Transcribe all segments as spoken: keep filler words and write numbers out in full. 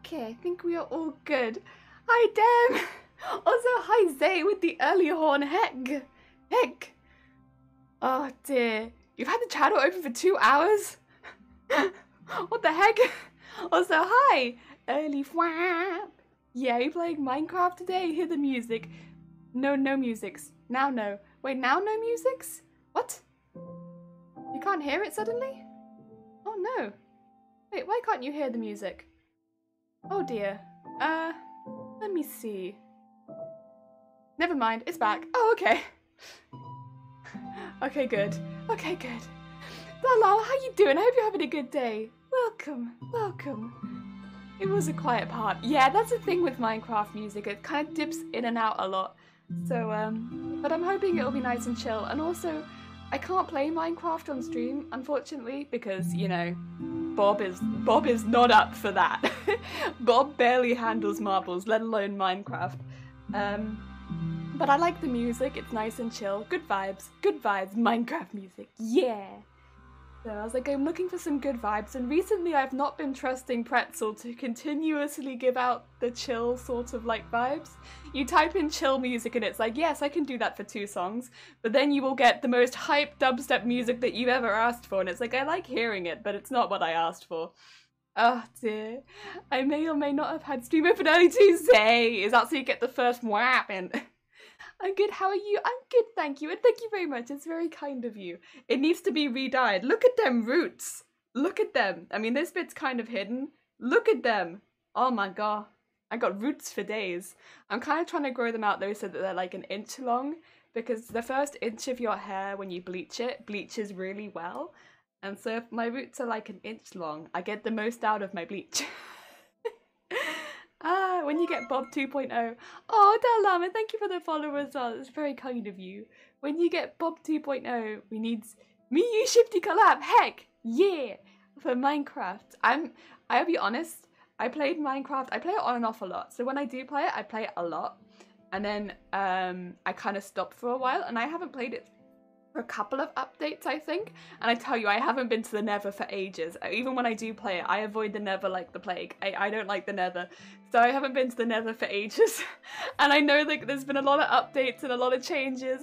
Okay, I think we are all good. Hi, Dem! Also, hi, Zay with the early horn. Heck! Heck! Oh, dear. You've had the channel open for two hours? What the heck? Also, hi! Early fwap! Yeah, you playing Minecraft today? Hear the music. No, no musics. Now no. Wait, now no musics? What? You can't hear it suddenly? Oh, no. Wait, why can't you hear the music? Oh dear. Uh, let me see. Never mind, it's back. Oh, okay. Okay, good. Okay, good. Lala, how you doing? I hope you're having a good day. Welcome, welcome. It was a quiet part. Yeah, that's the thing with Minecraft music. It kind of dips in and out a lot. So, um, but I'm hoping it'll be nice and chill. And also, I can't play Minecraft on stream, unfortunately, because, you know, Bob is Bob is not up for that. Bob barely handles marbles, let alone Minecraft. Um, but I like the music, it's nice and chill. Good vibes, good vibes, Minecraft music, yeah! So I was like, I'm looking for some good vibes, and recently I've not been trusting Pretzel to continuously give out the chill sort of like vibes. You type in chill music and it's like, yes, I can do that for two songs, but then you will get the most hype dubstep music that you ever asked for, and it's like, I like hearing it, but it's not what I asked for. Oh dear. I may or may not have had stream open early Tuesday. Is that so you get the first whap in? I'm good, how are you? I'm good, thank you, and thank you very much. It's very kind of you. It needs to be re-dyed. Look at them roots. Look at them. I mean, this bit's kind of hidden. Look at them. Oh my god. I got roots for days. I'm kind of trying to grow them out though so that they're like an inch long, because the first inch of your hair when you bleach it, bleaches really well. And so if my roots are like an inch long, I get the most out of my bleach. Ah, when you get Bob two point oh. Oh, Dalama, thank you for the follow result. It's very kind of you. When you get Bob two point oh, we need me, you, Shifty collab. Heck, yeah, for Minecraft. I'm, I'll be honest, I played Minecraft. I play it on and off a lot. So when I do play it, I play it a lot. And then um, I kind of stopped for a while and I haven't played it for a couple of updates, I think, and I tell you, I haven't been to the Nether for ages. Even when I do play it, I avoid the Nether like the plague. I, I don't like the Nether, so I haven't been to the Nether for ages. And I know like there's been a lot of updates and a lot of changes,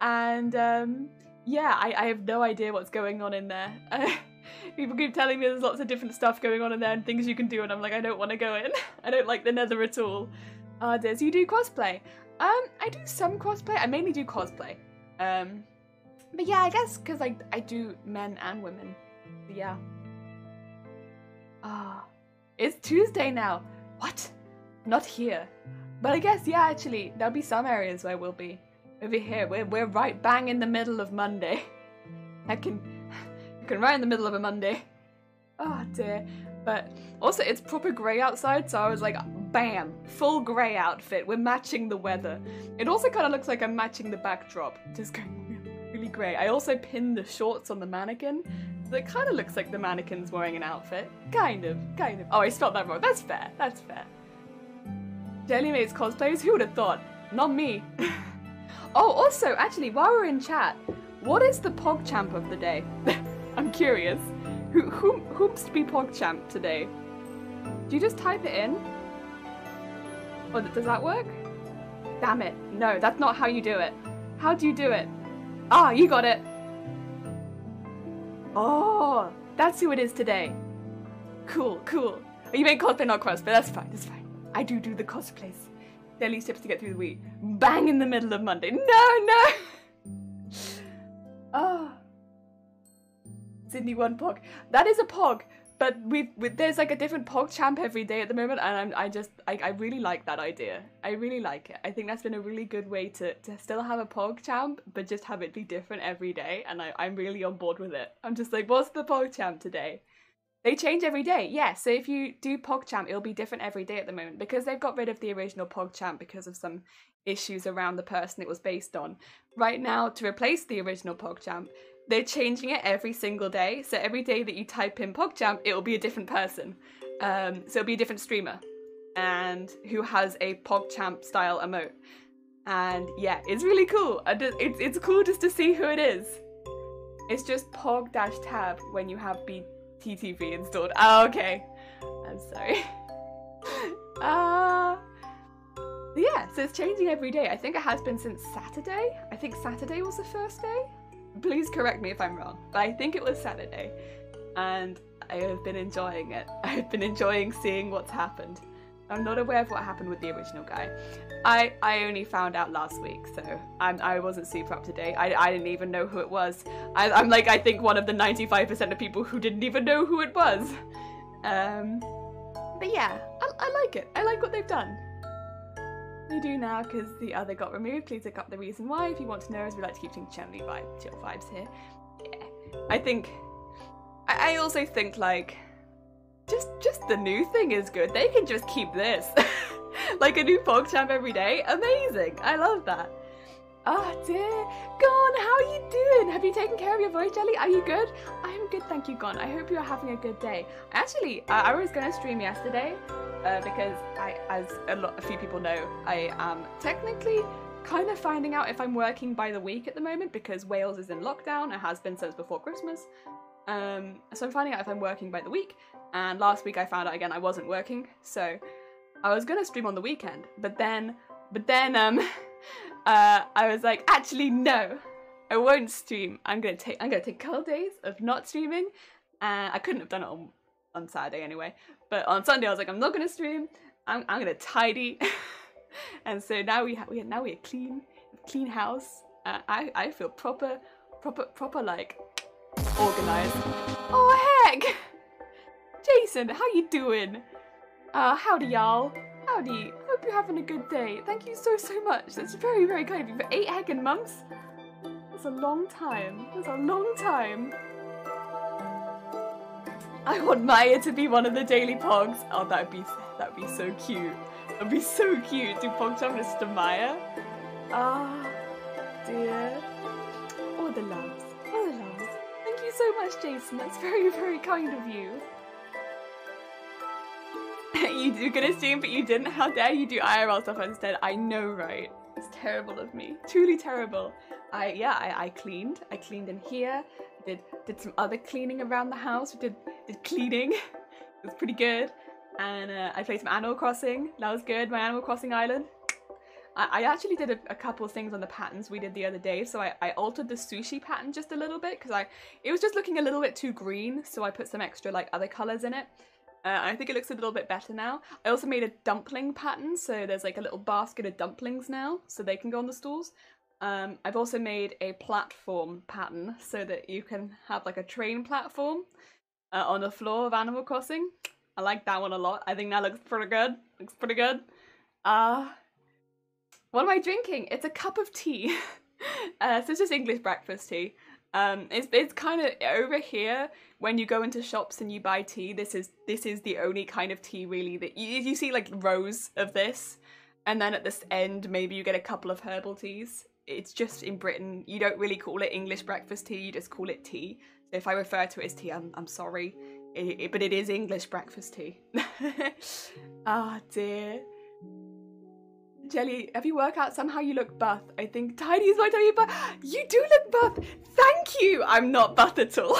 and um, yeah, I, I have no idea what's going on in there. Uh, people keep telling me there's lots of different stuff going on in there and things you can do, and I'm like, I don't want to go in. I don't like the Nether at all. Ah, uh, does you do cosplay? Um, I do some cosplay. I mainly do cosplay. Um. But yeah, I guess because I, I do men and women. But yeah. Ah, it's Tuesday now. What? Not here. But I guess, yeah, actually, there'll be some areas where we'll be. Over here, we're, we're right bang in the middle of Monday. I can, I can right in the middle of a Monday. Oh dear. But also it's proper grey outside, so I was like, bam, full grey outfit. We're matching the weather. It also kind of looks like I'm matching the backdrop. Just going really great. I also pinned the shorts on the mannequin, so it kind of looks like the mannequin's wearing an outfit. Kind of, kind of. Oh, I spelled that wrong. That's fair, that's fair. Jelly Mate's cosplayers? Who would have thought? Not me. Oh, also, actually, while we're in chat, what is the PogChamp of the day? I'm curious. Who, who, whom's to be PogChamp today? Do you just type it in? Or does that work? Damn it. No, that's not how you do it. How do you do it? Ah, you got it. Oh, that's who it is today. Cool, cool. Oh, you make cosplay, not cross, but that's fine, that's fine. I do do the cosplays. They're least tips to get through the week. Bang in the middle of Monday. No, no! Oh. Sydney one pog. That is a pog, but we, we there's like a different pog champ every day at the moment, and I'm, I just, I, I really like that idea. I really like it. I think that's been a really good way to, to still have a pog champ, but just have it be different every day, and I, I'm really on board with it. I'm just like, what's the pog champ today? They change every day, yeah, so if you do PogChamp, it'll be different every day at the moment because they've got rid of the original PogChamp because of some issues around the person it was based on. Right now, to replace the original PogChamp, they're changing it every single day, so every day that you type in PogChamp, it'll be a different person. Um, so it'll be a different streamer and who has a PogChamp-style emote. And yeah, it's really cool. It's, it's cool just to see who it is. It's just pog-tab when you have B T T V T T V installed. Oh, okay. I'm sorry. uh, yeah, so it's changing every day. I think it has been since Saturday. I think Saturday was the first day. Please correct me if I'm wrong, but I think it was Saturday. And I have been enjoying it. I've been enjoying seeing what's happened. I'm not aware of what happened with the original guy. I, I only found out last week, so I'm, I wasn't super up to date. I, I didn't even know who it was. I, I'm like, I think one of the ninety-five percent of people who didn't even know who it was. Um, but yeah, I, I like it. I like what they've done. You do now because the other got removed. Please look up the reason why if you want to know, as we like to keep doing chummy vibe, chill vibes here. Yeah, I think, I, I also think like, Just, just the new thing is good. They can just keep this. Like a new PogChamp every day. Amazing. I love that. Oh dear. Gon, how are you doing? Have you taken care of your voice, Jelly? Are you good? I'm good, thank you, Gon. I hope you're having a good day. Actually, uh, I was going to stream yesterday uh, because I, as a, lot, a few people know, I am technically kind of finding out if I'm working by the week at the moment because Wales is in lockdown. It has been since before Christmas. Um, so I'm finding out if I'm working by the week. And last week I found out again I wasn't working, so I was gonna stream on the weekend, but then, but then um, uh, I was like, actually no, I won't stream. I'm gonna take, I'm gonna take a couple days of not streaming, and I couldn't have done it on on Saturday anyway. But on Sunday I was like, I'm not gonna stream. I'm I'm gonna tidy, and so now we have we now we are clean, clean house. Uh, I I feel proper, proper proper like organized. Oh heck. Jason, how you doing? Uh, howdy y'all. Howdy. Hope you're having a good day. Thank you so, so much. That's very, very kind of you. For eight heckin' months? That's a long time. That's a long time. I want Maya to be one of the daily pogs. Oh, that'd be, that'd be so cute. That'd be so cute. Do PogChamp listen to Maya? Ah, oh, dear. All the loves. All the loves. Thank you so much, Jason. That's very, very kind of you. You do good assume, but you didn't. How dare you do I R L stuff instead? I know, right? It's terrible of me. Truly terrible. I yeah, I, I cleaned. I cleaned in here. Did did some other cleaning around the house. Did did cleaning. It was pretty good. And uh, I played some Animal Crossing. That was good. My Animal Crossing island. I, I actually did a, a couple of things on the patterns we did the other day. So I, I altered the sushi pattern just a little bit because I it was just looking a little bit too green. So I put some extra like other colors in it. Uh, I think it looks a little bit better now. I also made a dumpling pattern, so there's like a little basket of dumplings now, so they can go on the stools. Um, I've also made a platform pattern, so that you can have like a train platform uh, on the floor of Animal Crossing. I like that one a lot. I think that looks pretty good. Looks pretty good. Uh, what am I drinking? It's a cup of tea. uh, so it's just English breakfast tea. Um, it's it's kind of over here when you go into shops and you buy tea. This is this is the only kind of tea really that you you see like rows of this, and then at this end maybe you get a couple of herbal teas. It's just in Britain you don't really call it English breakfast tea. You just call it tea. So if I refer to it as tea, I'm I'm sorry, it, it, but it is English breakfast tea. Ah oh, dear. Jelly, if you work out somehow you look buff. I think tiny is my tiny buff. You do look buff. Thank you. I'm not buff at all.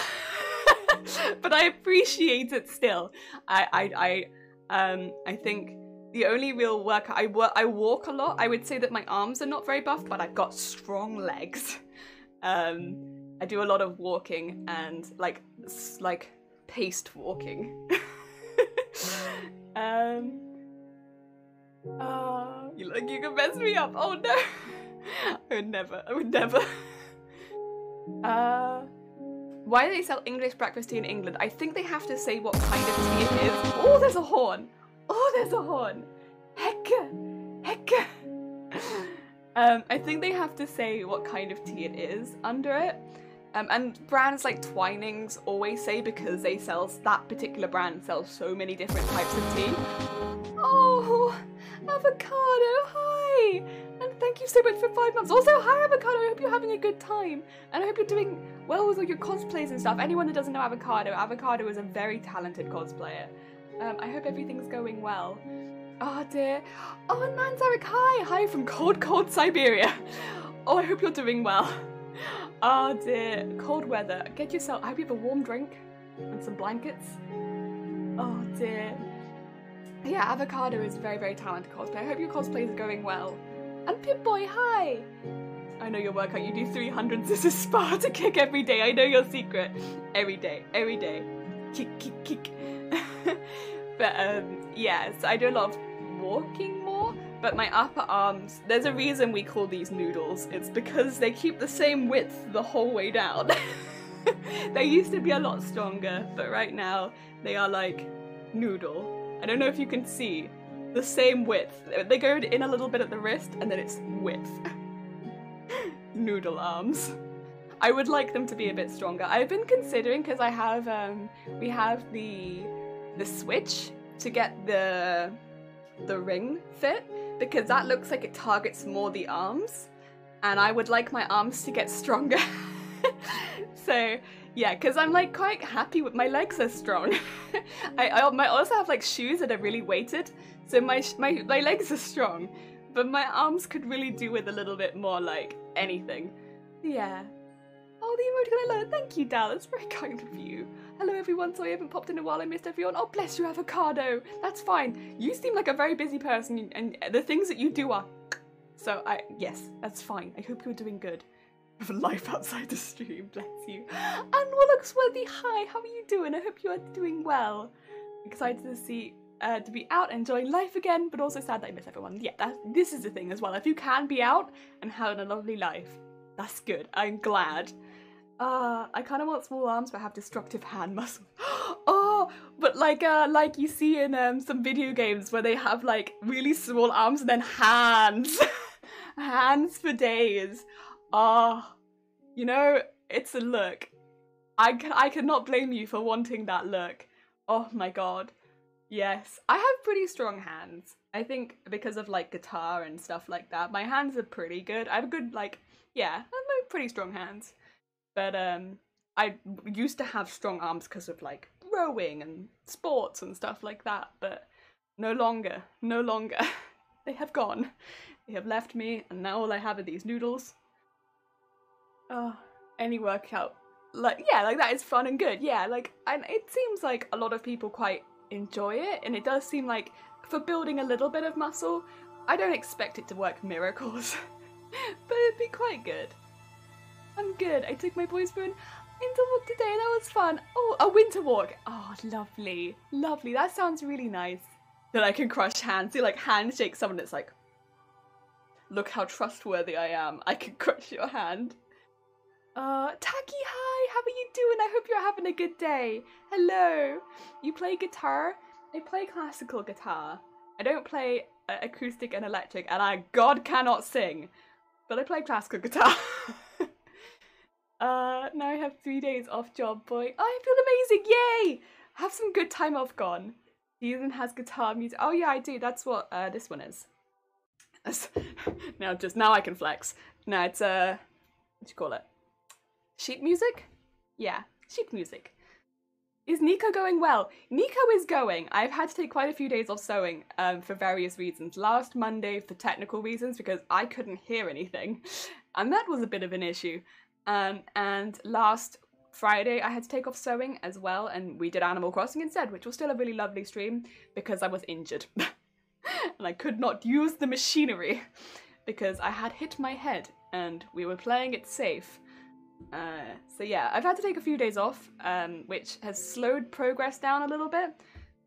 But I appreciate it still. I, I, I, um, I think the only real workout, I, wor I walk a lot. I would say that my arms are not very buff, but I've got strong legs. Um, I do a lot of walking and like, like paced walking. um, uh, you look, you can mess me up. Oh no. I would never, I would never. uh... Why do they sell English breakfast tea in England? I think they have to say what kind of tea it is. Oh, there's a horn. Oh, there's a horn. Heck, heck. Um, I think they have to say what kind of tea it is under it. Um, and brands like Twinings always say, because they sell, that particular brand sells so many different types of tea. Oh, avocado, hi. And thank you so much for five months. Also, hi avocado, I hope you're having a good time. And I hope you're doing well with all your cosplays and stuff. Anyone that doesn't know avocado, avocado is a very talented cosplayer. Um, I hope everything's going well. Oh dear. Oh, and Manzarek, hi. Hi from cold, cold Siberia. Oh, I hope you're doing well. Oh dear, cold weather. Get yourself, I hope you have a warm drink and some blankets. Oh dear. Yeah, avocado is a very, very talented cosplay. I hope your cosplays are going well. And Pip-Boy, hi. I know your workout, you do three hundreds as a Sparta kick every day. I know your secret. Every day, every day. Kick, kick, kick. But um, yeah, so I do a lot of walking more. But my upper arms, there's a reason we call these noodles. It's because they keep the same width the whole way down. They used to be a lot stronger, but right now they are like noodle. I don't know if you can see, the same width. They go in a little bit at the wrist and then it's width. Noodle arms. I would like them to be a bit stronger. I've been considering, because I have, um, we have the, the switch to get the, the ring fit, because that looks like it targets more the arms, and I would like my arms to get stronger. So yeah, because I'm like quite happy with my legs are strong. I, I I also have like shoes that are really weighted, so my my my legs are strong, but my arms could really do with a little bit more like anything. Yeah. Oh, the emoticon I love. Thank you, Dal. That's very kind of you. Hello everyone, sorry I haven't popped in a while, I missed everyone. Oh, bless you, avocado. That's fine. You seem like a very busy person and the things that you do are... So I, yes, that's fine. I hope you're doing good. Have a life outside the stream, bless you. And Wooloxworthy, hi, how are you doing? I hope you are doing well. Excited to see, uh, to be out, enjoying life again, but also sad that I miss everyone. Yeah, that, this is the thing as well. If you can be out and having a lovely life, that's good. I'm glad. Uh, I kind of want small arms but have destructive hand muscles. Oh, but like uh, like you see in um, some video games where they have like really small arms and then hands. Hands for days. Oh, you know, it's a look. I, can, I cannot blame you for wanting that look. Oh my god. Yes, I have pretty strong hands. I think because of like guitar and stuff like that, my hands are pretty good. I have a good like, yeah, I have pretty strong hands. But um, I used to have strong arms because of like rowing and sports and stuff like that, but no longer, no longer. They have gone. They have left me, and now all I have are these noodles. Oh, any workout, like, yeah, like that is fun and good, yeah, like, and it seems like a lot of people quite enjoy it, and it does seem like for building a little bit of muscle, I don't expect it to work miracles, but it'd be quite good. I'm good. I took my boys for an winter walk today. That was fun. Oh, a winter walk. Oh, lovely. Lovely. That sounds really nice. Then I can crush hands. You like handshake someone that's like, look how trustworthy I am. I can crush your hand. Uh, Taki, hi. How are you doing? I hope you're having a good day. Hello. You play guitar? I play classical guitar. I don't play uh, acoustic and electric, and I God cannot sing, but I play classical guitar. Uh, now I have three days off job, boy. Oh, I feel amazing, yay! Have some good time off gone. Ethan has guitar music. Oh yeah, I do, that's what uh, this one is. That's... now just, now I can flex. Now it's, uh, what do you call it? Sheep music? Yeah, sheep music. Is Neeko going well? Neeko is going. I've had to take quite a few days off sewing um, for various reasons. Last Monday for technical reasons because I couldn't hear anything and that was a bit of an issue. Um, and last Friday I had to take off sewing as well and we did Animal Crossing instead, which was still a really lovely stream because I was injured and I could not use the machinery because I had hit my head and we were playing it safe. Uh, so yeah, I've had to take a few days off, um, which has slowed progress down a little bit,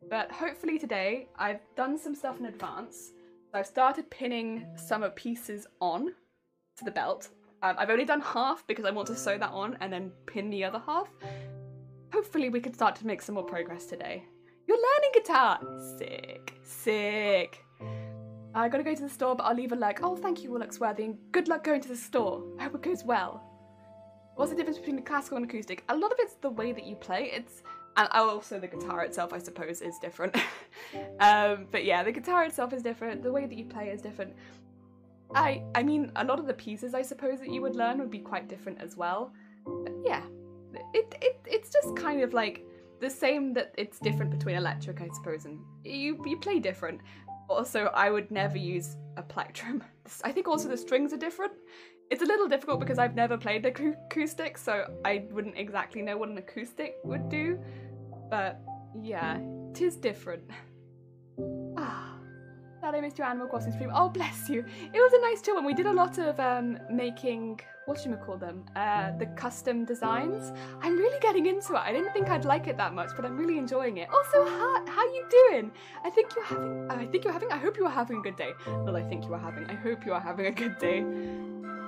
but hopefully today I've done some stuff in advance. So I've started pinning some pieces on to the belt. Um, I've only done half because I want to sew that on and then pin the other half. Hopefully we could start to make some more progress today. You're learning guitar! Sick, sick. I gotta go to the store, but I'll leave a like. Oh, thank you, Wooluxworthy, and good luck going to the store. I hope it goes well. What's the difference between the classical and acoustic? A lot of it's the way that you play. It's and also the guitar itself, I suppose, is different. um, but yeah, the guitar itself is different. The way that you play is different. I I mean, a lot of the pieces, I suppose, that you would learn would be quite different as well. But yeah, it it it's just kind of like the same that it's different between electric, I suppose, and you you play different. Also, I would never use a plectrum. I think also the strings are different. It's a little difficult because I've never played acoustic, so I wouldn't exactly know what an acoustic would do. But yeah, it is different. Ah, that I missed your Animal Crossing stream. Oh, bless you. It was a nice chill one. We did a lot of um, making, whatchamacall them, uh, the custom designs. I'm really getting into it. I didn't think I'd like it that much, but I'm really enjoying it. Also, how, how are you doing? I think you're having, I think you're having, I hope you are having a good day. Well, I think you are having, I hope you are having a good day.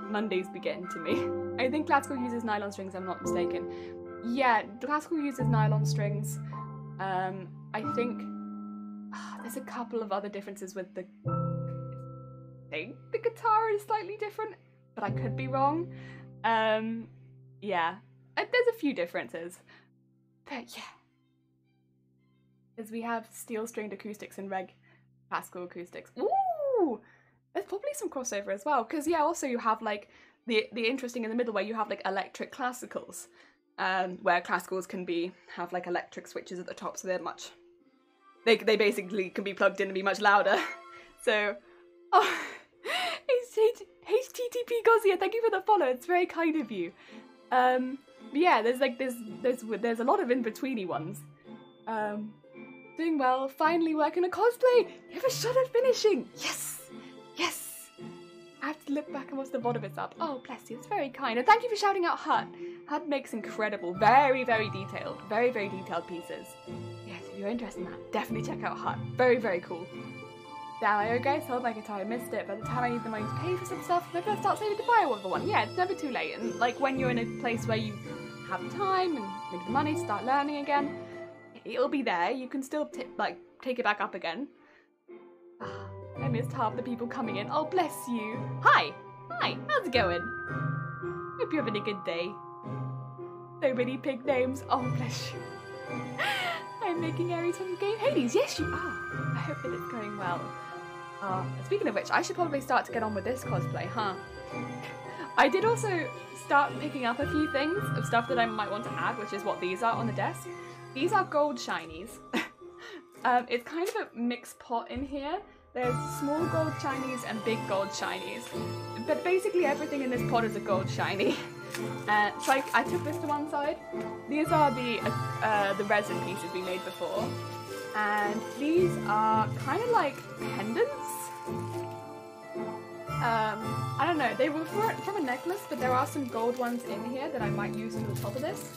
Mondays be getting to me. I think classical uses nylon strings, I'm not mistaken. Yeah, classical uses nylon strings. Um, I think uh, there's a couple of other differences with the... I think the guitar is slightly different, but I could be wrong. Um, yeah, uh, there's a few differences, but yeah. Because we have steel-stringed acoustics and reg classical acoustics. Ooh! There's probably some crossover as well, because yeah, also you have like the the interesting in the middle where you have like electric classicals, um, where classicals can be have like electric switches at the top, so they're much, they they basically can be plugged in and be much louder. So, oh, H T T P Gozia, thank you for the follow. It's very kind of you. Um, but yeah, there's like there's there's there's a lot of in-betweeny ones. Um, doing well, finally working a cosplay. You have a shot at finishing. Yes. Yes! I have to look back and watch the bottom of it's up. Oh, bless you, it's very kind. And thank you for shouting out Hut. Hut makes incredible, very, very detailed, very, very detailed pieces. Yes, if you're interested in that, definitely check out Hut. Very, very cool. Now, I guess held my guitar, I missed it. By the time I need the money to pay for some stuff, maybe I'll start saving to buy another one. Yeah, it's never too late. And like when you're in a place where you have time and make the money to start learning again, it'll be there. You can still t like take it back up again. I missed half the people coming in. Oh, bless you. Hi. Hi. How's it going? Hope you're having a good day. So many pig names. Oh, bless you. I'm making Ares from the game Hades. Yes, you are. I hope that it's going well. Uh, speaking of which, I should probably start to get on with this cosplay, huh? I did also start picking up a few things of stuff that I might want to add, which is what these are on the desk. These are gold shinies. um, it's kind of a mixed pot in here. There's small gold shinies and big gold shinies, but basically everything in this pot is a gold shiny. Uh, so I, I took this to one side. These are the uh, uh, the resin pieces we made before, and these are kind of like pendants. Um, I don't know. They were for, from a necklace, but there are some gold ones in here that I might use on the top of this.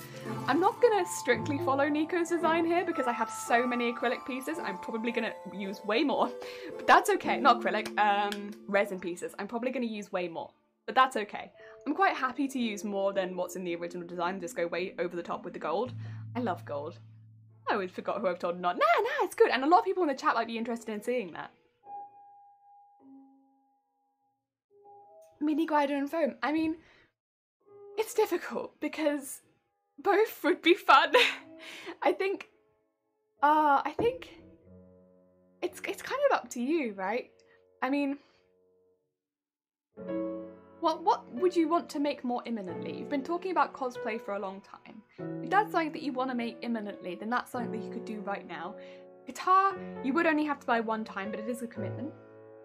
I'm not going to strictly follow Neeko's design here because I have so many acrylic pieces. I'm probably going to use way more, but that's okay. Not acrylic, um, resin pieces. I'm probably going to use way more, but that's okay. I'm quite happy to use more than what's in the original design. Just go way over the top with the gold. I love gold. I always forgot who I've told not. Nah, nah, it's good. And a lot of people in the chat might be interested in seeing that. Mini glider and foam. I mean, it's difficult because both would be fun. I think, uh, I think it's it's kind of up to you, right? I mean, what what would you want to make more imminently? You've been talking about cosplay for a long time. If that's something that you want to make imminently, then that's something that you could do right now. Guitar, you would only have to buy one time, but it is a commitment.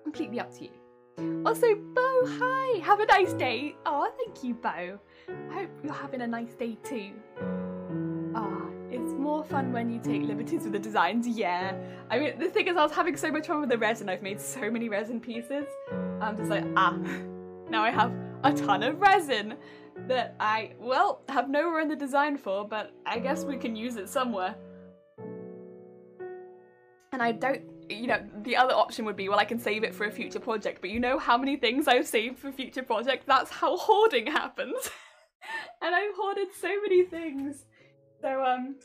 Completely up to you. Also, Bo, hi! Have a nice day! Oh, thank you, Bo. I hope you're having a nice day too. Ah, it's more fun when you take liberties with the designs, yeah. I mean, the thing is, I was having so much fun with the resin. I've made so many resin pieces. I'm just like, ah, now I have a ton of resin that I, well, have nowhere in the design for, but I guess we can use it somewhere. And I don't, you know, the other option would be, well, I can save it for a future project, but you know how many things I've saved for future projects? That's how hoarding happens. And I've hoarded so many things. So um,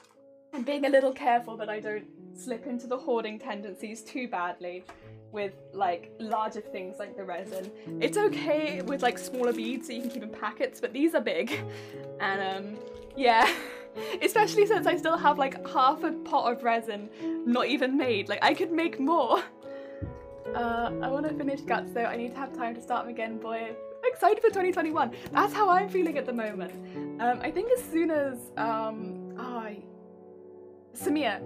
I'm being a little careful that I don't slip into the hoarding tendencies too badly with like larger things like the resin. It's okay with like smaller beads so you can keep in packets, but these are big. And um, yeah, especially since I still have like half a pot of resin not even made. Like I could make more. Uh, I want to finish Guts though. I need to have time to start them again, boy. Excited for twenty twenty-one. That's how I'm feeling at the moment. Um, I think as soon as um, I, Samir,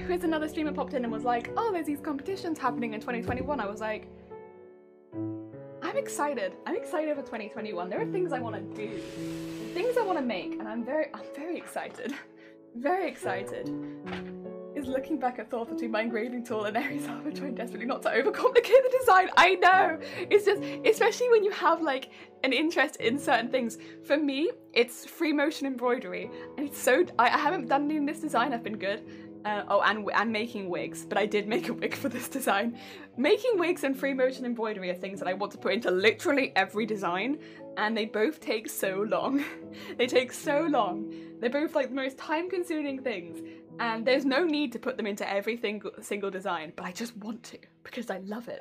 who is another streamer, popped in and was like, "Oh, there's these competitions happening in twenty twenty-one." I was like, "I'm excited. I'm excited for twenty twenty-one. There are things I want to do, things I want to make, and I'm very, I'm very excited. Very excited." Is looking back at thoughts between my engraving tool and Ares Alpha, trying desperately not to overcomplicate the design. I know! It's just, especially when you have like an interest in certain things. For me, it's free motion embroidery. And it's so, I, I haven't done any in this design, I've been good. Uh, oh, and, and making wigs, but I did make a wig for this design. Making wigs and free motion embroidery are things that I want to put into literally every design, and they both take so long. They take so long. They're both like the most time-consuming things, and there's no need to put them into every single design, but I just want to, because I love it.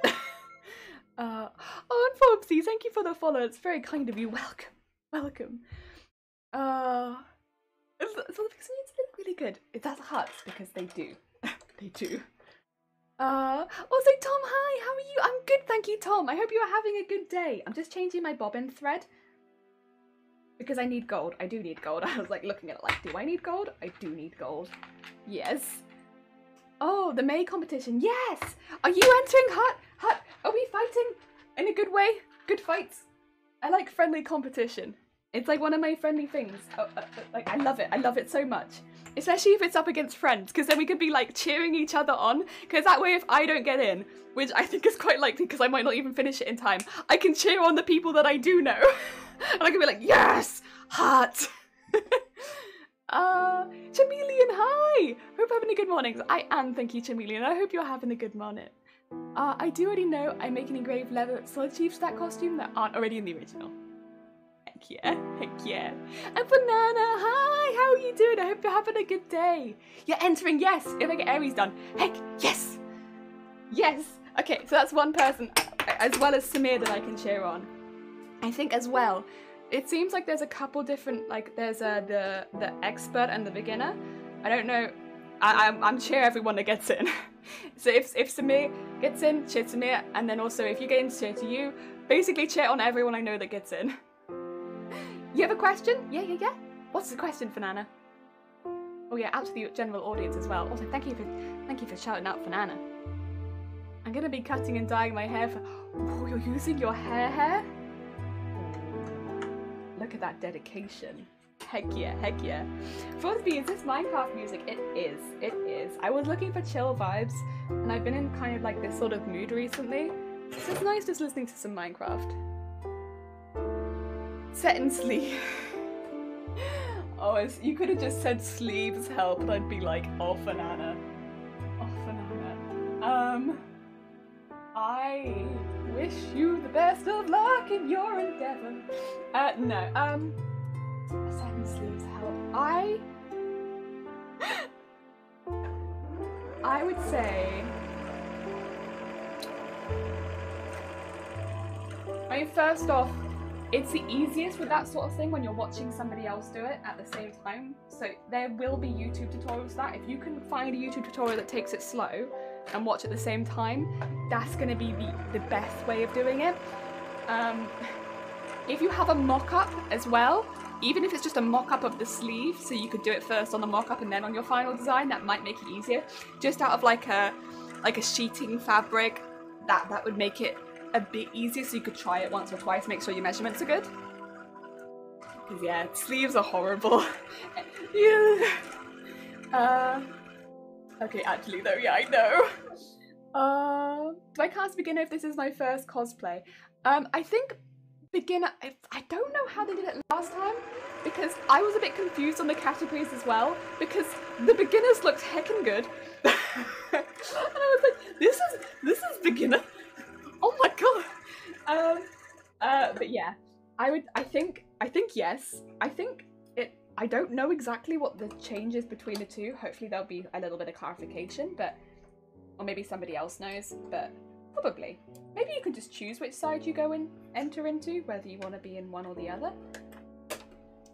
uh, oh, and Forbesy, thank you for the follow. It's very kind of you. Welcome. Welcome. Uh, it's, it's all the things we need to do. Really good. If that's hearts, because they do. They do. Uh, also, Tom, hi, how are you? I'm good, thank you, Tom. I hope you are having a good day. I'm just changing my bobbin thread because I need gold. I do need gold. I was like looking at it like, do I need gold? I do need gold. Yes. Oh, the May competition. Yes. Are you entering, Hut? Hut, are we fighting in a good way? Good fights. I like friendly competition. It's like one of my friendly things. Oh, uh, like I love it. I love it so much. Especially if it's up against friends, because then we could be like cheering each other on. Because that way, if I don't get in, which I think is quite likely because I might not even finish it in time, I can cheer on the people that I do know. And I can be like, yes, heart. uh, Chameleon, hi. Hope you're having a good morning. I am. Thank you, Chameleon. I hope you're having a good morning. Uh, I do already know I make an engraved leather Solid Chief Stack costume that aren't already in the original. Yeah, heck yeah. And Banana, hi, how are you doing? I hope you're having a good day. You're entering, yes, if I get Aries done. Heck, yes. Yes. Okay, so that's one person, as well as Samir, that I can cheer on. I think as well, it seems like there's a couple different, like there's uh, the, the expert and the beginner. I don't know, I, I'm, I'm cheer everyone that gets in. So if, if Samir gets in, cheer Samir, and then also if you get in, cheer to you. Basically cheer on everyone I know that gets in. You have a question? Yeah, yeah, yeah. What's the question for Nana? Oh yeah, out to the general audience as well. Also, thank you for thank you for shouting out for Nana. I'm gonna be cutting and dyeing my hair for. Oh, you're using your hair hair? Look at that dedication. Heck yeah, heck yeah. Forbesy, is this Minecraft music? It is, it is. I was looking for chill vibes, and I've been in kind of like this sort of mood recently. So it's nice just listening to some Minecraft. Set in sleep. Oh, it's, you could have just said sleeves help, and I'd be like, oh, banana, oh, banana. Um, I wish you the best of luck in your endeavour. Uh, no. Um, set in sleeves help. I. I would say. I mean, first off. It's the easiest with that sort of thing when you're watching somebody else do it at the same time. So there will be YouTube tutorials that if you can find a YouTube tutorial that takes it slow and watch at the same time, that's going to be the, the best way of doing it. Um, if you have a mock-up as well, even if it's just a mock-up of the sleeve, so you could do it first on the mock-up and then on your final design, that might make it easier. Just out of like a like a sheeting fabric, that that would make it a bit easier, so you could try it once or twice, make sure your measurements are good. Because yeah, sleeves are horrible. Yeah. Uh, okay, actually though, yeah, I know. Uh, do I cast beginner if this is my first cosplay? Um, I think beginner, I, I don't know how they did it last time, because I was a bit confused on the categories as well, because the beginners looked heckin' good. And I was like, this is, this is beginner? Oh my god! Um, uh, but yeah, I would, I think, I think yes. I think it, I don't know exactly what the change is between the two. Hopefully there'll be a little bit of clarification, but, or maybe somebody else knows, but probably. Maybe you can just choose which side you go and in, enter into, whether you want to be in one or the other.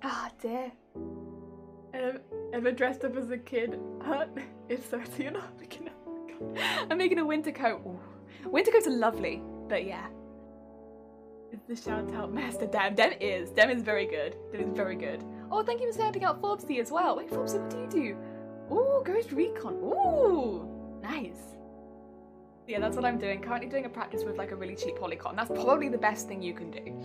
Ah, oh dear. Um, ever dressed up as a kid? Uh, if so, so you're not making a, I'm making a winter coat. Ooh. Winter coats are lovely, but yeah. It's the shout out master. Dem. Dem is. Dem is very good. Dem is very good. Oh, thank you for shouting out Forbesy as well. Wait, Forbesy, what do you do? Ooh, Ghost Recon. Ooh, nice. Yeah, that's what I'm doing. Currently doing a practice with like a really cheap polycotton. That's probably the best thing you can do.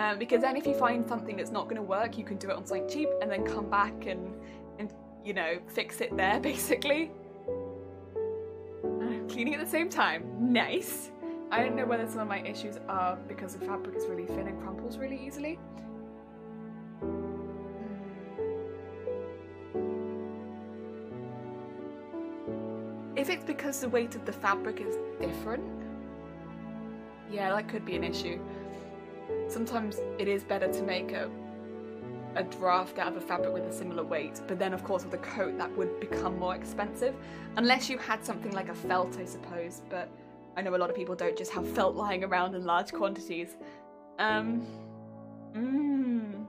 Um, because then if you find something that's not going to work, you can do it on something cheap and then come back and, and you know, fix it there, basically. Cleaning at the same time. Nice. I don't know whether some of my issues are because the fabric is really thin and crumples really easily. If it's because the weight of the fabric is different, yeah, that could be an issue. Sometimes it is better to make a a draft out of a fabric with a similar weight, but then of course with a coat that would become more expensive, unless you had something like a felt, I suppose, but I know a lot of people don't just have felt lying around in large quantities. Um, mmm.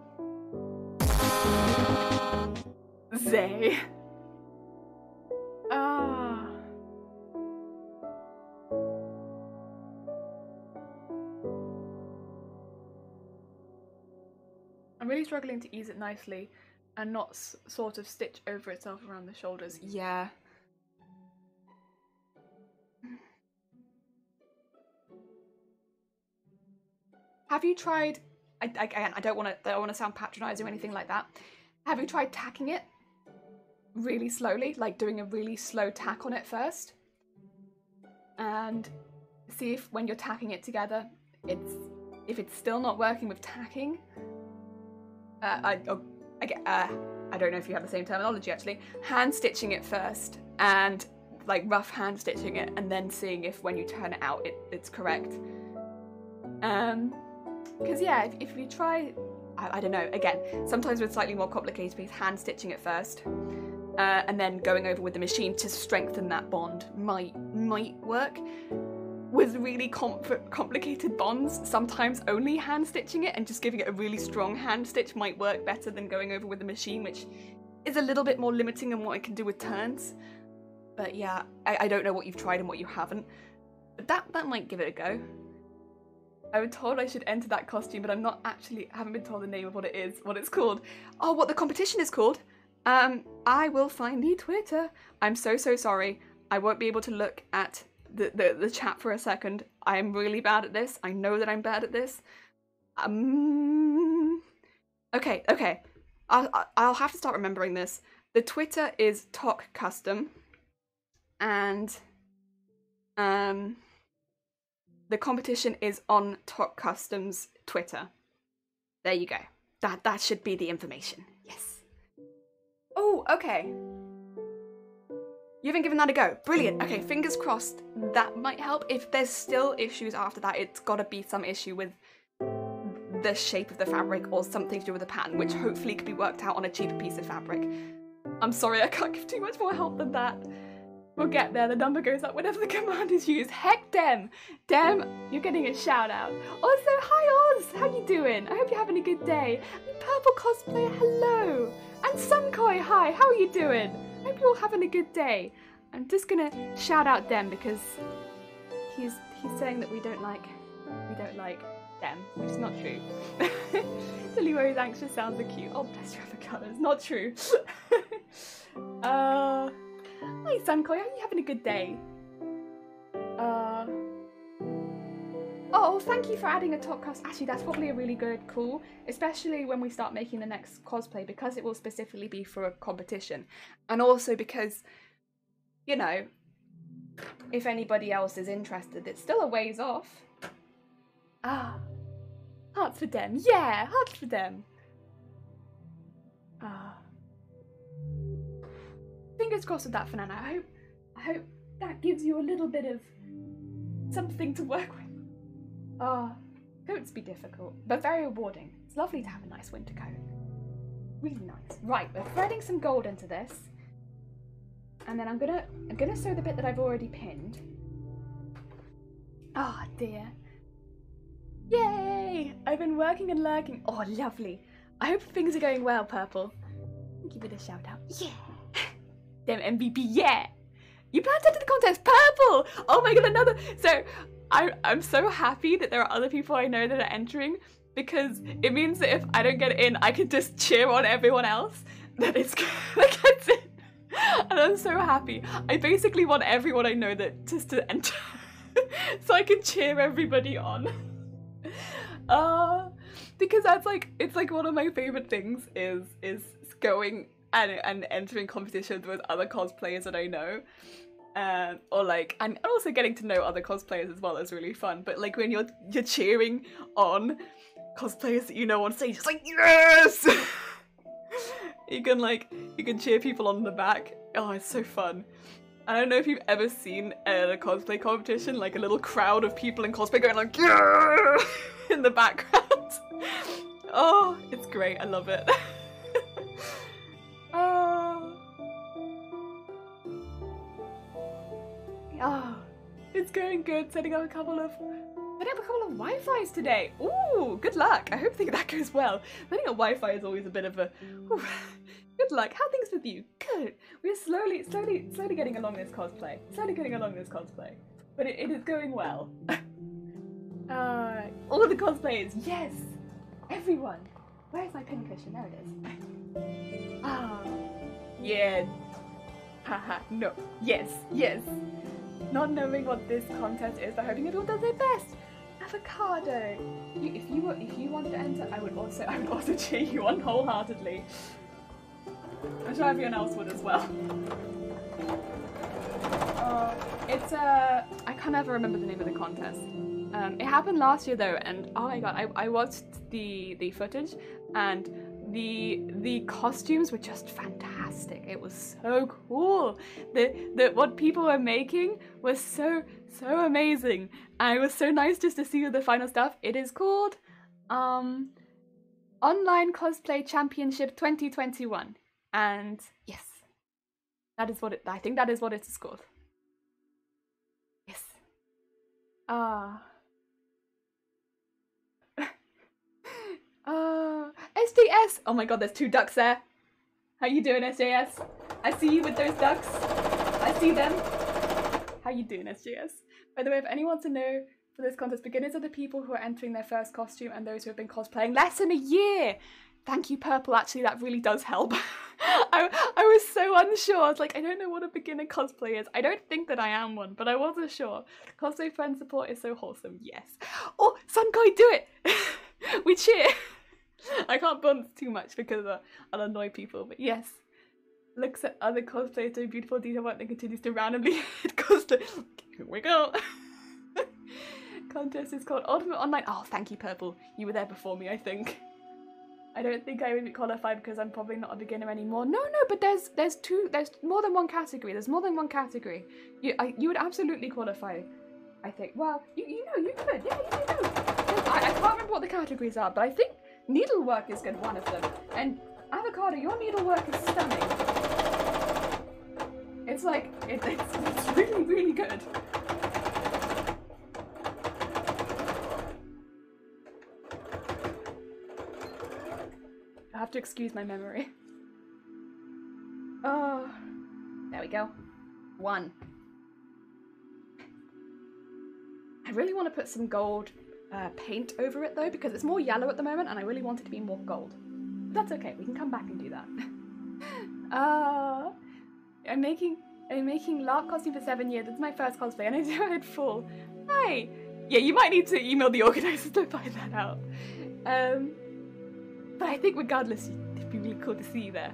Zay. Ah. I'm really struggling to ease it nicely and not s sort of stitch over itself around the shoulders. Yeah. Have you tried, I, again, I don't want to I don't want to sound patronizing or anything like that. Have you tried tacking it really slowly, like doing a really slow tack on it first? And see if when you're tacking it together, it's if it's still not working with tacking, Uh, I, oh, I, get, uh, I don't know if you have the same terminology actually, hand stitching it first and like rough hand stitching it and then seeing if when you turn it out it, it's correct. Um, because yeah, if, if you try, I, I don't know, again, sometimes with slightly more complicated things, hand stitching it first uh, and then going over with the machine to strengthen that bond might, might work. With really compl complicated bonds, sometimes only hand stitching it and just giving it a really strong hand stitch might work better than going over with the machine, which is a little bit more limiting in what it can do with turns. But yeah, I, I don't know what you've tried and what you haven't, but that, that might give it a go. I was told I should enter that costume, but I'm not actually, I haven't been told the name of what it is, what it's called. Oh, what the competition is called? Um, I will find the Twitter. I'm so, so sorry. I won't be able to look at The, the the chat for a second. I am really bad at this. I know that I'm bad at this. Um. Okay, okay. I'll I'll have to start remembering this. The Twitter is T O K Custom, and um. The competition is on T O K Custom's Twitter. There you go. That that should be the information. Yes. Oh, okay. You haven't given that a go. Brilliant. Okay, fingers crossed that might help. If there's still issues after that, it's got to be some issue with the shape of the fabric or something to do with the pattern, which hopefully could be worked out on a cheaper piece of fabric. I'm sorry, I can't give too much more help than that. We'll get there. The number goes up whenever the command is used. Heck, Dem. Dem, you're getting a shout out. Also, hi Oz. How you doing? I hope you're having a good day. And Purple Cosplayer, hello. And Sunkoi, hi. How are you doing? Hope you're all having a good day. I'm just gonna shout out Dem because he's he's saying that we don't like we don't like them, which is not true. Deliro's anxious sounds are cute. Oh, bless your avocados. Not true. uh, hi, Suncoy. How are you having a good day? Uh, oh, thank you for adding a top custom. Actually, that's probably a really good call, especially when we start making the next cosplay, because it will specifically be for a competition. And also because, you know, if anybody else is interested, it's still a ways off. Ah, hearts for them. Yeah, hearts for them. Ah, fingers crossed with that for Nana. I hope, I hope that gives you a little bit of something to work with. Ah, coats be difficult, but very rewarding. It's lovely to have a nice winter coat. Really nice. Right, we're threading some gold into this, and then I'm gonna, I'm gonna sew the bit that I've already pinned. Ah dear. Yay! I've been working and lurking. Oh, lovely. I hope things are going well, Purple. Give it a shout out. Yeah! Damn M V P, yeah! You planned to enter the contest, Purple! Oh my god, another... So, I, I'm so happy that there are other people I know that are entering, because it means that if I don't get in, I can just cheer on everyone else that is that gets in. And I'm so happy. I basically want everyone I know that just to enter, so I can cheer everybody on. Uh, because that's like, it's like one of my favorite things is is going and and entering competitions with other cosplayers that I know, um, or like, and also getting to know other cosplayers as well is really fun. But like when you're you're cheering on cosplayers that you know on stage, it's like yes, you can like you can cheer people on the back. Oh, it's so fun. I don't know if you've ever seen a, a cosplay competition, like a little crowd of people in cosplay going like yeah! in the background. Oh, it's great. I love it. Oh. Oh, it's going good. Setting up a couple of setting up a couple of Wi-Fi's today. Ooh, good luck. I hope that goes well. Setting up Wi-Fi is always a bit of a. Ooh. Good luck. How are things with you? Good. We're slowly, slowly, slowly getting along this cosplay. Slowly getting along this cosplay. But it, it is going well. uh, all the cosplayers. Yes. Everyone. Where's my pincushion? There it is. Ah. Yeah. Haha. No. Yes. Yes. Not knowing what this contest is, but hoping everyone does their best. Avocado. You, if you were, if you wanted to enter, I would also, I would also cheer you on wholeheartedly. I'm sure everyone else would as well. Uh, it's a... Uh, I can't ever remember the name of the contest. Um, it happened last year though, and oh my god, I, I watched the the footage, and the the costumes were just fantastic. It was so cool. The the what people were making was so so amazing, and it was so nice just to see the final stuff. It is called um, Online Cosplay Championship twenty twenty-one. And yes, that is what it, I think that is what it's called. Yes. Ah. Uh. uh. S J S. Oh my god, there's two ducks there. How you doing, S J S? I see you with those ducks. I see them. How you doing, S J S? By the way, if anyone wants to know for this contest, beginners are the people who are entering their first costume and those who have been cosplaying less than a year. Thank you, Purple. Actually, that really does help. I, I was so unsure. I was like, I don't know what a beginner cosplay is. I don't think that I am one, but I wasn't sure. Cosplay friend support is so wholesome. Yes. Oh, Suncoy, do it. We cheer. I can't bunce too much because uh, I'll annoy people, but yes. Looks at other cosplayers doing beautiful detail work and continues to randomly hit cosplay. Here we go. Contest is called Ultimate Online. Oh, thank you, Purple. You were there before me, I think. I don't think I would be qualified because I'm probably not a beginner anymore. No, no, but there's there's two, there's more than one category. There's more than one category. You I, you would absolutely qualify, I think. Well, you you know you could. Yeah, you do. I, I can't remember what the categories are, but I think needlework is good, one of them. And Avocado, your needlework is stunning. It's like it, it's it's really really good. I have to excuse my memory. Oh, there we go. One. I really want to put some gold uh, paint over it though, because it's more yellow at the moment and I really want it to be more gold. That's okay, we can come back and do that. uh, I'm making I'm making Lark costume for seven years. It's my first cosplay and I do it full. Hi! Yeah, you might need to email the organisers to find that out. Um, but I think regardless, it'd be really cool to see you there.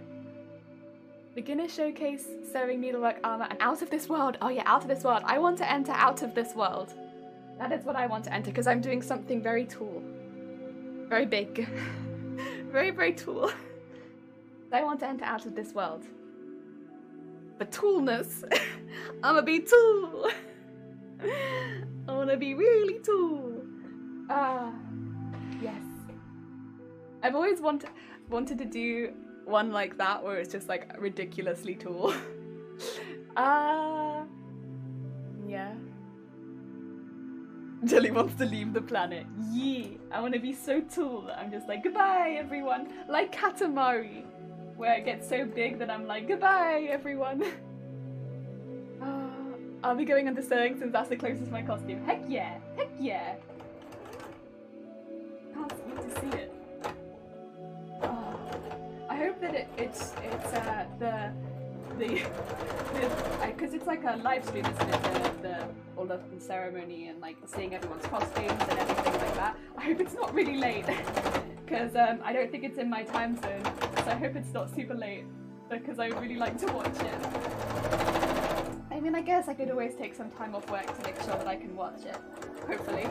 Beginner showcase, sewing, needlework, armor, and out of this world. Oh yeah, out of this world. I want to enter out of this world. That is what I want to enter, because I'm doing something very tall. Very big. very, very tall. I want to enter out of this world. But tallness, I'ma be tall. I wanna be really tall. Ah, uh, yes. I've always wanted wanted to do one like that, where it's just like ridiculously tall. Ah, uh, yeah. Jelly wants to leave the planet. Yee! I want to be so tall that I'm just like, goodbye everyone! Like Katamari, where it gets so big that I'm like, goodbye everyone! uh, I'll be going under sewing since that's the closest to my costume. Heck yeah! Heck yeah! Can't wait to see it. Oh, I hope that it, it's, it's uh, the... the... because it's like a live stream, isn't it? The, the, all of the ceremony and like seeing everyone's costumes and everything like that. I hope it's not really late, because um, I don't think it's in my time zone, so I hope it's not super late, because I really like to watch it. I mean, I guess I could always take some time off work to make sure that I can watch it, hopefully.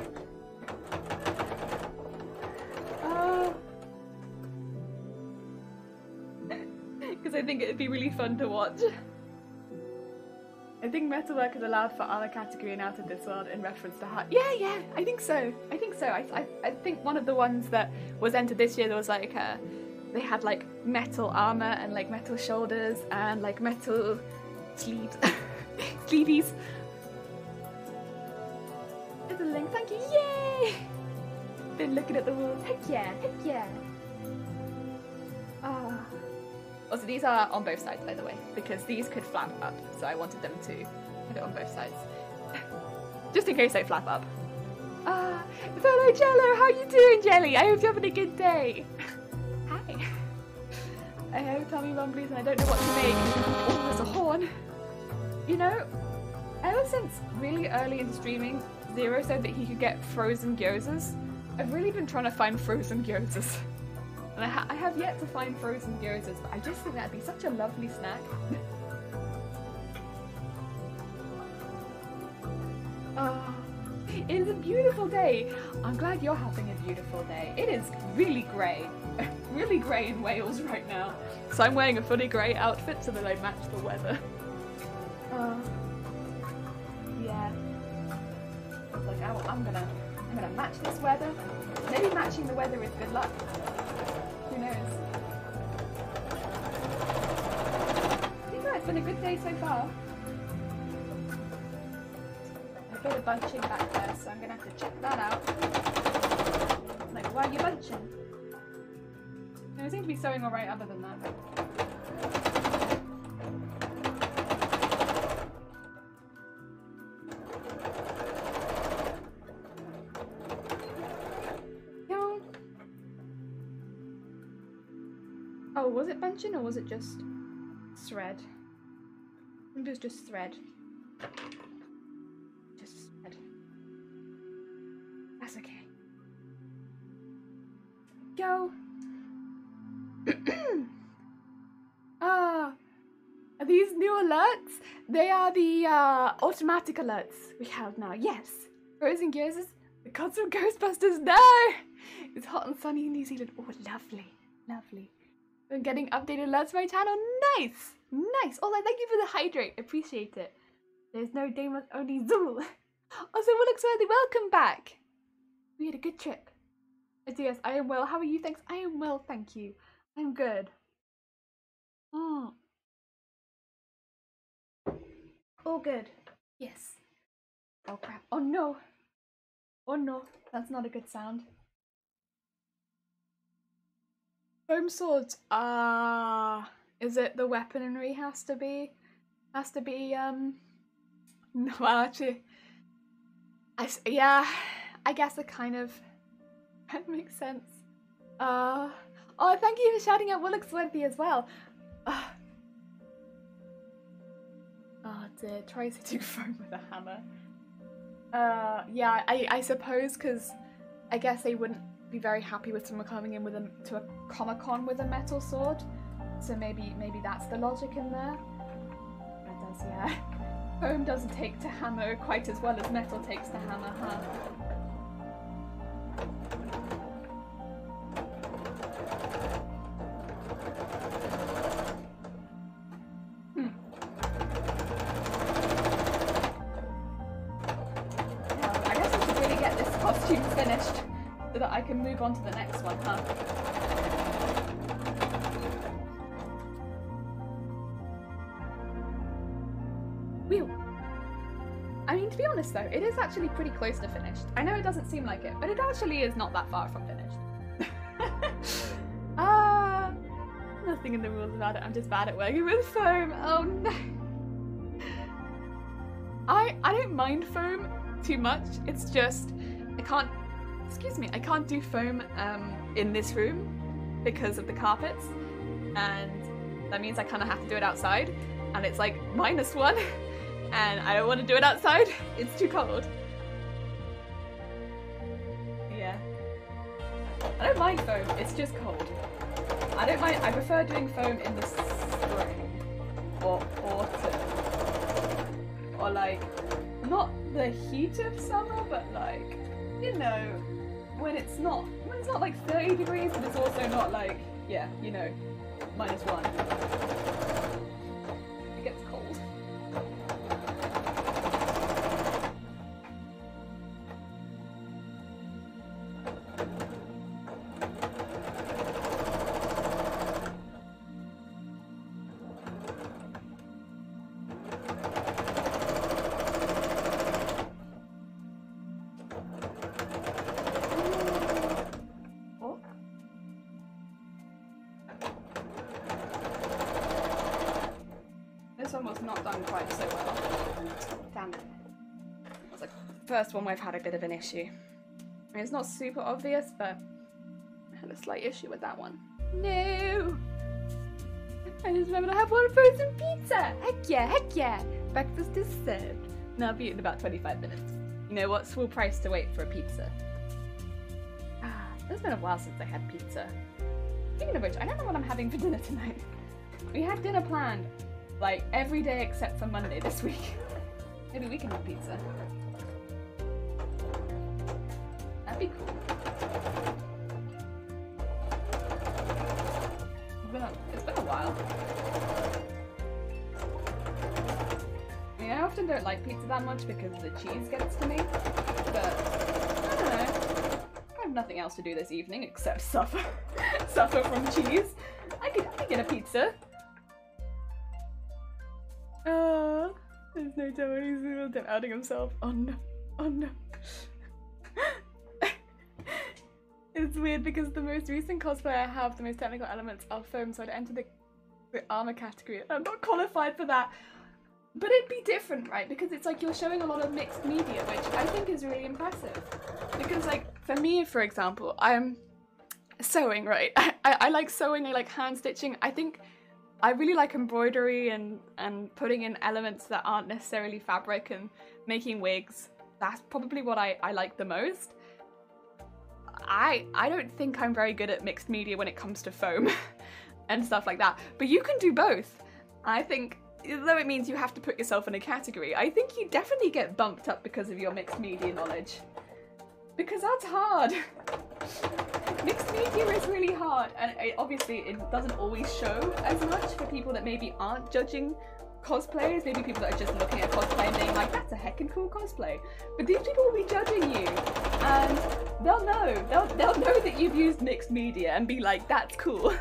Uh... Because I think it'd be really fun to watch. I think metalwork is allowed for other category and out of this world in reference to heart. Yeah, yeah, I think so. I think so. I, I, I think one of the ones that was entered this year, there was like, uh, they had like metal armor and like metal shoulders and like metal sleeves. Sleevies. There's a link, thank you, yay! Been looking at the walls, heck yeah, heck yeah. Ah. Oh. Also, these are on both sides, by the way, because these could flap up, so I wanted them to put it on both sides. Just in case they flap up. Ah, hello Jello, how you doing, Jelly? I hope you're having a good day. Hi. I have tummy rumblies and I don't know what to make. Oh, there's a horn. You know, ever since really early in streaming, Zero said that he could get frozen gyozas, I've really been trying to find frozen gyozas. And I, ha I have yet to find frozen gyozas, but I just think that'd be such a lovely snack. Oh, it is a beautiful day. I'm glad you're having a beautiful day. It is really grey, really grey in Wales right now. So I'm wearing a fully grey outfit so that I match the weather. Oh, yeah. Like I, I'm gonna, I'm gonna match this weather. Maybe matching the weather is good luck. Who knows? Yeah, it's been a good day so far. I've got a bunching back there, so I'm gonna have to check that out. Like, why are you bunching? No, I seem to be sewing alright other than that. Oh, was it bunching or was it just thread? I think it was just thread. Just thread. That's okay. Go! Ah! Are these new alerts? They are the uh, automatic alerts we have now. Yes! Frozen gyozas, the gods of Ghostbusters, no! It's hot and sunny in New Zealand. Oh, lovely. Lovely. I'm getting updated alerts for my channel. Nice! Nice! Oh, thank you for the hydrate. Appreciate it. There's no day, only Zool. Also, Wooloo, welcome back. We had a good trip. It's yes, I am well. How are you? Thanks. I am well, thank you. I'm good. Mm. All good. Yes. Oh, crap. Oh, no. Oh, no. That's not a good sound. Foam swords. Ah, is it the weaponry has to be, has to be, um, no, well, actually, I, yeah, I guess it kind of makes sense. Uh, oh, thank you for shouting out Wooloo Swimpy as well. Uh, oh dear, tries to do foam with a hammer. Uh, yeah, I, I suppose because I guess they wouldn't be very happy with someone coming in with a, to a Comic-Con with a metal sword. So maybe maybe that's the logic in there. It does, yeah. Foam doesn't take to hammer quite as well as metal takes to hammer, huh? On to the next one, huh? Whew. I mean, to be honest though, it is actually pretty close to finished. I know it doesn't seem like it, but it actually is not that far from finished. Ah, uh, nothing in the rules about it. I'm just bad at working with foam. Oh no. I I don't mind foam too much. It's just I can't. Excuse me, I can't do foam um, in this room because of the carpets, and that means I kind of have to do it outside, and it's like minus one, and I don't want to do it outside, it's too cold. Yeah. I don't mind foam, it's just cold. I don't mind, I prefer doing foam in the spring, or autumn, or like, not the heat of summer, but like, you know, when it's not, when it's not like thirty degrees, but it's also not like, yeah, you know, minus one. It gets cold. First one where I've had a bit of an issue. I mean, it's not super obvious, but I had a slight issue with that one. No! I just remembered I have one frozen pizza! Heck yeah, heck yeah! Breakfast is served. Now I'll be in about twenty-five minutes. You know what's full price to wait for a pizza? Ah, it's been a while since I had pizza. Speaking of which, I don't know what I'm having for dinner tonight. We had dinner planned, like, every day except for Monday this week. Maybe we can have pizza. That'd be cool. It's been a while. I mean, I often don't like pizza that much because the cheese gets to me, but I don't know. I have nothing else to do this evening except suffer. Suffer from cheese. I could, I could get a pizza. Uh, there's no time he's outing himself. Oh no. Oh no. It's weird because the most recent cosplay I have, the most technical elements are foam, so I'd enter the, the armor category. I'm not qualified for that. But it'd be different, right? Because it's like you're showing a lot of mixed media, which I think is really impressive. Because like, for me, for example, I'm sewing, right? I, I, I like sewing, I like hand stitching. I think I really like embroidery and, and putting in elements that aren't necessarily fabric and making wigs. That's probably what I, I like the most. I, I don't think I'm very good at mixed media when it comes to foam and stuff like that, but you can do both. I think, though it means you have to put yourself in a category, I think you definitely get bumped up because of your mixed media knowledge. Because that's hard. Mixed media is really hard, and it, obviously it doesn't always show as much for people that maybe aren't judging cosplayers, maybe people that are just looking at cosplay and being like, that's a heckin' cool cosplay. But these people will be judging you, and they'll know, they'll, they'll know that you've used mixed media and be like, that's cool.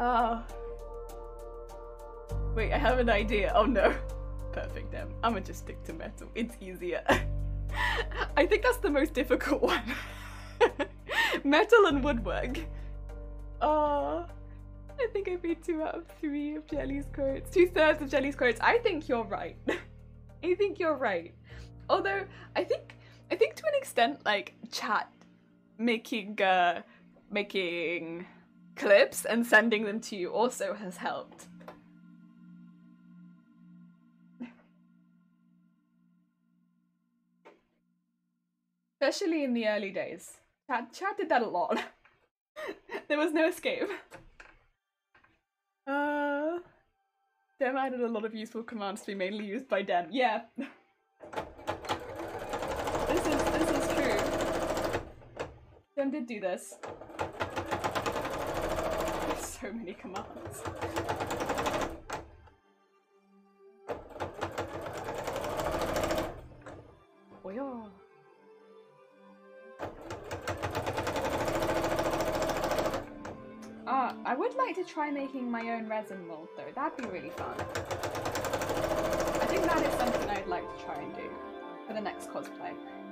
Oh. Wait, I have an idea. Oh no. Perfect, damn. I'm gonna just stick to metal. It's easier. I think that's the most difficult one. Metal and woodwork. Oh. I think I made two out of three of Jelly's quotes. Two thirds of Jelly's quotes. I think you're right. I think you're right. Although, I think I think to an extent, like, chat making uh, making clips and sending them to you also has helped. Especially in the early days. Chat, chat did that a lot. There was no escape. Uh, Dem added a lot of useful commands to be mainly used by Dem. Yeah. This is, this is true. Dem did do this. There's so many commands. Oh yeah. Ah, I would like to try making my own resin mold though, that'd be really fun. I think that is something I'd like to try and do for the next cosplay.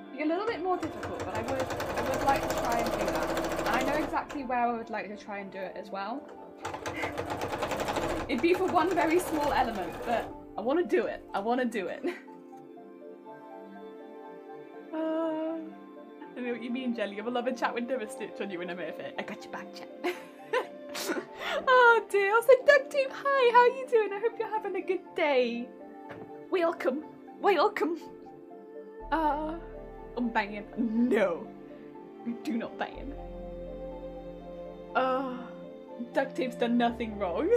It'd be a little bit more difficult, but I would, I would like to try and do that. And I know exactly where I would like to try and do it as well. It'd be for one very small element, but I want to do it. I want to do it. uh, I don't know what you mean, Jelly. I'll love a chat with Dora Stitch on you in a minute. I got your back, chat. Oh dear, I said Duck Team, hi, how are you doing? I hope you're having a good day. Welcome, welcome. Uh, I'm banging. No, you do not bang. Uh, Duck Team's done nothing wrong.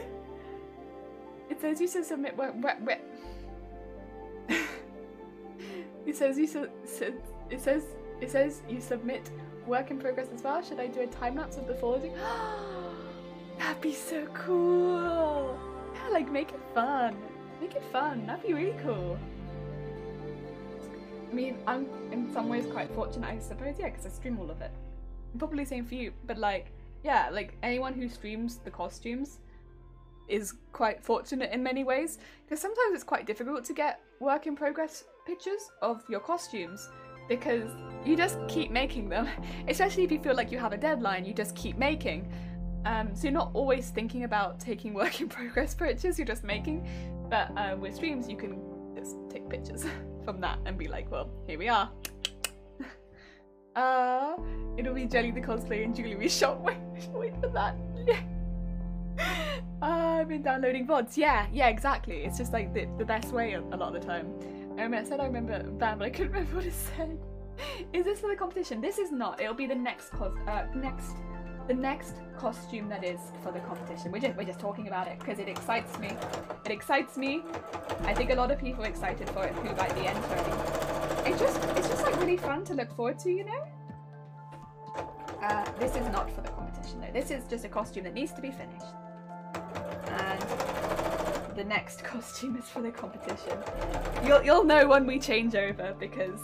It says you should submit work, work, work. It says you su su it says, it says you submit work in progress as well. Should I do a time lapse of the following? That'd be so cool! Yeah, like, make it fun. Make it fun, that'd be really cool. I mean, I'm in some ways quite fortunate, I suppose, yeah, because I stream all of it. Probably same for you, but like, yeah, like, anyone who streams the costumes is quite fortunate in many ways, because sometimes it's quite difficult to get work in progress pictures of your costumes, because you just keep making them. Especially if you feel like you have a deadline, you just keep making. Um, so you're not always thinking about taking work in progress pictures, you're just making, but uh, with streams you can just take pictures from that and be like, well, here we are. uh, it'll be Jelly the Cosplayer and Julie, we shall wait, wait for that. uh, I've been downloading V O Ds, yeah, yeah, exactly, it's just like the, the best way a, a lot of the time. I, remember, I said I remember Bam, but I couldn't remember what it said. Is this for the competition? This is not, it'll be the next, cos uh, next The next costume that is for the competition. We're just, we're just talking about it because it excites me. It excites me. I think a lot of people are excited for it who like the end journey. It just, it's just like really fun to look forward to, you know? Uh, this is not for the competition though. This is just a costume that needs to be finished. And the next costume is for the competition. You'll, you'll know when we change over because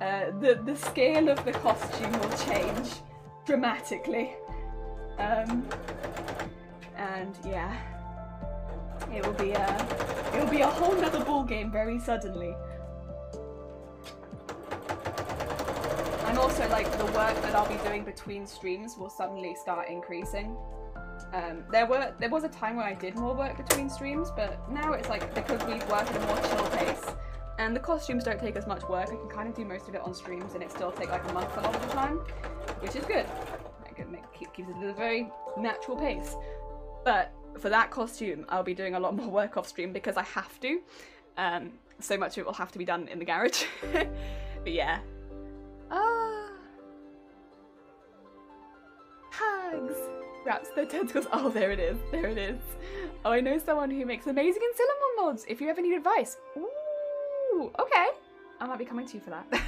uh, the, the scale of the costume will change dramatically. Um, and yeah, it will be a it will be a whole nother ball game very suddenly. And also, like, the work that I'll be doing between streams will suddenly start increasing. Um, there were there was a time where I did more work between streams, but now it's like because we work at a more chill pace, and the costumes don't take as much work. I can kind of do most of it on streams, and it still takes like a month a lot of the time, which is good. It keeps it at a very natural pace. But for that costume, I'll be doing a lot more work off stream because I have to. Um, so much of it will have to be done in the garage. But yeah. Ah. Hags. Wraps their tentacles. Oh, there it is. There it is. Oh, I know someone who makes amazing ensilimon molds. If you ever need advice. Ooh. Okay. I might be coming to you for that.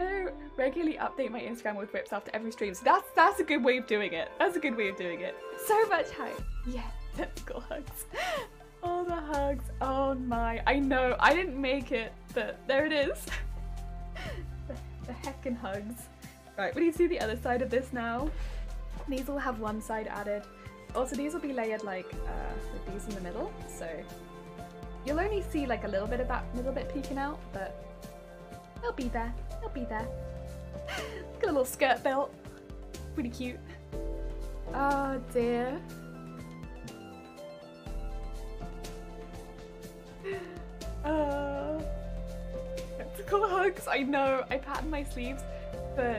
I regularly update my Instagram with whips after every stream, so that's that's a good way of doing it. That's a good way of doing it. So much hype. Yeah, tentacle hugs. All the hugs. Oh my. I know, I didn't make it, but there it is. the, the heckin' hugs. Right, we need to do the other side of this now. These will have one side added. Also, these will be layered like uh, with these in the middle, so you'll only see like a little bit of that little bit peeking out, but they'll be there. I'll be there. Got a little skirt belt. Pretty cute. Oh dear. Uh, that's a cool hug. jokes. I know, I patted my sleeves for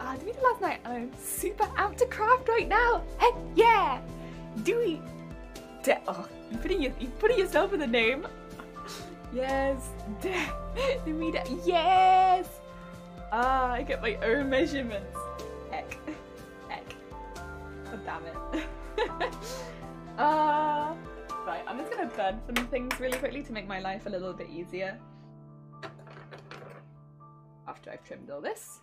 uh, the video last night and I'm super out to craft right now. Heck yeah! Do we? De oh, you're putting, your, you're putting yourself in the name. Yes. De the meter. Yes! Ah, I get my own measurements. Heck. Heck. Oh, damn it. Ah. uh, right, I'm just gonna burn some things really quickly to make my life a little bit easier. After I've trimmed all this.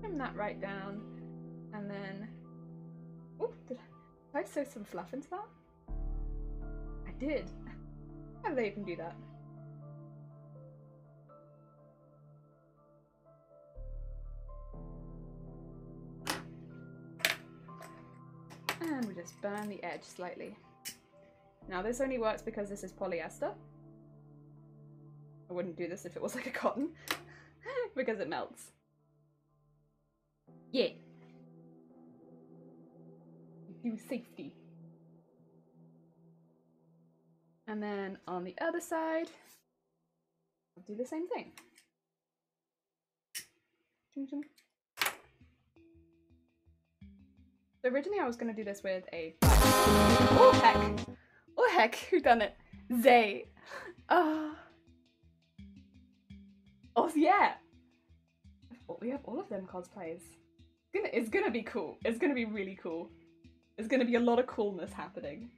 Trim that right down. And then... Oh, did I, did I sew some fluff into that? I did. How do they even do that? And we just burn the edge slightly. Now this only works because this is polyester. I wouldn't do this if it was like a cotton, because it melts. Yeah. Do safety. And then on the other side, I'll do the same thing. So originally I was going to do this with a... Oh heck! Oh heck, who done it? Zay! Oh. Oh yeah! We have all of them cosplays. It's gonna, it's gonna be cool. It's gonna be really cool. There's gonna be a lot of coolness happening.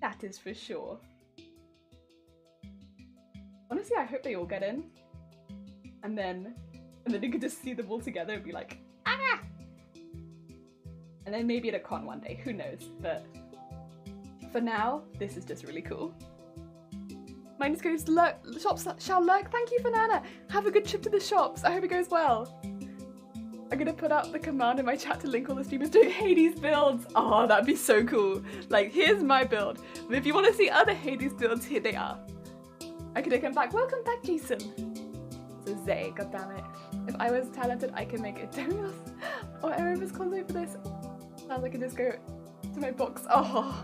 That is for sure. Honestly, I hope they all get in. And then, and then you could just see them all together and be like, ah! And then maybe at a con one day, who knows? But for now, this is just really cool. Minus goes lurk, shops shall lurk. Thank you, Fanana. Have a good trip to the shops. I hope it goes well. I'm gonna put out the command in my chat to link all the streamers doing Hades builds. Oh, that'd be so cool. Like, here's my build. But if you want to see other Hades builds, here they are. Okay, they come back. Welcome back, Jason. So Zay, goddammit. If I was talented, I could make a Demios or Erebus console for this. Sounds like I can just go to my box. Oh.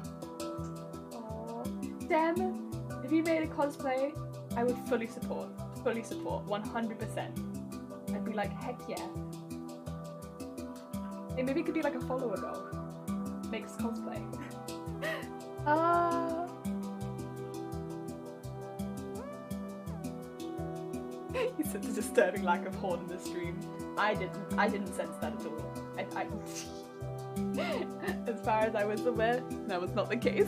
Oh. Dem. If you made a cosplay, I would fully support, fully support, one hundred percent. I'd be like, heck yeah. And maybe it could be like a follower goal. Makes cosplay. Ah. You sense a disturbing lack of horn in the stream. I didn't, I didn't sense that at all. I, I as far as I was aware, that was not the case.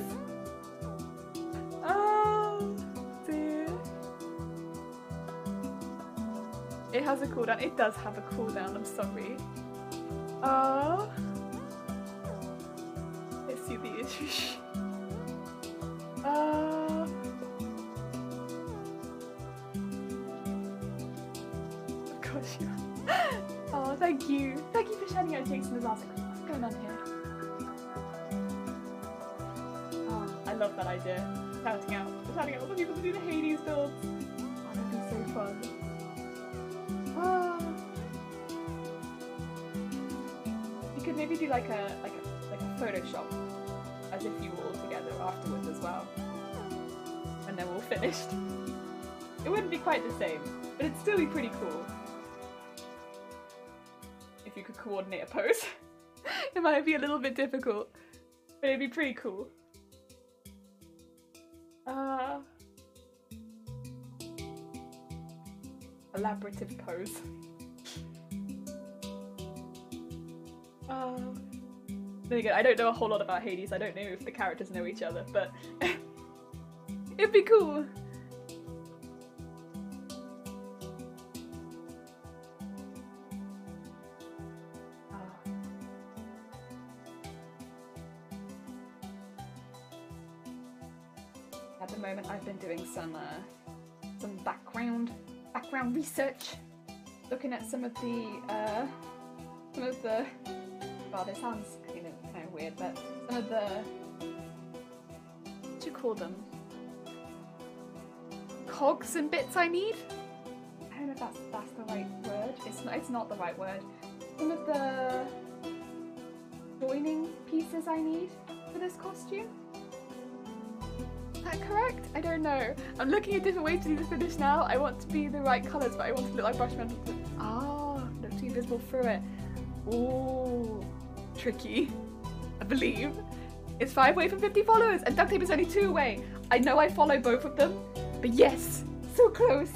It has a cooldown. It does have a cooldown, I'm sorry. Oh. I see the issue. Oh. Of course you are. Oh, thank you. Thank you for shouting out Jason the last one. What's going on here? Oh, I love that idea. Shouting out. Shouting out all the people to do the Hades builds. Oh, that'd be so fun. Maybe do like a like a like a Photoshop, as if you were all together afterwards as well, and then we're all finished. It wouldn't be quite the same, but it'd still be pretty cool if you could coordinate a pose. It might be a little bit difficult, but it'd be pretty cool. Uh, elaborative pose. Um, then again, I don't know a whole lot about Hades. I don't know if the characters know each other, but it'd be cool. Oh. At the moment, I've been doing some uh, some background background research, looking at some of the uh, some of the. Wow, this sounds you know, kind of weird, but some of the, what do you call them? Cogs and bits I need? I don't know if that's, that's the right word. It's not, it's not the right word. Some of the joining pieces I need for this costume. I that correct? I don't know. I'm looking at different ways to do the finish now. I want to be the right colours, but I want to look like brush metal. Ah, not too visible through it. Ooh, tricky. I believe. It's five away from fifty followers, and duct tape is only two away. I know I follow both of them, but yes, so close.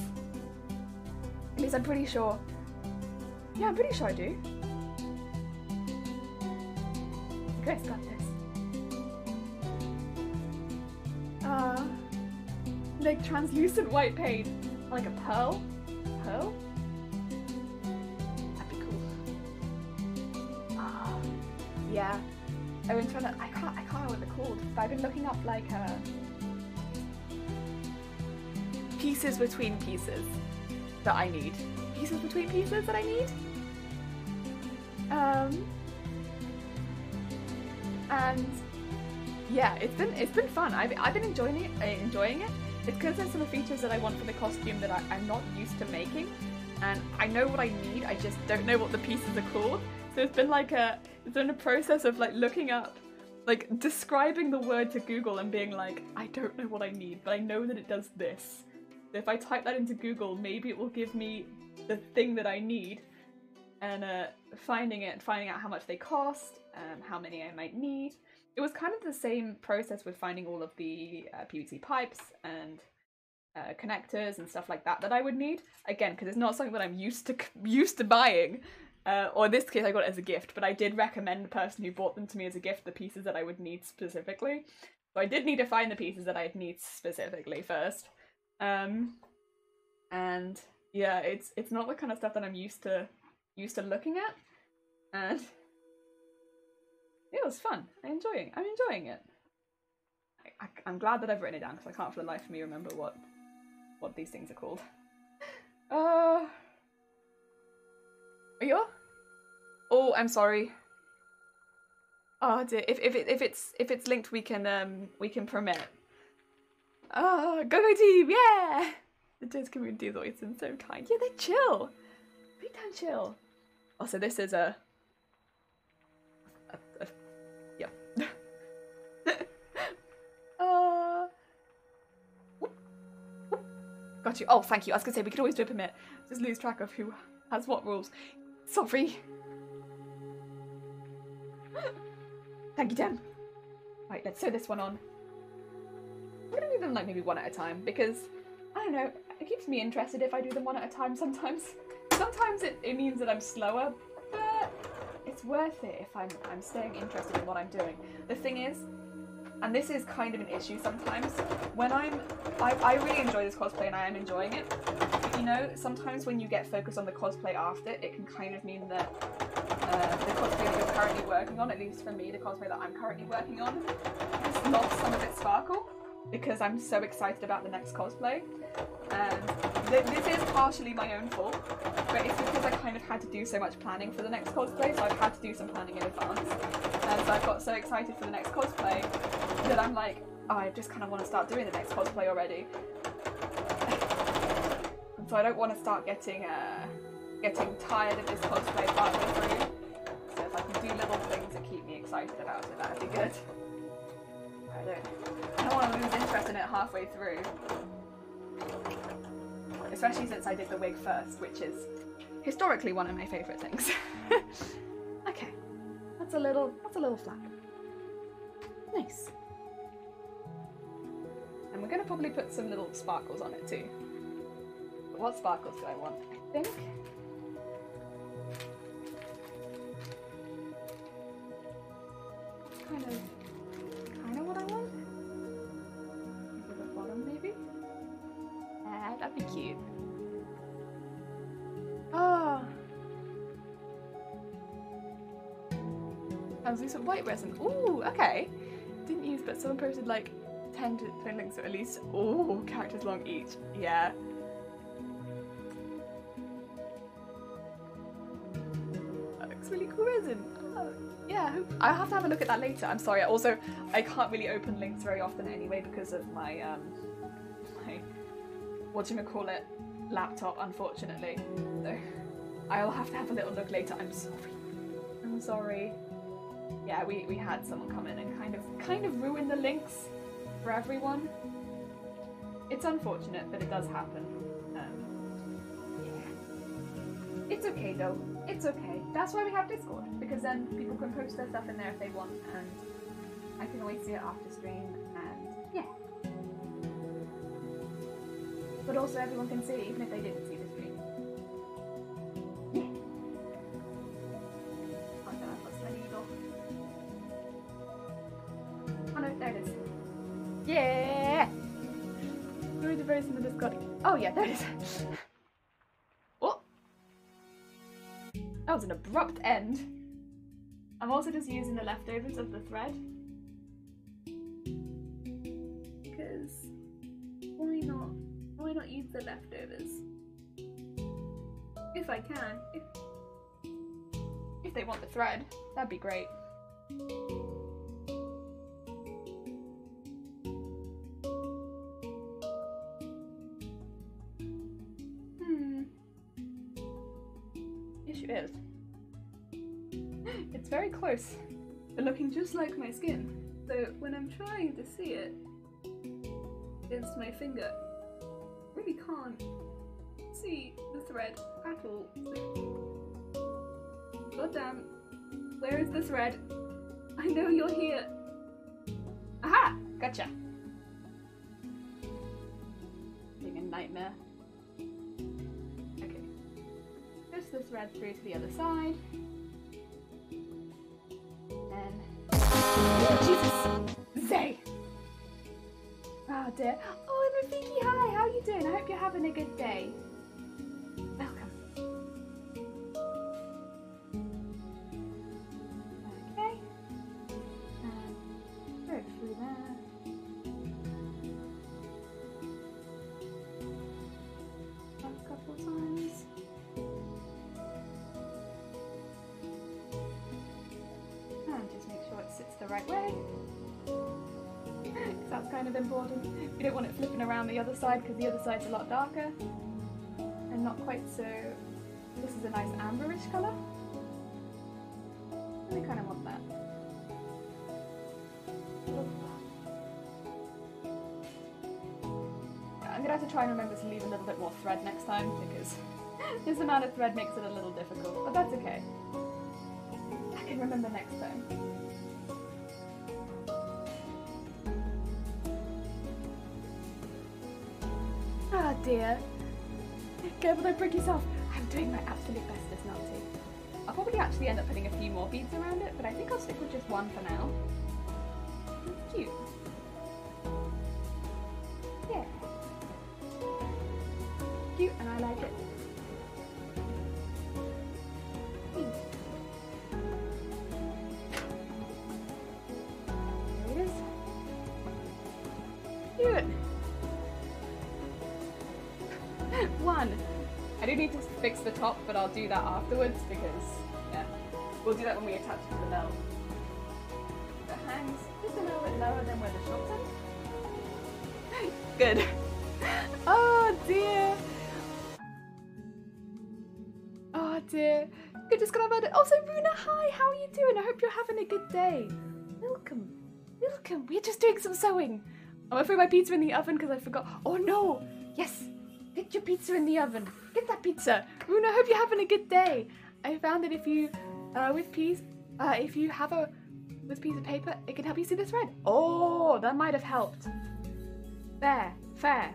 At least I'm pretty sure. Yeah, I'm pretty sure I do. Chris got this. Uh, like translucent white paint, like a pearl. Pearl? That'd be cool. Ah, uh, yeah. I went trying to. I can't. I can't remember what they're called. But I've been looking up like uh, pieces between pieces that I need. Pieces between pieces that I need. Um. And yeah, it's been it's been fun. I've I've been enjoying it. Uh, enjoying it. It's because there's some features that I want for the costume that I, I'm not used to making, and I know what I need. I just don't know what the pieces are called. So it's been like a it's been a process of like looking up, like describing the word to Google and being like, I don't know what I need, but I know that it does this. So if I type that into Google, maybe it will give me the thing that I need. And uh, finding it, finding out how much they cost, um, how many I might need. It was kind of the same process with finding all of the uh, P V C pipes and uh, connectors and stuff like that that I would need. Again, because it's not something that I'm used to used to buying. Uh, or in this case, I got it as a gift, but I did recommend the person who bought them to me as a gift the pieces that I would need specifically. So I did need to find the pieces that I'd need specifically first. Um, and yeah, it's it's not the kind of stuff that I'm used to. used to looking at, and it was fun. I'm enjoying I'm enjoying it. I, I, I'm glad that I've written it down because I can't for the life of me remember what what these things are called. Uh, are you? Oh, I'm sorry. Oh dear. If if it, if it's if it's linked, we can um we can permit. Oh, go go team! Yeah, the Dance community has always been so kind. Yeah, they're chill. Big time chill. Also, this is a, a, a yeah. uh, whoop, whoop. Got you. Oh, thank you. I was gonna say we could always do a permit. Just lose track of who has what rules. Sorry. Thank you, Dan. Right, let's sew this one on. We're gonna do them like maybe one at a time because I don't know. It keeps me interested if I do them one at a time sometimes. Sometimes it, it means that I'm slower, but it's worth it if I'm, I'm staying interested in what I'm doing. The thing is, and this is kind of an issue sometimes, when I'm, I, I really enjoy this cosplay and I am enjoying it, but you know, sometimes when you get focused on the cosplay after, it can kind of mean that uh, the cosplay that you're currently working on, at least for me, the cosplay that I'm currently working on, has lost some of its sparkle because I'm so excited about the next cosplay. Um, th this is partially my own fault, but it's because I kind of had to do so much planning for the next cosplay, so I've had to do some planning in advance. And so I've got so excited for the next cosplay that I'm like, oh, I just kind of want to start doing the next cosplay already. And so I don't want to start getting uh, getting tired of this cosplay partly through. So if I can do little things that keep me excited about it, that'd be good. I don't, I don't want to lose interest in it halfway through. Especially since I did the wig first, which is historically one of my favourite things. Okay, that's a little, that's a little flap. Nice. And we're going to probably put some little sparkles on it too. But what sparkles do I want? I think. Kind of. That'd be cute. Oh. Translucent white resin. Ooh, okay. Didn't use, but someone posted like ten to twenty links, or at least, ooh, characters long each. Yeah. That looks really cool resin. Oh, yeah, I'll have to have a look at that later. I'm sorry. Also, I can't really open links very often anyway because of my, um, my... whatchamacallit laptop, unfortunately. So I'll have to have a little look later. I'm sorry. I'm sorry. Yeah, we, we had someone come in and kind of kind of ruin the links for everyone. It's unfortunate, but it does happen. Um, yeah. It's okay though. It's okay. That's why we have Discord, because then people can post their stuff in there if they want, and I can always see it after stream, and yeah. But also everyone can see it even if they didn't see the stream. Yeah. Oh no, I've lost my needle. Oh no, there it is. Yeah! Through the verse in the Discord. Oh yeah, there it is. Oh! That was an abrupt end. I'm also just using the leftovers of the thread. Because why not? Why not use the leftovers? If I can. If, if they want the thread, that'd be great. Close. They're looking just like my skin, so when I'm trying to see it against my finger, I really can't see the thread at all. God damn, where is the thread? I know you're here. Aha! Gotcha. Being a nightmare. Okay. Push the thread through to the other side. Jesus! Zay! Oh dear. Oh, and Rafiki, hi! How are you doing? I hope you're having a good day. Welcome. Okay. And throw it through there. A couple times. And just make sure it sits the right way. That's kind of important. You don't want it flipping around the other side because the other side's a lot darker and not quite so. This is a nice amberish colour. And I kind of want that. I'm gonna have to try and remember to leave a little bit more thread next time because this amount of thread makes it a little difficult, but that's okay. I can remember next time. Oh dear. Gerbil, don't break yourself. I'm doing my absolute best just not to. I'll probably actually end up putting a few more beads around it, but I think I'll stick with just one for now. It's cute. Yeah. Cute, and I like it. Fix the top, but I'll do that afterwards because, yeah, we'll do that when we attach it to the bell. It hangs just a little bit lower than where the shorts are. Good. Oh dear. Oh dear. Good, just got about it. Also, Runa, hi, how are you doing? I hope you're having a good day. Welcome. Welcome. We're just doing some sewing. I'm gonna throw my pizza in the oven because I forgot. Oh no. Yes. Get your pizza in the oven. Get that pizza. Runa, I hope you're having a good day. I found that if you, uh, with peas, uh, if you have a, with piece of paper, it can help you see the thread. Oh, that might have helped. There, fair.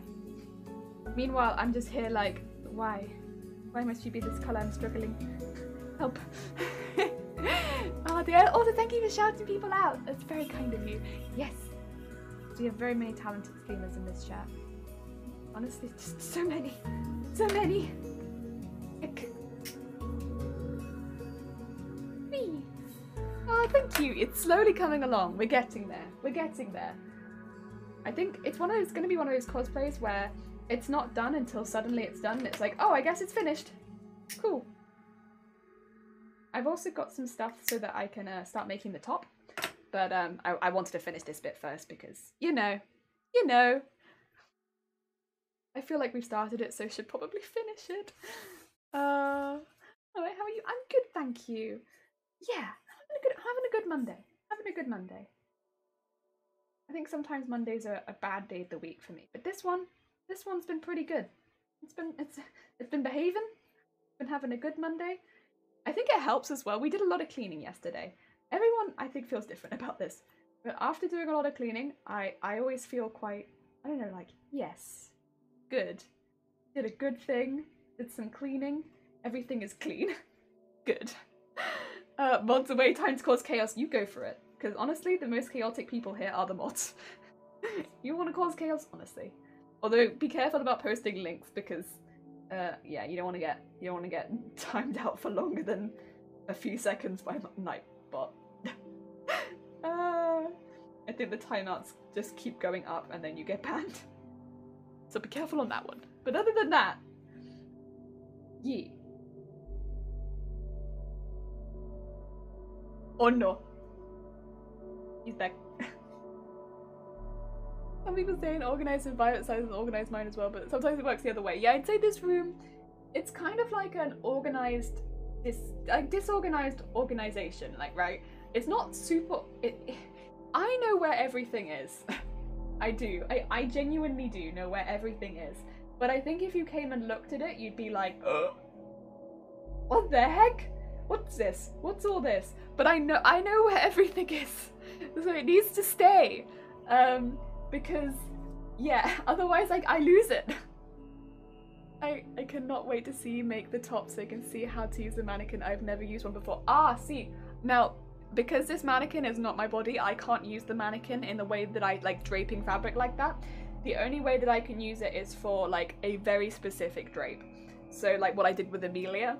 Meanwhile, I'm just here like, why? Why must you be this colour? I'm struggling. Help. Oh dear. Also, thank you for shouting people out. That's very kind of you. Yes. We have very many talented streamers in this chat. Honestly, just so many, so many. Heck. Me. Oh, thank you. It's slowly coming along. We're getting there. We're getting there. I think it's one of those, going to be one of those cosplays where it's not done until suddenly it's done. And it's like, oh, I guess it's finished. Cool. I've also got some stuff so that I can uh, start making the top, but um, I, I wanted to finish this bit first because you know, you know. I feel like we've started it, so should probably finish it. Uh, alright, how are you? I'm good, thank you. Yeah, having a good, having a good Monday. Having a good Monday. I think sometimes Mondays are a bad day of the week for me, but this one, this one's been pretty good. It's been it's it's been behaving. Been having a good Monday. I think it helps as well. We did a lot of cleaning yesterday. Everyone, I think, feels different about this. But after doing a lot of cleaning, I, I always feel quite, I don't know, like, yes, good. Did a good thing, did some cleaning, everything is clean. Good. Uh, mods away, time to cause chaos, you go for it. Because honestly, the most chaotic people here are the mods. You want to cause chaos? Honestly. Although, be careful about posting links because, uh, yeah, you don't want to get, you don't want to get timed out for longer than a few seconds by Nightbot. Uh, I think the timeouts just keep going up and then you get banned. So be careful on that one. But other than that, yeah. Oh no. He's back. Some people say an organized environment size is organized mine as well, but sometimes it works the other way. Yeah, I'd say this room, it's kind of like an organized, dis like disorganized organization, like, right? It's not super, it, it, I know where everything is. I do, I, I genuinely do know where everything is. But I think if you came and looked at it, you'd be like, ugh. What the heck? What's this? What's all this? But I know, I know where everything is. So it needs to stay. Um, because, yeah, otherwise like I lose it. I, I cannot wait to see you make the top so you can see how to use the mannequin. I've never used one before. Ah, see, now, because this mannequin is not my body, I can't use the mannequin in the way that I like draping fabric like that. The only way that I can use it is for like a very specific drape. So like what I did with Amelia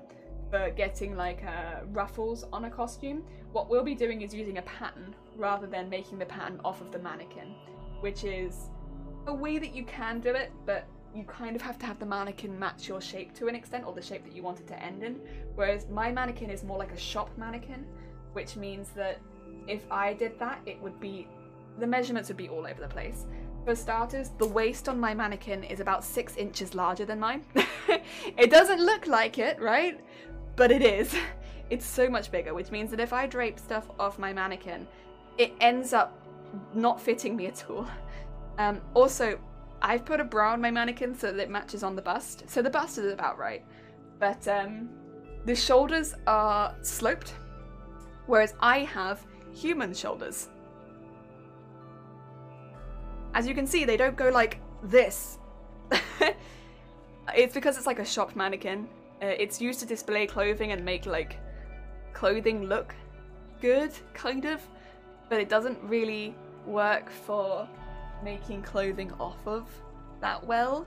for getting like uh, ruffles on a costume. What we'll be doing is using a pattern rather than making the pattern off of the mannequin, which is a way that you can do it, but you kind of have to have the mannequin match your shape to an extent, or the shape that you want it to end in. Whereas my mannequin is more like a shop mannequin, which means that if I did that, it would be, the measurements would be all over the place. For starters, the waist on my mannequin is about six inches larger than mine. It doesn't look like it, right? But it is. It's so much bigger, which means that if I drape stuff off my mannequin, it ends up not fitting me at all. Um, also, I've put a bra on my mannequin so that it matches on the bust. So the bust is about right, but um, the shoulders are sloped. Whereas I have human shoulders. As you can see, they don't go like this. It's because it's like a shop mannequin. Uh, it's used to display clothing and make like clothing look good, kind of, but it doesn't really work for making clothing off of that well.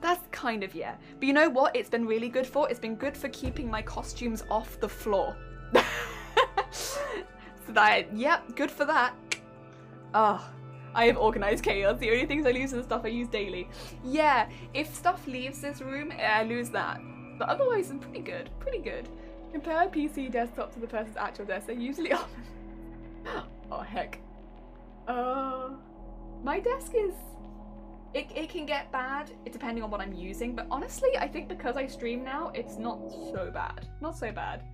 That's kind of, yeah. But you know what it's been really good for? It's been good for keeping my costumes off the floor. So that, yep, good for that. Oh, I have organized chaos. The only things I lose are the stuff I use daily. Yeah, if stuff leaves this room, I lose that. But otherwise, I'm pretty good, pretty good. Compare P C desktop to the person's actual desk. They usually are. Oh, heck. Uh, my desk is, it, it can get bad depending on what I'm using. But honestly, I think because I stream now, it's not so bad, not so bad.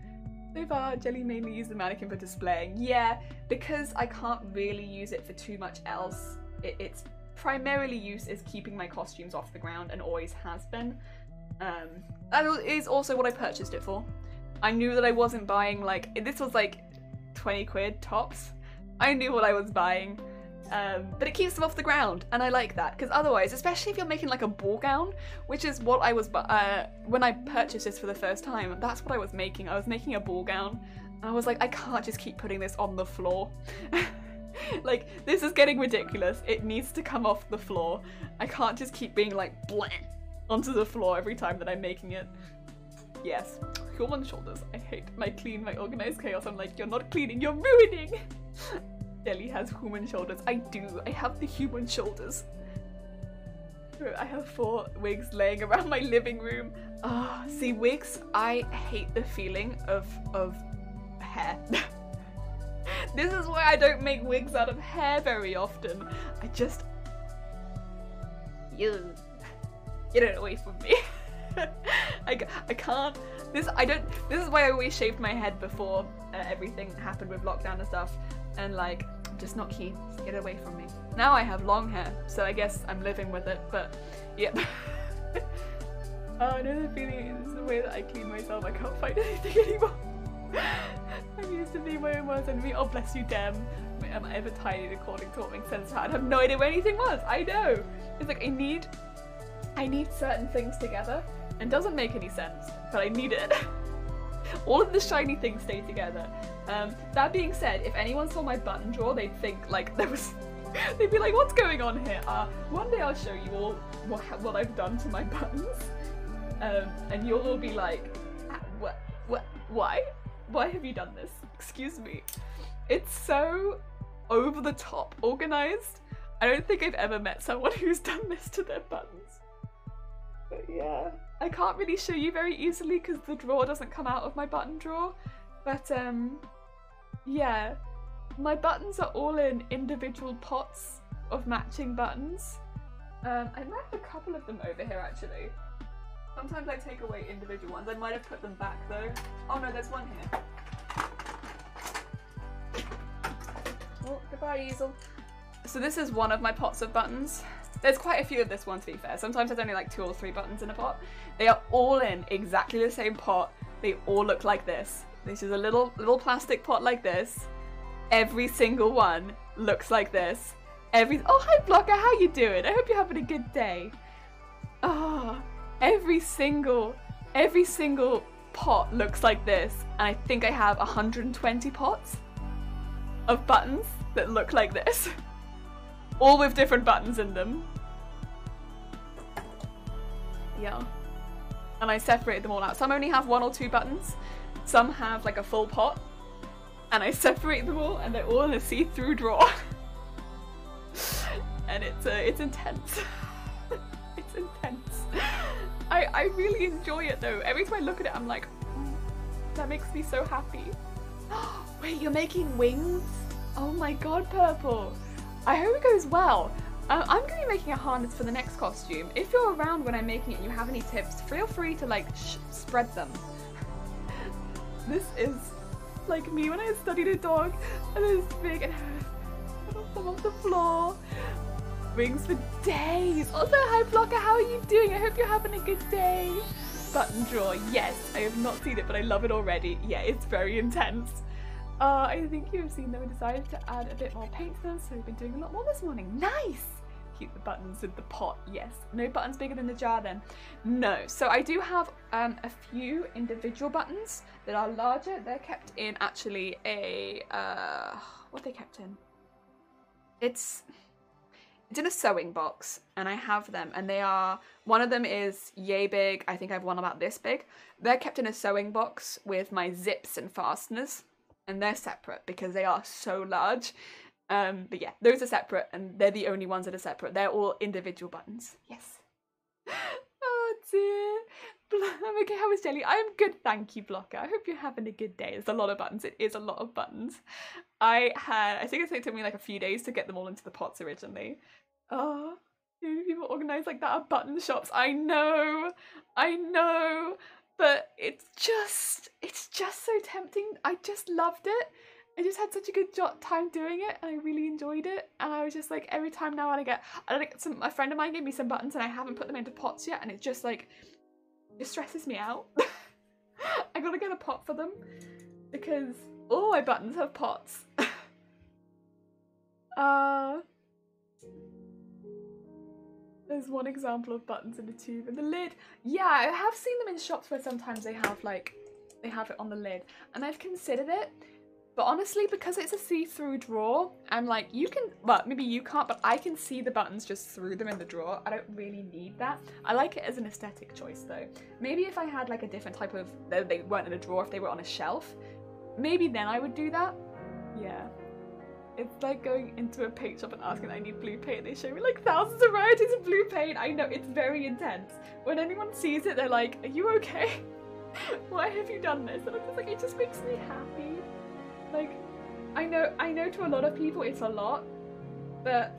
So far, Jelly mainly used the mannequin for displaying. Yeah, because I can't really use it for too much else. It, its primarily use is keeping my costumes off the ground and always has been. Um, that is also what I purchased it for. I knew that I wasn't buying like, this was like twenty quid tops. I knew what I was buying, um, but it keeps them off the ground and I like that because otherwise, especially if you're making like a ball gown, which is what I was, uh, when I purchased this for the first time, that's what I was making. I was making a ball gown and I was like, I can't just keep putting this on the floor. Like, this is getting ridiculous. It needs to come off the floor. I can't just keep being like, bleh, onto the floor every time that I'm making it. Yes, human shoulders. I hate my clean, my organized chaos. I'm like, you're not cleaning, you're ruining. Jelly has human shoulders. I do. I have the human shoulders. I have four wigs laying around my living room. Ah, oh, see, wigs, I hate the feeling of, of hair. This is why I don't make wigs out of hair very often. I just... You. Get it away from me. I, I can't. This I don't. This is why I always shaved my head before uh, everything happened with lockdown and stuff. And like, I'm just not keen. Just get away from me. Now I have long hair, so I guess I'm living with it. But yep. Oh, I know the feeling. This is the way that I clean myself. I can't find anything anymore. I used to be my own worst enemy. Oh, bless you, Dem. Wait, am I ever tired according to what makes sense? I have no idea where anything was. I know. It's like I need, I need certain things together, and doesn't make any sense, but I need it. All of the shiny things stay together. Um, that being said, if anyone saw my button draw, they'd think like there was. They'd be like, "What's going on here?" Uh, one day I'll show you all what what I've done to my buttons, um, and you'll all be like, "What? What? Why? Why have you done this? Excuse me." It's so over the top organized. I don't think I've ever met someone who's done this to their buttons. But yeah, I can't really show you very easily because the drawer doesn't come out of my button drawer. But um, yeah, my buttons are all in individual pots of matching buttons. Um, I might have a couple of them over here actually. Sometimes I take away individual ones. I might have put them back though. Oh no, there's one here. Oh, goodbye, Easel. So this is one of my pots of buttons. There's quite a few of this one, to be fair. Sometimes there's only like two or three buttons in a pot. They are all in exactly the same pot. They all look like this. This is a little little plastic pot like this. Every single one looks like this. Every oh hi Blocker, how you doing? I hope you're having a good day. Ah, oh, every single every single pot looks like this, and I think I have one hundred twenty pots of buttons that look like this. All with different buttons in them. Yeah. And I separated them all out. Some only have one or two buttons. Some have like a full pot. And I separate them all and they're all in a see-through drawer. And it's uh, it's intense. It's intense. I, I really enjoy it though. Every time I look at it I'm like, mm, that makes me so happy. Wait, you're making wings? Oh my god, Purple. I hope it goes well. Uh, I'm going to be making a harness for the next costume. If you're around when I'm making it and you have any tips, feel free to like sh spread them. This is like me when I studied a dog and it was big and I was off the floor. Wings for days. Also, hi Blocker, how are you doing? I hope you're having a good day. Button drawer, yes. I have not seen it, but I love it already. Yeah, it's very intense. Uh, I think you have seen them. We decided to add a bit more paint to them, so we've been doing a lot more this morning. Nice! Keep the buttons with the pot, yes. No buttons bigger than the jar then? No. So I do have um, a few individual buttons that are larger. They're kept in actually a... Uh, what are they kept in? It's... It's in a sewing box and I have them and they are, one of them is yay big, I think I have one about this big. They're kept in a sewing box with my zips and fasteners. And they're separate because they are so large. Um, but yeah, those are separate and they're the only ones that are separate. They're all individual buttons. Yes. Oh dear. I'm okay, how is Jelly? I'm good, thank you, Blocker. I hope you're having a good day. It's a lot of buttons. It is a lot of buttons. I had, I think it took me like a few days to get them all into the pots originally. Oh, people organized like that are button shops. I know. I know. But it's just, it's just so tempting. I just loved it. I just had such a good time doing it and I really enjoyed it. And I was just like, every time now when I get, I like some, a friend of mine gave me some buttons and I haven't put them into pots yet. And it's just like, it stresses me out. I gotta get a pot for them because all my buttons have pots. uh, There's one example of buttons in a tube and the lid. Yeah, I have seen them in shops where sometimes they have like, they have it on the lid and I've considered it. But honestly, because it's a see-through drawer and like you can, well, maybe you can't, but I can see the buttons just through them in the drawer. I don't really need that. I like it as an aesthetic choice though. Maybe if I had like a different type of, they weren't in a drawer, if they were on a shelf, maybe then I would do that. Yeah. It's like going into a paint shop and asking I need blue paint. They show me like thousands of varieties of blue paint. I know, it's very intense. When anyone sees it, they're like, are you okay? Why have you done this? And I'm just like, it just makes me happy. Like, I know, I know to a lot of people it's a lot, but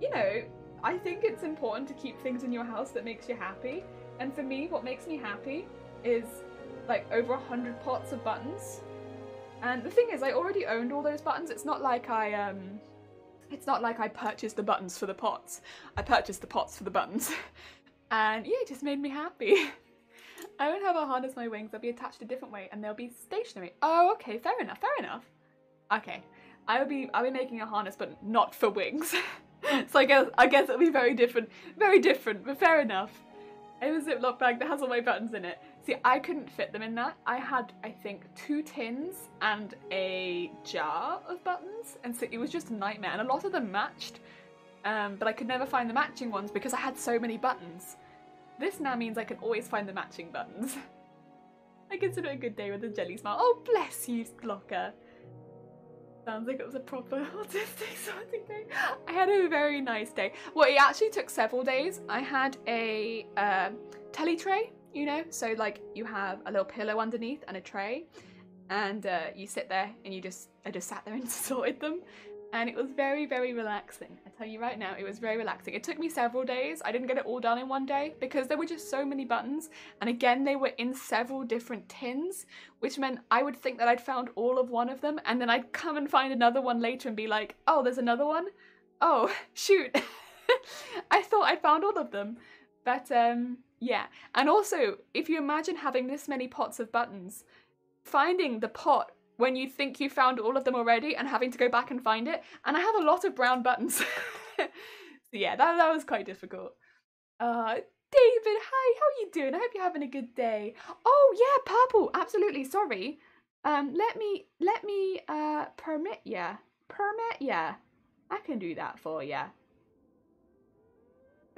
you know, I think it's important to keep things in your house that makes you happy. And for me, what makes me happy is like over a hundred pots of buttons. And the thing is, I already owned all those buttons. It's not like I um, it's not like I purchased the buttons for the pots. I purchased the pots for the buttons. And yeah, it just made me happy. I won't have a harness my wings, they'll be attached a different way and they'll be stationary. Oh, okay, fair enough, fair enough. Okay, I'll be, I'll be making a harness, but not for wings. So I guess, I guess it'll be very different, very different, but fair enough. I have a Ziploc bag that has all my buttons in it. See, I couldn't fit them in that. I had, I think, two tins and a jar of buttons, and so it was just a nightmare, and a lot of them matched, um, but I could never find the matching ones because I had so many buttons. This now means I can always find the matching buttons. I consider it a good day with a jelly smile. Oh, bless you, Glocker. Sounds like it was a proper autistic sorting day. I had a very nice day. Well, it actually took several days. I had a uh, telly tray, you know, so like you have a little pillow underneath and a tray, and uh, you sit there and you just, I just sat there and sorted them. And it was very, very relaxing. I tell you right now, it was very relaxing. It took me several days. I didn't get it all done in one day because there were just so many buttons. And again, they were in several different tins, which meant I would think that I'd found all of one of them. And then I'd come and find another one later and be like, oh, there's another one. Oh, shoot. I thought I'd found all of them. But um, yeah. And also, if you imagine having this many pots of buttons, finding the pot when you think you found all of them already and having to go back and find it. And I have a lot of brown buttons. So yeah, that, that was quite difficult. Uh, David, hi, how are you doing? I hope you're having a good day. Oh yeah, purple, absolutely, sorry. Um, let me, let me uh, permit ya. Permit ya. I can do that for ya.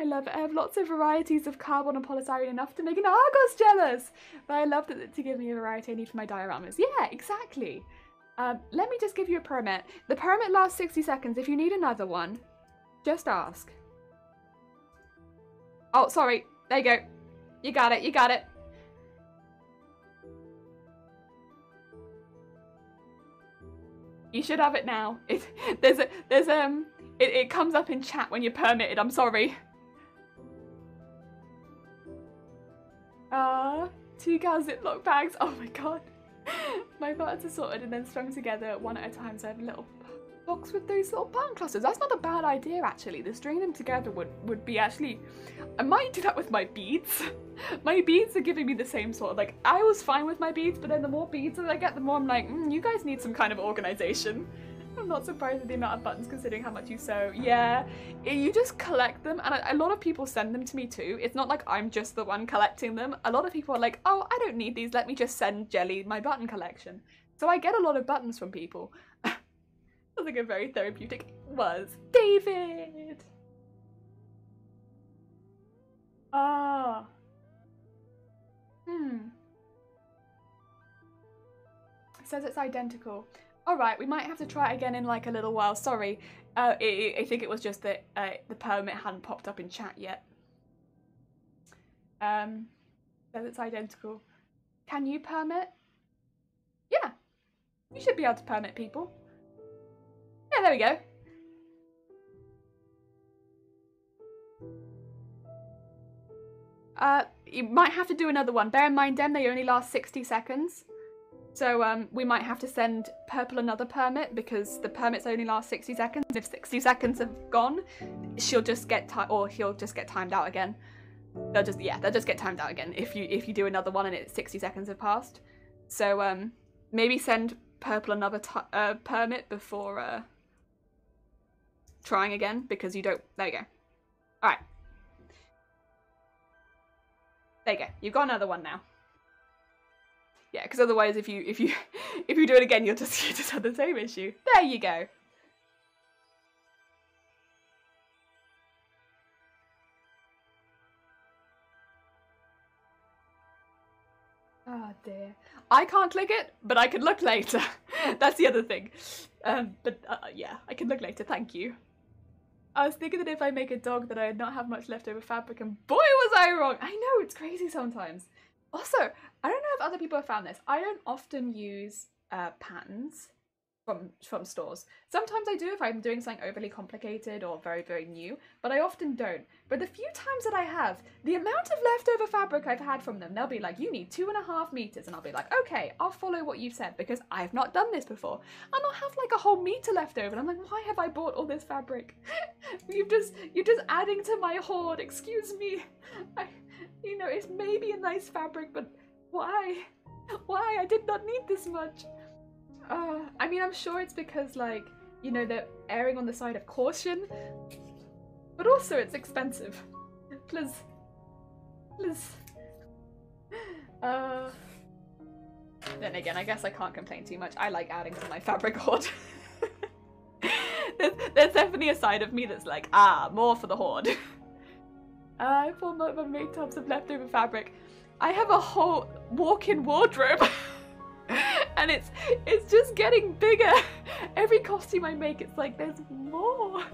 I love it. I have lots of varieties of carbon and polystyrene, enough to make an Argos jealous. But I love that to give me a variety I need for my dioramas. Yeah, exactly. Um, let me just give you a permit. The permit lasts sixty seconds. If you need another one, just ask. Oh, sorry. There you go. You got it. You got it. You should have it now. It, there's a, there's um, it, it comes up in chat when you're permitted. I'm sorry. Ah, uh, two gal Ziploc bags. Oh my god. My buttons are sorted and then strung together one at a time, so I have a little box with those little button clusters. That's not a bad idea, actually. The string them together would, would be actually... I might do that with my beads. My beads are giving me the same sort of, like, I was fine with my beads, but then the more beads that I get, the more I'm like, mm, you guys need some kind of organisation. I'm not surprised at the amount of buttons considering how much you sew. Yeah, you just collect them, and a lot of people send them to me too. It's not like I'm just the one collecting them. A lot of people are like, oh, I don't need these, let me just send Jelly my button collection. So I get a lot of buttons from people. I think a very therapeutic was. David! Ah. Hmm. It says it's identical. Alright, we might have to try it again in like a little while, sorry. Uh, it, I think it was just that uh, the permit hadn't popped up in chat yet. Um, so it's identical. Can you permit? Yeah, you should be able to permit people. Yeah, there we go. Uh, you might have to do another one. Bear in mind, Dem, they only last sixty seconds. So um, we might have to send Purple another permit because the permits only last sixty seconds. If sixty seconds have gone, she'll just get ti- or he'll just get timed out again. They'll just yeah, they'll just get timed out again if you if you do another one and it's sixty seconds have passed. So um, maybe send Purple another t uh, permit before uh, trying again because you don't. There you go. All right. There you go. You've got another one now. Yeah, because otherwise, if you if you if you do it again, you'll just you just have the same issue. There you go. Oh dear, I can't click it, but I can look later. That's the other thing. Um, but uh, yeah, I can look later. Thank you. I was thinking that if I make a dog, that I would not have much leftover fabric, and boy, was I wrong. I know, it's crazy sometimes. Also, I don't know if other people have found this. I don't often use uh, patterns from from stores. Sometimes I do if I'm doing something overly complicated or very, very new, but I often don't. But the few times that I have, the amount of leftover fabric I've had from them, they'll be like, you need two and a half meters. And I'll be like, okay, I'll follow what you've said because I've not done this before. And I'll have like a whole meter left over. And I'm like, why have I bought all this fabric? You've just, you're just adding to my hoard, excuse me. I, you know, it's maybe a nice fabric, but why? Why? I did not need this much. Uh, I mean, I'm sure it's because, like, you know, they're erring on the side of caution, but also it's expensive. Please. Please. Uh, then again, I guess I can't complain too much. I like adding to my fabric hoard. there's, there's definitely a side of me that's like, ah, more for the hoard. I uh, pulled out my make tubs of leftover fabric. I have a whole walk-in wardrobe. And it's it's just getting bigger. Every costume I make, it's like there's more.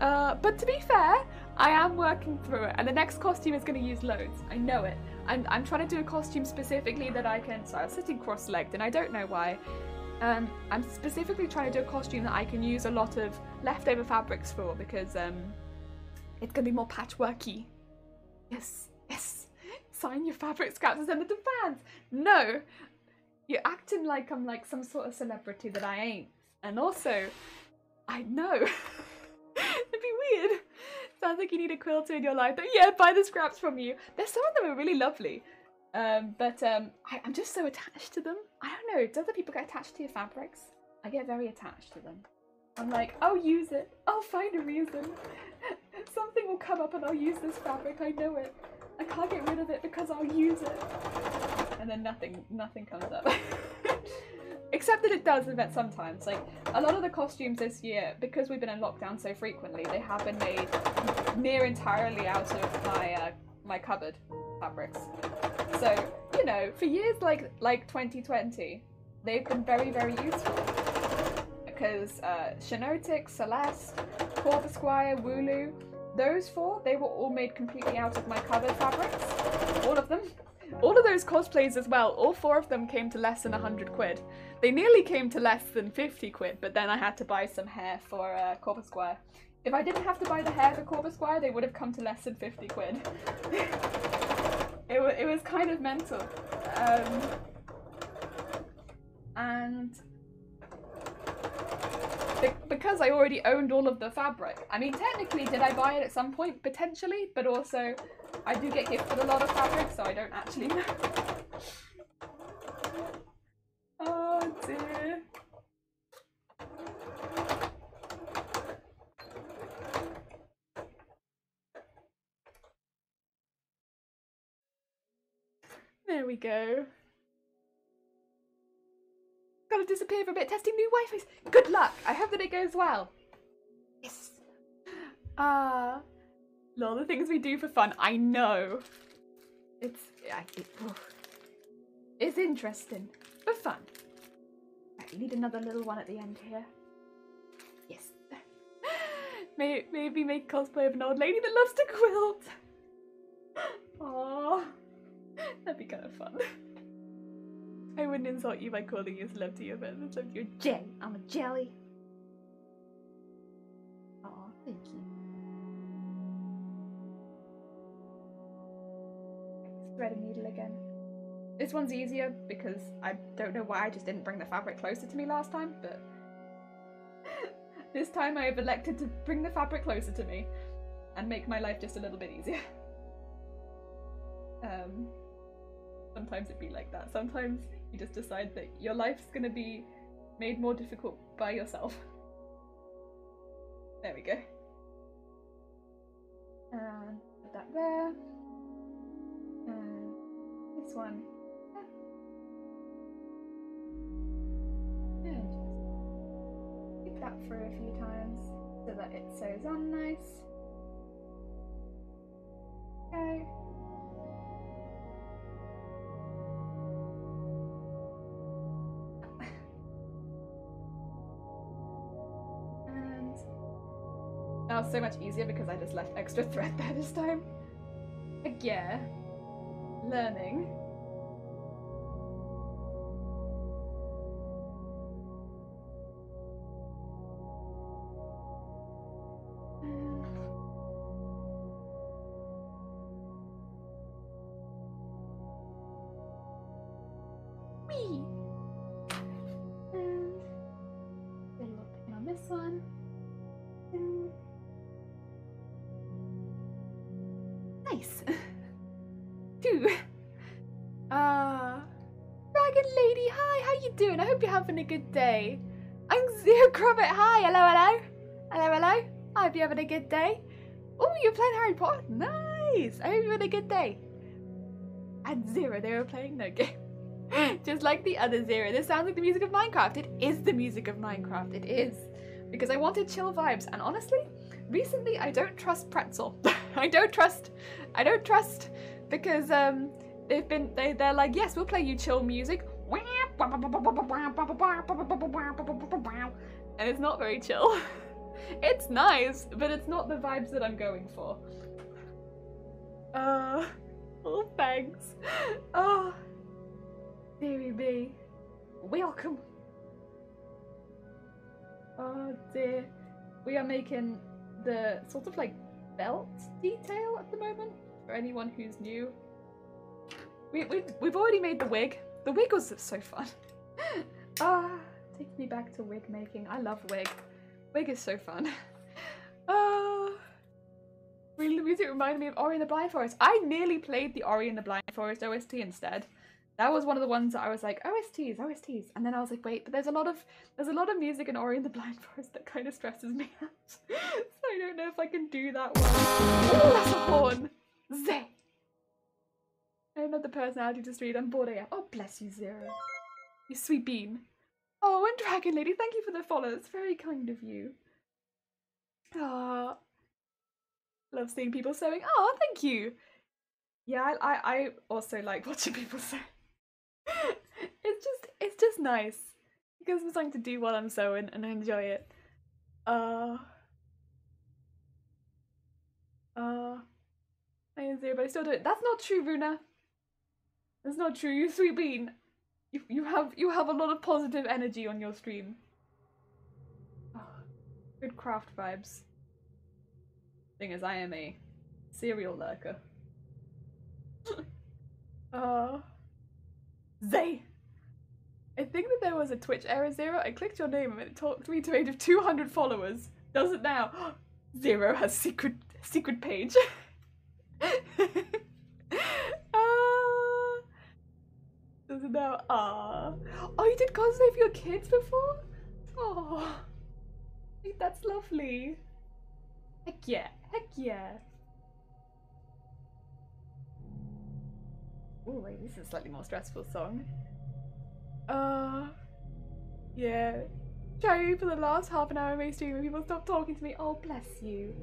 Uh, but to be fair, I am working through it, and the next costume is going to use loads. I know it. I'm I'm trying to do a costume specifically that I can. So I'm sitting cross-legged, and I don't know why. Um, I'm specifically trying to do a costume that I can use a lot of leftover fabrics for because um, it's going to be more patchworky. Yes, yes. Sign your fabric scraps and send it to fans. No. You're acting like I'm like some sort of celebrity that I ain't. And also, I know. It'd be weird. Sounds like you need a quilter in your life. But yeah, buy the scraps from you. There's some of them are really lovely. Um, but um, I, I'm just so attached to them. I don't know. Do other people get attached to your fabrics? I get very attached to them. I'm like, I'll use it. I'll find a reason. Something will come up and I'll use this fabric. I know it. I can't get rid of it because I'll use it. And then nothing, nothing comes up. Except that it does event sometimes. Like, a lot of the costumes this year, because we've been in lockdown so frequently, they have been made near entirely out of my, uh, my cupboard fabrics. So, you know, for years like, like twenty twenty, they've been very, very useful. Because uh, Shinotic, Celeste, Corvus Quire, Wooloo, those four, they were all made completely out of my cupboard fabrics. All of them. All of those cosplays as well, all four of them came to less than a hundred quid. They nearly came to less than fifty quid, but then I had to buy some hair for uh, Corvus Quire. If I didn't have to buy the hair for Corvus Quire, they would have come to less than fifty quid. it, w it was kind of mental. Um, and... because I already owned all of the fabric. I mean, technically, did I buy it at some point? Potentially, but also I do get gifted a lot of fabric, so I don't actually know. Oh dear. There we go. Gotta disappear for a bit, testing new Wi-Fi's. Good luck. I hope that it goes well. Yes. Ah, uh, lol, the things we do for fun. I know. It's yeah, it, oh. It's interesting but fun. Right, we need another little one at the end here. Yes. maybe, maybe make cosplay of an old lady that loves to quilt. Aww, that'd be kind of fun. I wouldn't insult you by calling you a celebrity, but I love you. Jelly. I'm a jelly. Oh, thank you. Thread a needle again. This one's easier because I don't know why I just didn't bring the fabric closer to me last time, but this time I have elected to bring the fabric closer to me and make my life just a little bit easier. Um. Sometimes it'd be like that. Sometimes you just decide that your life's gonna be made more difficult by yourself. There we go. And put that there. And this one. Yeah. And just keep that through a few times so that it sews on nice. Okay. Now it's so much easier because I just left extra thread there this time. Again, learning. this one. And... nice. Two. Ah, uh, Dragon Lady, hi, how you doing? I hope you're having a good day. I'm Zia Crumpet, hi, hello, hello. Hello, hello. I hope you're having a good day. Oh, you're playing Harry Potter? Nice. I hope you had a good day. And Zero, they were playing no game. Just like the other Zero. This sounds like the music of Minecraft. It is the music of Minecraft. It is. Because I wanted chill vibes. And honestly, recently I don't trust Pretzel. I don't trust. I don't trust. Because um, they've been, they, they're like, yes, we'll play you chill music. And it's not very chill. It's nice, but it's not the vibes that I'm going for. Uh, oh, thanks. Oh, dearie me. Welcome. Oh dear. We are making the sort of like belt detail at the moment for anyone who's new. We, we, we've already made the wig. The wig was so fun. Ah, oh, takes me back to wig making. I love wig. Wig is so fun. Oh, really, the music reminded me of Ori in the Blind Forest. I nearly played the Ori in the Blind Forest O S T instead. That was one of the ones that I was like, O S Ts, O S Ts, and then I was like, wait, but there's a lot of there's a lot of music in Ori in the Blind Forest that kind of stresses me out. So I don't know if I can do that one. Oh, that's a horn. Zay. I don't have the personality to read. I'm bored A F. Oh, bless you, Zero. You sweet bean. Oh, and Dragon Lady, thank you for the follow. It's very kind of you. Ah, love seeing people sewing. Oh, thank you. Yeah, I, I, I also like watching people sew. It's just, it's just nice. It gives me something to do while I'm sewing, and I enjoy it. Uh, uh, I didn't sew, but I still do it. That's not true, Runa. That's not true. You sweet bean. You, you have you have a lot of positive energy on your stream. Oh, good craft vibes. Thing is, I am a serial lurker. uh, Zay! I think that there was a Twitch error, Zero. I clicked your name and it talked me to age of two hundred followers. Doesn't now. Zero has secret secret page. About ah, oh, you did cosplay for your kids before? Oh, that's lovely. Heck yeah, heck yeah. Oh wait, this is a slightly more stressful song. Uh, yeah. Trying for the last half an hour of my stream, and people stop talking to me. Oh, bless you.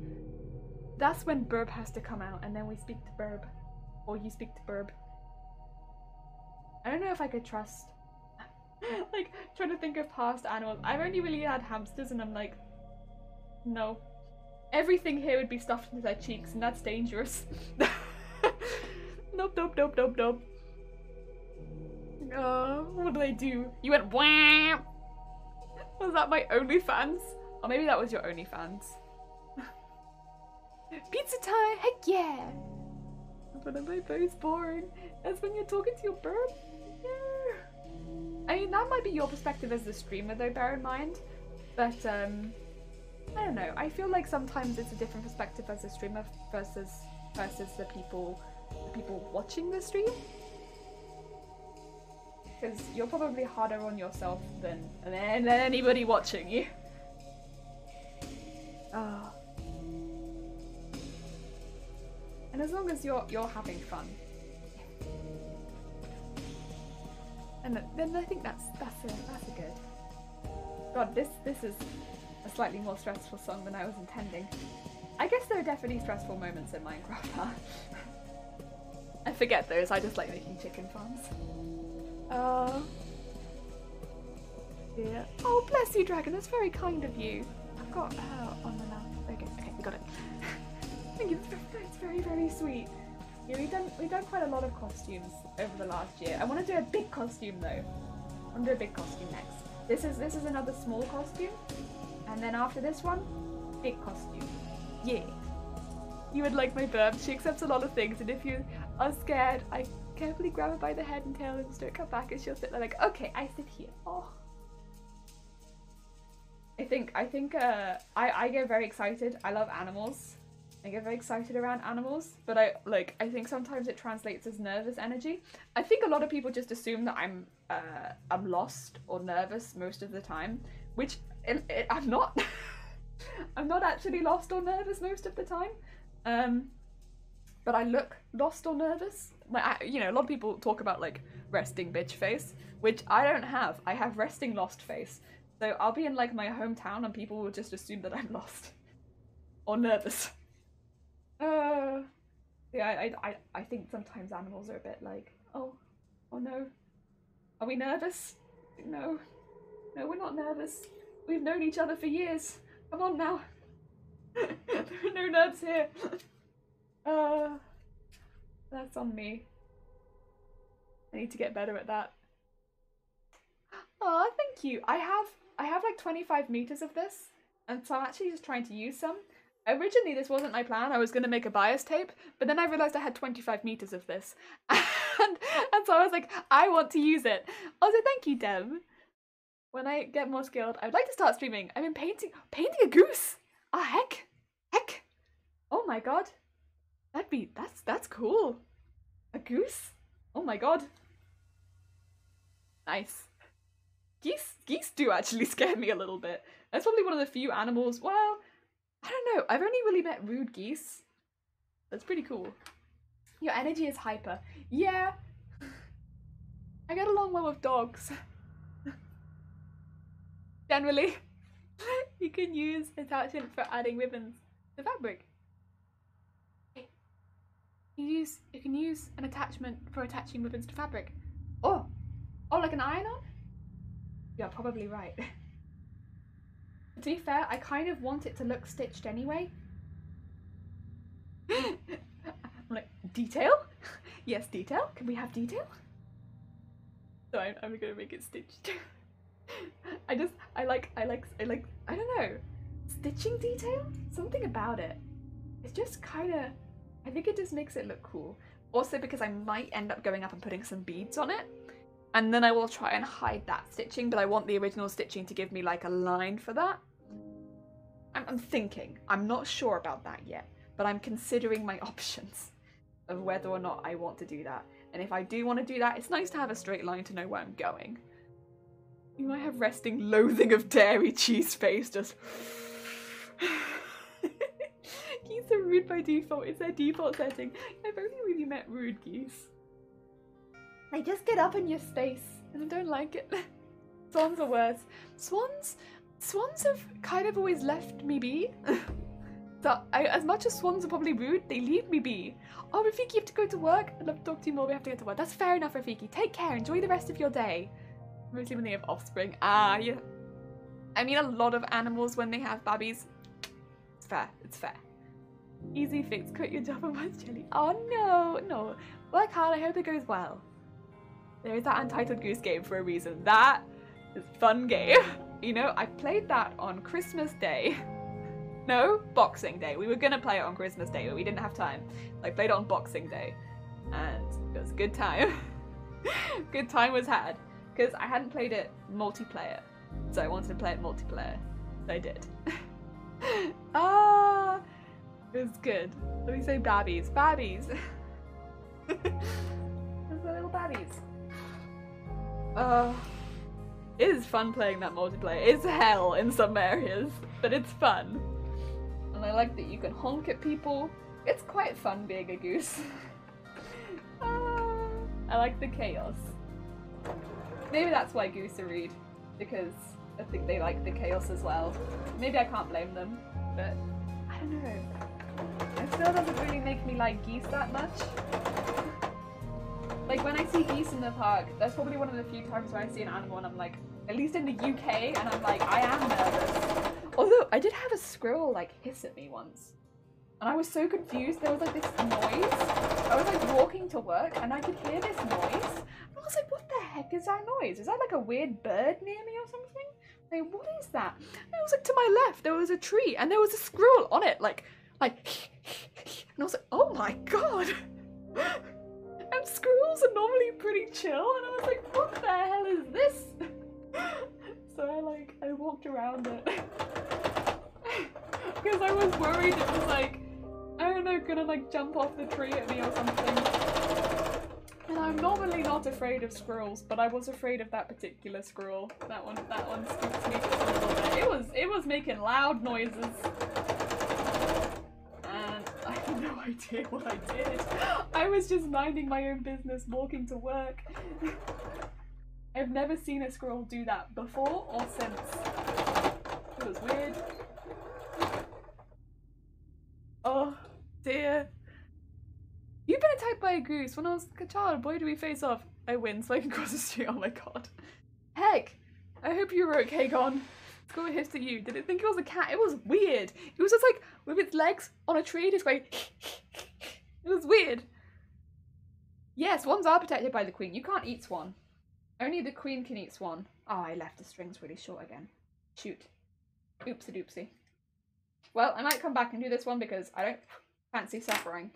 That's when Burb has to come out, and then we speak to Burb, or you speak to Burb. I don't know if I could trust, like, trying to think of past animals. I've only really had hamsters and I'm like, no. Everything here would be stuffed into their cheeks and that's dangerous. Nope, nope, nope, nope, nope. Uh, what do they do? You went wah! Was that my OnlyFans? Or maybe that was your OnlyFans. Pizza time, heck yeah! But my bow's boring. That's when you're talking to your bird. Yeah. I mean, that might be your perspective as the streamer, though. Bear in mind, but um, I don't know. I feel like sometimes it's a different perspective as a streamer versus versus the people the people watching the stream. Because you're probably harder on yourself than than anybody watching you. Ah. Oh. And as long as you're you're having fun, and then I think that's that's a that's a good. God, this this is a slightly more stressful song than I was intending. I guess there are definitely stressful moments in Minecraft. Huh? I forget those. I just like making chicken farms. Oh, uh, yeah. Oh, bless you, Dragon. That's very kind of you. I've got her on my lap. Okay, okay, we got it. It's very, very sweet. Yeah, we've done, we've done quite a lot of costumes over the last year. I want to do a big costume though. I want to do a big costume next. This is this is another small costume, and then after this one, big costume. Yeah. You would like my burp. She accepts a lot of things, and if you are scared, I carefully grab her by the head and tail and don't come back, and she'll sit there like, okay, I sit here. Oh. If think I think uh, I I get very excited. I love animals. I get very excited around animals, but I like I think sometimes it translates as nervous energy. I think a lot of people just assume that I'm uh, I'm lost or nervous most of the time, which it, it, I'm not. I'm not actually lost or nervous most of the time, um, but I look lost or nervous. Like I, you know, a lot of people talk about like resting bitch face, which I don't have. I have resting lost face. So I'll be in like my hometown and people will just assume that I'm lost or nervous. Uh, yeah, I, I, I think sometimes animals are a bit like, oh, oh no, are we nervous? No, no, we're not nervous. We've known each other for years. Come on now. There are no nerves here. Uh, that's on me. I need to get better at that. Oh, thank you. I have, I have like twenty-five meters of this, and so I'm actually just trying to use some. Originally, this wasn't my plan. I was going to make a bias tape, but then I realized I had twenty-five meters of this. and, and so I was like, I want to use it. Also, thank you, Deb. When I get more skilled, I'd like to start streaming. I've been painting, painting a goose. Ah, heck, heck. Oh my God. That'd be, that's, that's cool. A goose? Oh my God. Nice. Geese, geese do actually scare me a little bit. That's probably one of the few animals, well, I don't know. I've only really met rude geese. That's pretty cool. Your energy is hyper. Yeah. I get along well with dogs. Generally, you can use attachment for adding ribbons to fabric. You use you can use an attachment for attaching ribbons to fabric. Oh, oh, like an iron-on? You're probably right. To be fair, I kind of want it to look stitched anyway. I'm like, detail? Yes, detail. Can we have detail? So I'm, I'm gonna make it stitched. I just, I like, I like, I like, I don't know. Stitching detail? Something about it. It's just kind of, I think it just makes it look cool. Also because I might end up going up and putting some beads on it. And then I will try and hide that stitching, but I want the original stitching to give me like a line for that. I'm, I'm thinking. I'm not sure about that yet, but I'm considering my options of whether or not I want to do that. And if I do want to do that, it's nice to have a straight line to know where I'm going. You might have resting loathing of dairy cheese face, just... Geese are rude by default. It's their default setting. I've only really met rude geese. They just get up in your space, and I don't like it. Swans are worse. Swans, swans have kind of always left me be. So I, as much as swans are probably rude, they leave me be. Oh, Rafiki, you have to go to work. I'd love to talk to you more. We have to go to work. That's fair enough, Rafiki. Take care. Enjoy the rest of your day. Mostly when they have offspring. Ah, yeah. I mean, a lot of animals when they have babies. It's fair. It's fair. Easy fix. Quit your job and watch jelly. Oh no, no. Work hard. I hope it goes well. There is that Untitled Goose Game for a reason. That is a fun game. You know, I played that on Christmas Day. No, Boxing Day. We were gonna play it on Christmas Day, but we didn't have time. I played it on Boxing Day, and it was a good time. Good time was had, because I hadn't played it multiplayer. So I wanted to play it multiplayer, so I did. Ah, it was good. Let me say babbies, babbies. There's the little babbies. Uh, it is fun playing that multiplayer. It's hell in some areas, but it's fun. And I like that you can honk at people. It's quite fun being a goose. uh, I like the chaos. Maybe that's why geese are rude, because I think they like the chaos as well. Maybe I can't blame them, but I don't know. It still doesn't really make me like geese that much. Like, when I see geese in the park, that's probably one of the few times where I see an animal and I'm like, at least in the U K, and I'm like, I am nervous. Although, I did have a squirrel, like, hiss at me once. And I was so confused, there was, like, this noise. I was, like, walking to work, and I could hear this noise. And I was like, what the heck is that noise? Is that, like, a weird bird near me or something? Like, what is that? And I was, like, to my left, there was a tree, and there was a squirrel on it, like, like, and I was like, oh my God. And squirrels are normally pretty chill, and I was like, what the hell is this? So I like, I walked around it. because I was worried it was like, I don't know, gonna like jump off the tree at me or something. And I'm normally not afraid of squirrels, but I was afraid of that particular squirrel. That one, that one spooked me just a little bit. It was, it was making loud noises. I have no idea what I did. I was just minding my own business, walking to work. I've never seen a squirrel do that before or since. It was weird. Oh dear. You've been attacked by a goose. When I was a child, boy, do we face off. I win so I can cross the street. Oh my god. Heck! I hope you were okay, Gon. Go with hips at you. Did it think it was a cat? It was weird. It was just like with its legs on a tree, just going. It was weird. Yes, yeah, swans are protected by the queen. You can't eat swan. Only the queen can eat swan. Oh, I left the strings really short again. Shoot. Oopsie doopsie. Well, I might come back and do this one because I don't fancy suffering.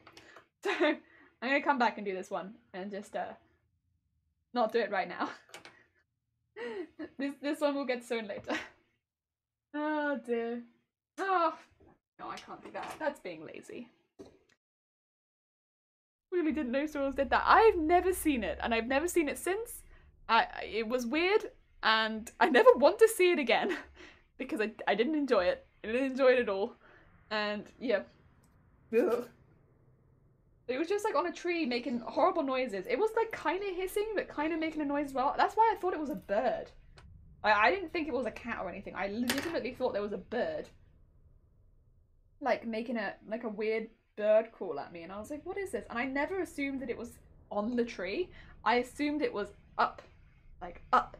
So I'm gonna come back and do this one and just uh not do it right now. this this one will get sewn later. Oh dear. Oh no, I can't do that. That's being lazy. Really didn't know squirrels did that. I've never seen it, and I've never seen it since. I, I it was weird, and I never want to see it again because I I didn't enjoy it. I didn't enjoy it at all, and yeah, ugh. It was just like on a tree making horrible noises. It was like kind of hissing, but kind of making a noise as well. That's why I thought it was a bird. I didn't think it was a cat or anything. I legitimately thought there was a bird, like making a like a weird bird call at me, and I was like, "What is this?" And I never assumed that it was on the tree. I assumed it was up, like up.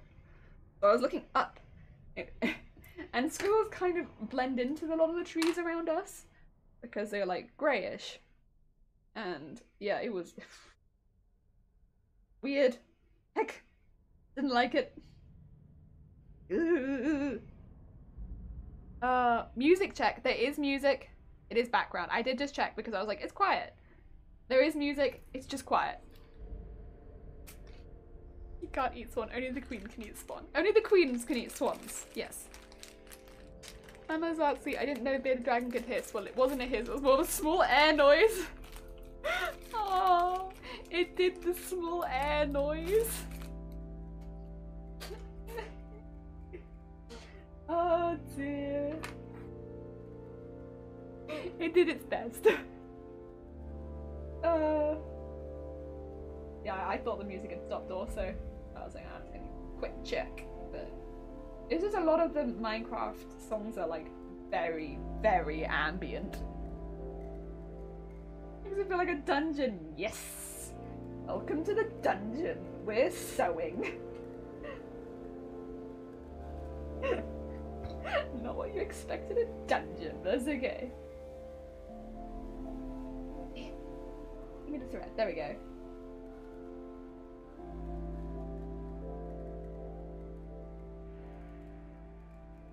So I was looking up, and squirrels kind of blend into a lot of the trees around us because they're like greyish, and yeah, it was weird. Heck, didn't like it. Uh, music check. There is music. It is background. I did just check because I was like, it's quiet. There is music. It's just quiet. You can't eat swan. Only the queen can eat swan. Only the queens can eat swans. Yes. I'm a Zartzi. I didn't know the dragon could hiss. Well, it wasn't a hiss. It was more of a small air noise. Oh, it did the small air noise. Oh dear. It did its best. uh, yeah, I thought the music had stopped also. I was like, I'm just gonna quick check. But it's just a lot of the Minecraft songs are like very, very ambient. Makes it feel like a dungeon. Yes! Welcome to the dungeon. We're sewing. Not what you expect in a dungeon, but it's okay. Give me the thread. There we go.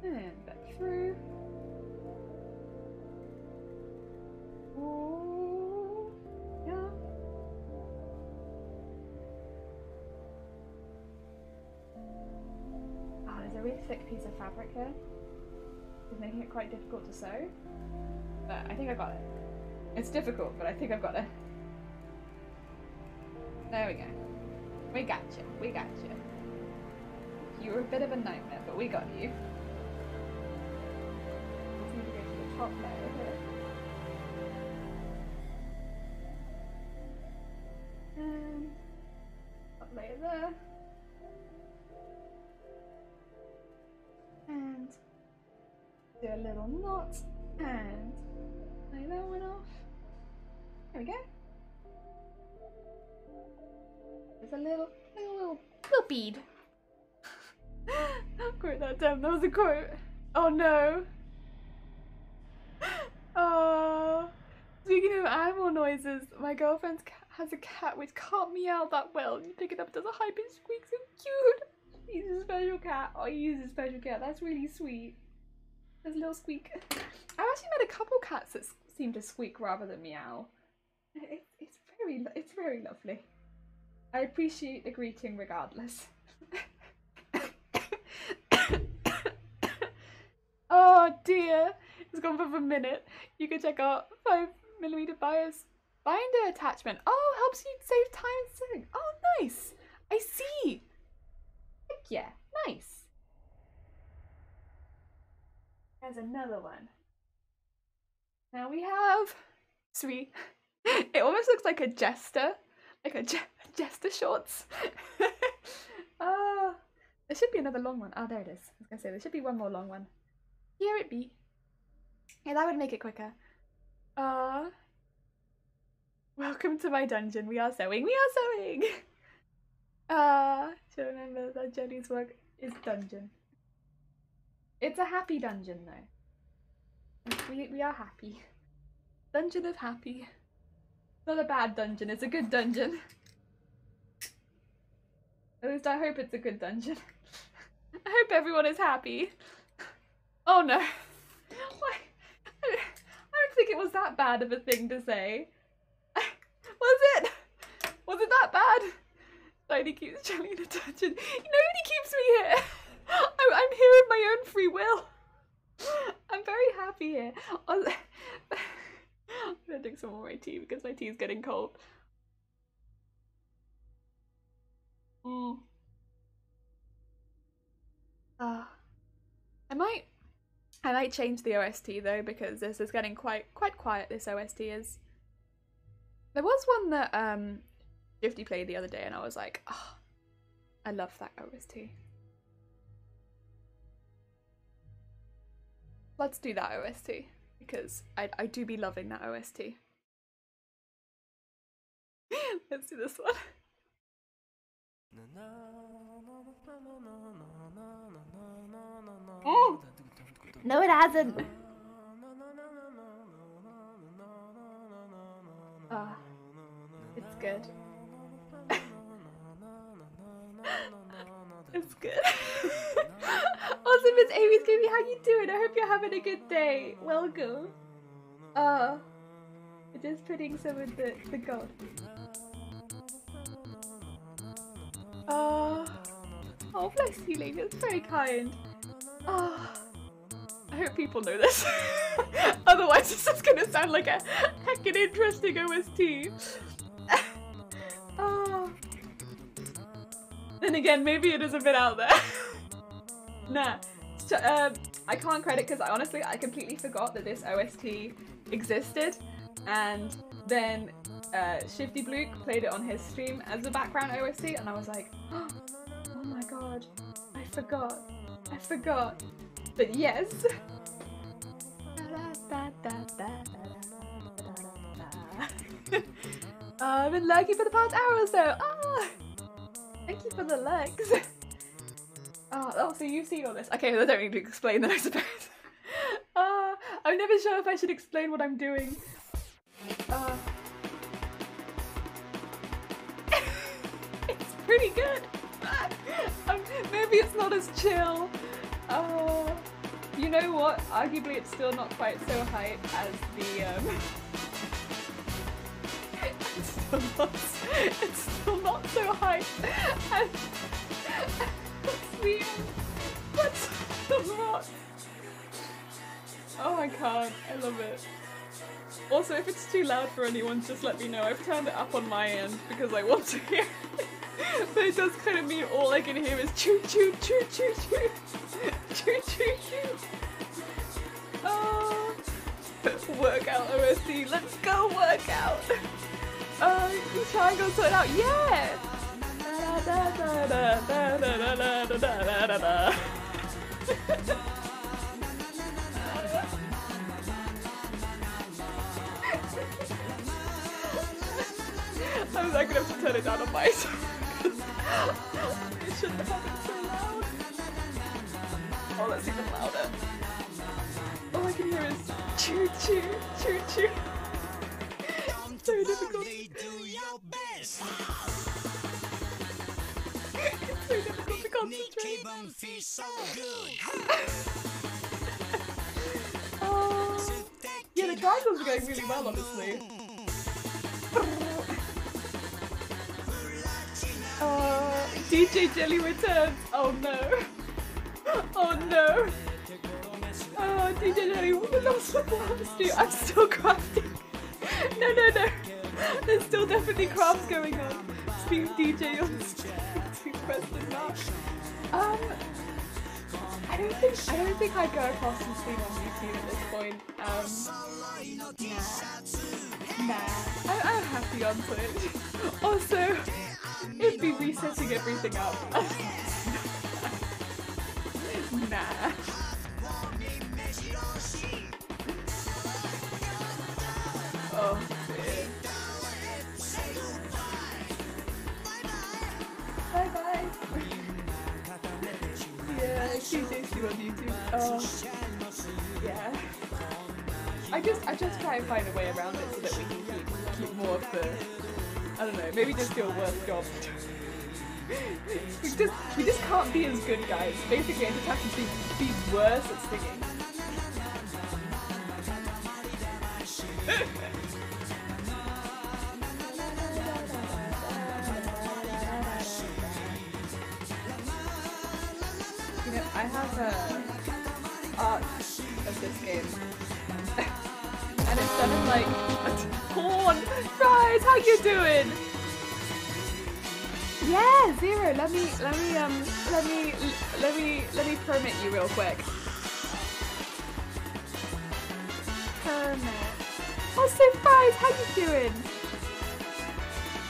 And back through. Oh, yeah. Oh, there's a really thick piece of fabric here. Making it quite difficult to sew, but I think I got it. It's difficult, but I think I've got it. There we go. We got you. We got you. You were a bit of a nightmare, but we got you. Just need to go to the top there, isn't it? And up layer there. And do a little knot and lay that one off. There we go. There's a little, little, little, little bead. I'll quote that down. That was a quote. Oh no. Oh. Speaking of animal noises, my girlfriend has a cat which can't meow that well. You pick it up, it does a high pitch squeak. So cute. He's a special cat. Oh, he's a special cat. That's really sweet. There's a little squeak. I've actually met a couple cats that seem to squeak rather than meow. It, it's very, it's very lovely. I appreciate the greeting regardless. Oh dear, It's gone for a minute. You can check out five millimeter bias binder attachment. Oh, helps you save time and sewing. Oh, nice. I see. Heck yeah, nice. There's another one. Now we have three. It almost looks like a jester, like a je jester shorts. Oh, there should be another long one. Oh, there it is. I was gonna say there should be one more long one. Here it be. Yeah, that would make it quicker. Uh, welcome to my dungeon. We are sewing. We are sewing. Uh, to remember that Jenny's work is dungeon. It's a happy dungeon though. We we are happy. Dungeon of happy. Not a bad dungeon. It's a good dungeon. At least I hope it's a good dungeon. I hope everyone is happy. Oh no. Why? I don't think it was that bad of a thing to say. Was it? Was it that bad? Tiny keeps Jelly in a dungeon. Nobody keeps me here. I'm here of my own free will. I'm very happy here. I'm gonna drink some more of my tea because my tea is getting cold. Mm. Uh, I might I might change the O S T though, because this is getting quite quite quiet, this O S T is. There was one that um Shifty played the other day and I was like, oh, I love that O S T. Let's do that O S T, because I, I do be loving that O S T. Let's do this one. Mm. No, it hasn't. Oh, it's good. It's good. Also, Miss Amy's gonna be, how you doing? I hope you're having a good day. Welcome. Oh, just putting some of the, the gold. Oh, oh, bless you, Link. It's very kind. Oh, I hope people know this. Otherwise, this is gonna sound like a heckin' interesting O S T. Oh. Then again, maybe it is a bit out there. Nah, so, um, I can't credit because I honestly I completely forgot that this O S T existed, and then. Uh, Shifty Bluke played it on his stream as a background O S T and I was like, oh, oh my god, I forgot, I forgot, but yes! Oh, I've been lurking for the past hour or so! Oh, thank you for the lurks! Oh, oh, so you've seen all this. Okay, I don't need to explain that, I suppose. Oh, I'm never sure if I should explain what I'm doing. Oh. Pretty good. um, maybe it's not as chill. Uh, you know what? Arguably, it's still not quite so hype as the. Um... it's still not. It's still not so hype as, as the. Um... But still not. Oh, I can't. I love it. Also, if it's too loud for anyone, just let me know. I've turned it up on my end because I want to hear it. But it does kind of mean all I can hear is choo choo choo choo choo choo choo choo. Oh, workout O S C, let's go workout. Oh, the triangle sorted out, yeah. I'm not gonna have to turn it down on my side. It shouldn't have happened so loud. Oh, that's even louder. All I can hear is choo choo choo choo. It's so difficult. It's so difficult to concentrate. Oh, yeah, the triangles are going really well, honestly. Uh, D J Jelly returns. Oh no. Oh no. Oh They did it. That was what I was doing. I'm still crafting. No, no, no. There's still definitely crafts going on. Speak D J on stream. Um, I don't think I don't think I'd go across and stream on YouTube at this point. Um, nah, nah. I, I'm happy on Twitch. Also, it'd be resetting everything up. Nah. Oh, dear. Bye bye. Yeah, she thinks you on YouTube. Oh, yeah. I just, I just try and find a way around it so that we can keep, keep more of the. I don't know. Maybe just do a worse job. we just, we just can't be as good, guys. Basically, I just have to be, be worse at singing. You know, I have a art of this game, and it's done in like a torn. Guys, how you doing? Yeah, zero. Let me, let me, um, let me, let me, let me permit you real quick. Permit. Oh, so fine, how you doing?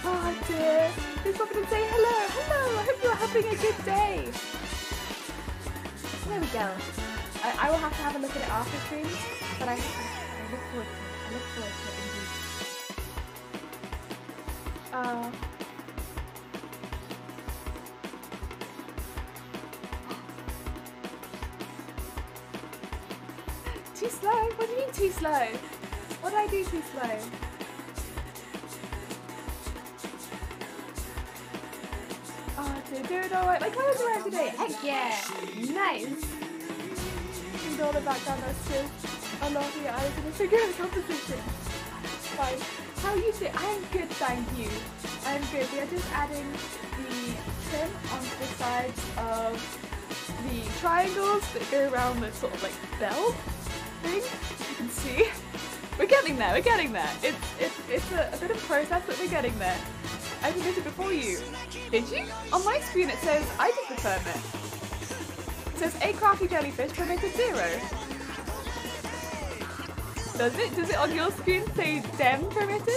Oh dear, please stop and say hello, hello, I hope you're having a good day. There we go. I, I will have to have a look at it after stream, but I, I, I look forward to it, I look forward to it indeed. Uh, too slow? What do you mean too slow? What did I do too slow? Oh, did I do it alright? Like, how was it today? Heck yeah! Nice! And all the background noise too. I love your eyes in a cigarette composition. Fine. How are you doing? I'm good, thank you. I'm good. We are just adding the trim onto the sides of the triangles that go around the sort of like bell thing. You can see. We're getting there, we're getting there. It's it's it's a, a bit of process, but we're getting there. I did it before you. Did you? On my screen it says I did the permit. It says a crafty jellyfish permitted zero. Does it? Does it on your screen say dem permitted?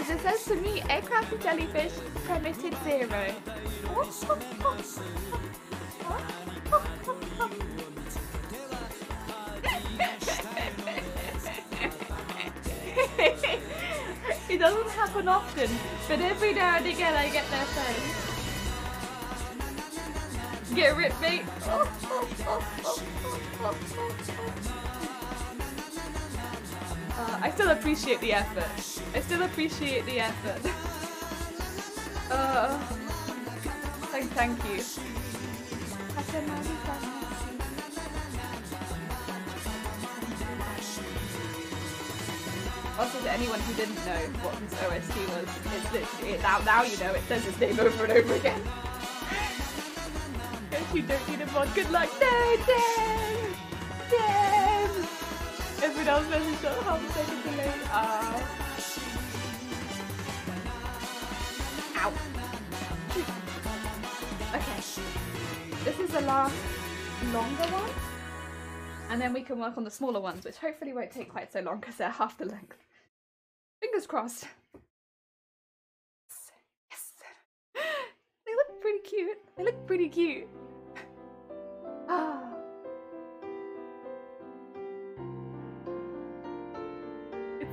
It says to me, a crafty jellyfish permitted zero. It doesn't happen often, but every now and again I get their phone. Get ripped, mate. Uh, I still appreciate the effort. I still appreciate the effort. uh, thank, thank you. Also, to anyone who didn't know what his O S T was, it's literally it. Now, now you know it says his name over and over again. If you don't need a mod, good luck. No, damn, damn. Everyone else knows not half a second delay. Uh, ow. Okay. This is the last longer one. And then we can work on the smaller ones, which hopefully won't take quite so long because they're half the length. Fingers crossed. Yes. They look pretty cute. They look pretty cute. Ah.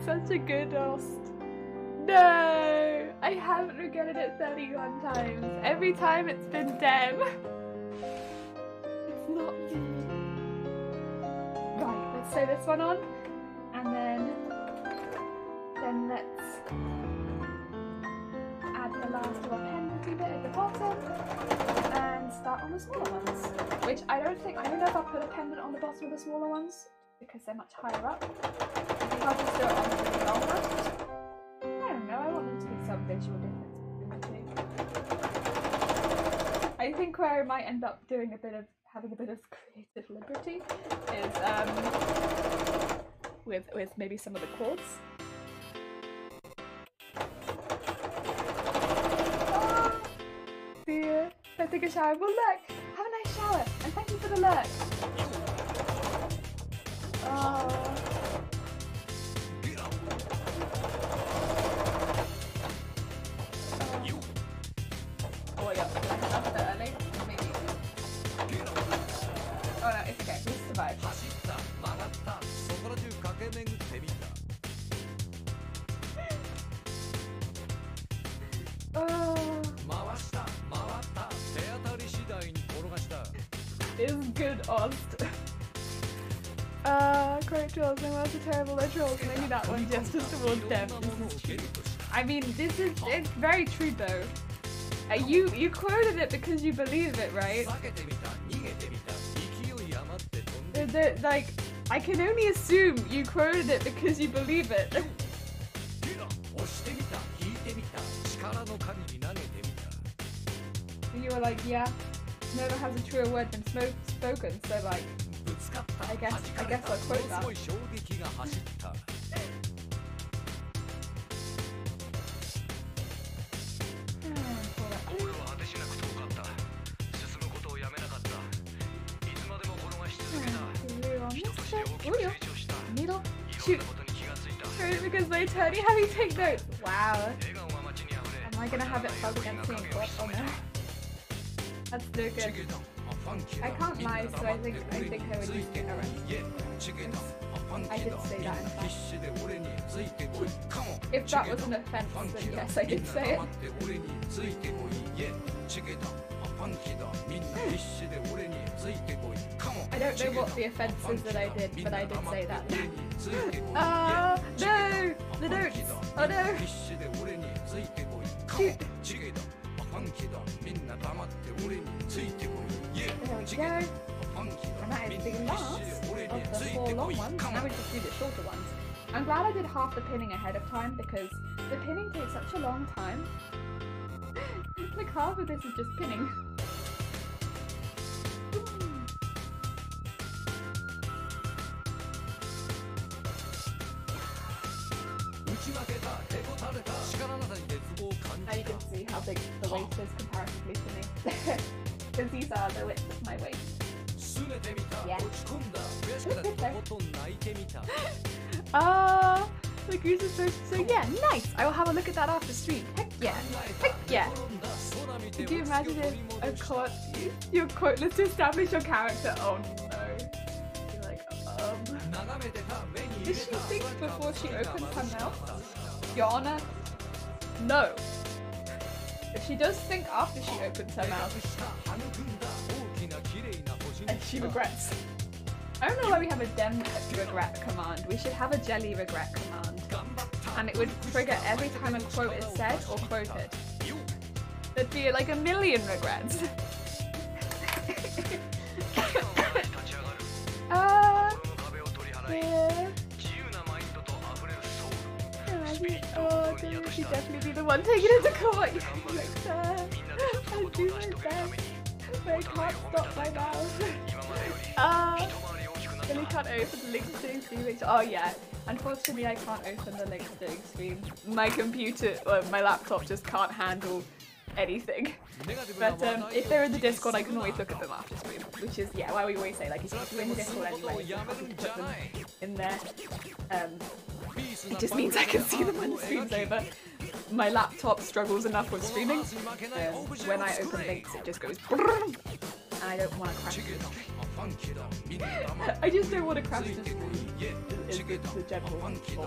Such a good host. No! I haven't regretted it thirty-one times. Every time it's been Dem. It's not me. Right, let's sew this one on. And then... Then let's... Add the last little penalty bit at the bottom. And start on the smaller ones. Which I don't think... I don't know if I'll put a pendant on the bottom of the smaller ones, because they're much higher up. I'll just do it on the long one. Quire might end up doing a bit of having a bit of creative liberty is um, with with maybe some of the chords. Oh dear, let's take a shower. Well, look, have a nice shower, and thank you for the lurch. Oh. That one just to towards them. I mean, this is, it's very true though. Uh, you you quoted it because you believe it, right? The, the, like, I can only assume you quoted it because you believe it. And you were like, yeah, never has a truer word than smoke spoken, so like, I guess, I guess I'll quote that. Tony, how do you take notes? Wow. Am I gonna have it plugged against me and clip on there? That's no good. I can't lie, so I think I think I would use it around. I did say that in fact. If that was an offense, then yes, I did say it. I don't know what the offense is that I did, but I did say that. Oh no! The notes! Oh no! Shoot! There we go. And that is the last of the four long ones. Now we just do the shorter ones. I'm glad I did half the pinning ahead of time because the pinning takes such a long time. Like half of this is just pinning. Now you can see how big the weight is comparatively to me. Because these are the width of my weight. Yeah. Ah, uh, the goose is so, so yeah, nice! I will have a look at that after stream. Heck yeah! Heck yeah! Could you imagine if a quote, your quote list to establish your character? Oh no. You're like, um... Did she think before she opens her mouth? Your Honor? No. But she does think after she opens her mouth. And she regrets. I don't know why we have a dem regret command. We should have a jelly regret command. And it would trigger every time a quote is said or quoted. There'd be like a million regrets. uh, yeah. Oh, Jenny, she'd definitely be the one taking it to court. Like, uh, I do my best, but I can't stop my mouth. Ah, uh, Jenny can't open the link to doing stream. Oh yeah, unfortunately I can't open the link to doing stream. My computer, well, my laptop just can't handle anything. But um, if they're in the Discord, I can always look at them after stream. Which is, yeah, why we always say, like, if you're in the Discord anyway, you can put them in there. Um, It just means I can see them when the stream's over. My laptop struggles enough with streaming. So when I open links, it just goes brrrr, and I don't want to crash. I just don't want to crash the stream. It's, it's the general fault. I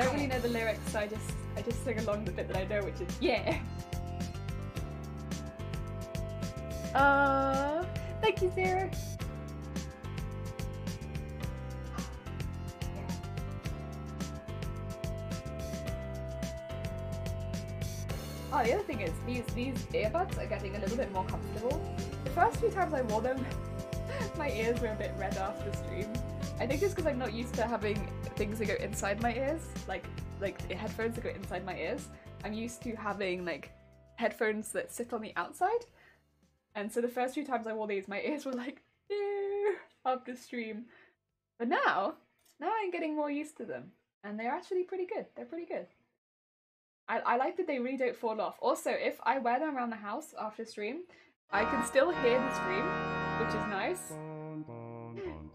don't really know the lyrics, so I just I just sing along the bit that I know, which is yeah. Uh Thank you, Sarah. Oh, the other thing is, these, these earbuds are getting a little bit more comfortable. The first few times I wore them, my ears were a bit red after stream. I think it's because I'm not used to having things that go inside my ears, like like headphones that go inside my ears. I'm used to having like headphones that sit on the outside. And so the first few times I wore these, my ears were like, ew, after stream. But now, now I'm getting more used to them. And they're actually pretty good. They're pretty good. I, I like that they really don't fall off. Also, if I wear them around the house after stream, I can still hear the stream, which is nice.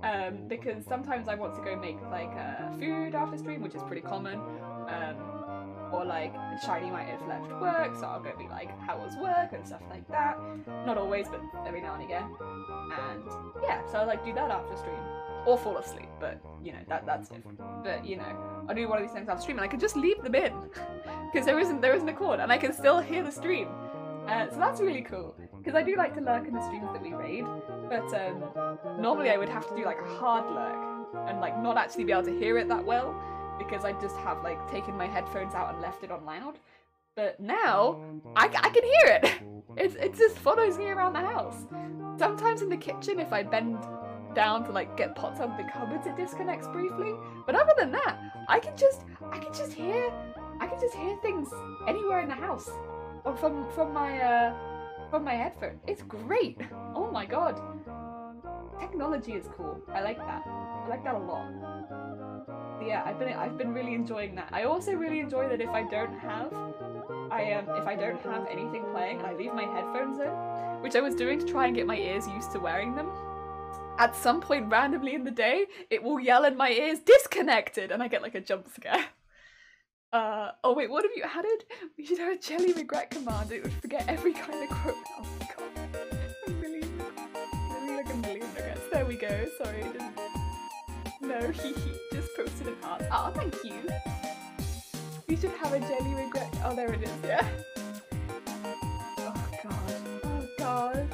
Um, because sometimes I want to go make like uh, food after stream, which is pretty common. Um, or like Shiny might have left work, so I'll go be like, how was work and stuff like that. Not always, but every now and again. And yeah, so I like do that after stream. Or fall asleep, but you know, that that's different. But you know, I'll do one of these things after stream and I can just leave them in. Because there isn't there isn't a cord and I can still hear the stream. Uh, so that's really cool. Because I do like to lurk in the streams that we raid, but um, normally I would have to do like a hard lurk and like not actually be able to hear it that well because I just have like taken my headphones out and left it on loud. But now I, I can hear it. It's it just follows me around the house. Sometimes in the kitchen if I bend down to like get pots out of the cupboards, it disconnects briefly. But other than that, I can just I can just hear I can just hear things anywhere in the house or from from my uh, from my headphone. It's great. Oh my god, technology is cool. I like that. I like that a lot. But yeah, I've been I've been really enjoying that. I also really enjoy that if I don't have I um if I don't have anything playing and I leave my headphones in, which I was doing to try and get my ears used to wearing them. At some point randomly in the day, it will yell in my ears, disconnected, and I get like a jump scare. Uh, oh wait, what have you added? We should have a jelly regret command, it would forget every kind of quote. Oh my god, a million, really like a million regrets. There we go, sorry, didn't... No, he just posted an art. Ah, oh, thank you. We should have a jelly regret. Oh, there it is, yeah. Oh god, oh god.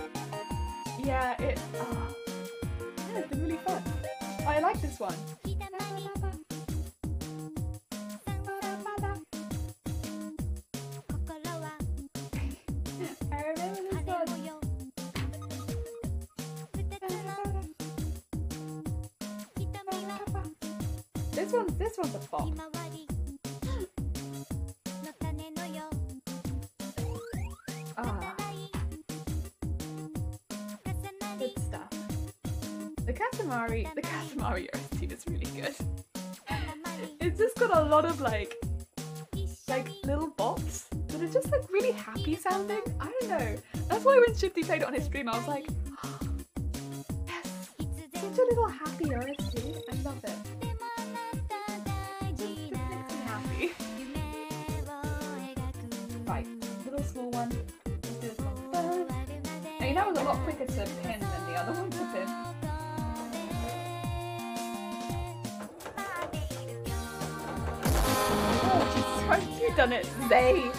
Yeah, it... Oh. Yeah, it's been really fun. Oh, I like this one. I remember this one. This one, this one's a bop. Ah. Good stuff. The Katamari, the Katamari O S T is really good. It's just got a lot of like, like little bops that are just like really happy sounding. I don't know. That's why when Shifty played it on his stream, I was like, oh, yes, such a little happy O S T. I love it. It makes me happy. Right, little small one. Let's do this one. I mean, that was a lot quicker to pin than the other one to pin. You done it, Zay!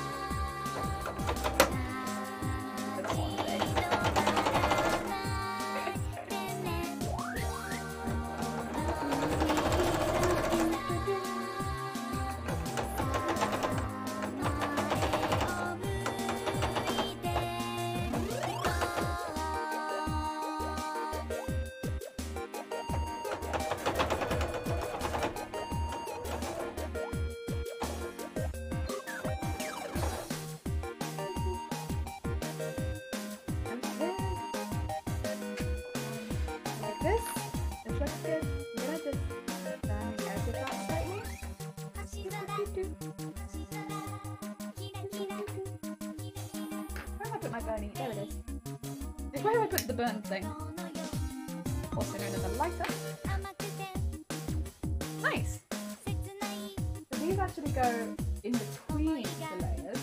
Burn thing. Also known as a lighter. Nice! So these actually go in between the layers.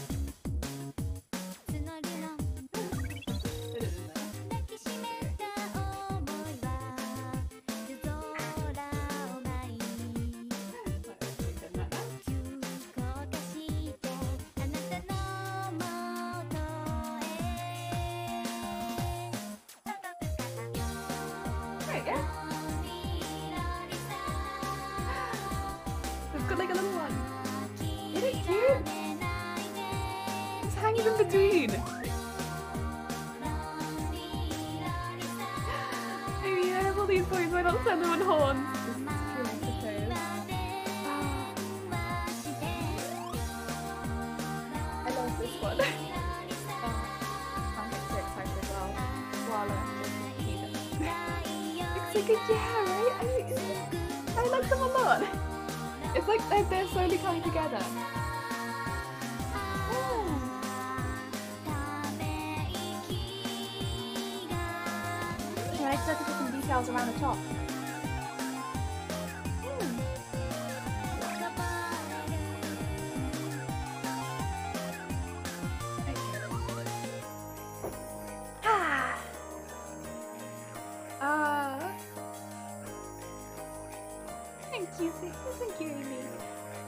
hanging? It's hanging in between. I mean, I have all these toys, why not send them on horns? This is too nice to play. I love this one. Oh, I'm so excited as well. Wow, look. It's like a yeah, right? I mean, I like them a lot. It's like they're, they're slowly coming together. Oh. Can I start to put some details around the top?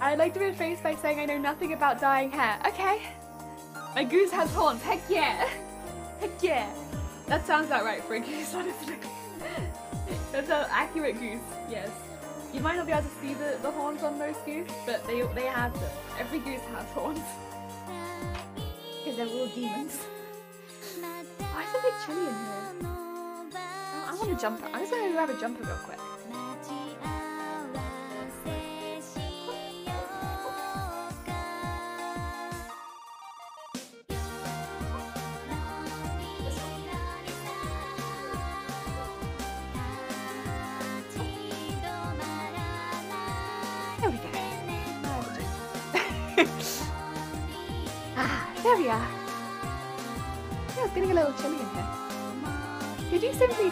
I'd like to reface by saying I know nothing about dyeing hair. Okay. My goose has horns. Heck yeah. Heck yeah. That sounds about right for a goose, honestly. That's an accurate goose, yes. You might not be able to see the, the horns on those goose, but they, they have them. Every goose has horns. Because they're all demons. Oh, it's a bit chilly in here. Oh, I want a jumper. I'm just going to grab a jumper real quick.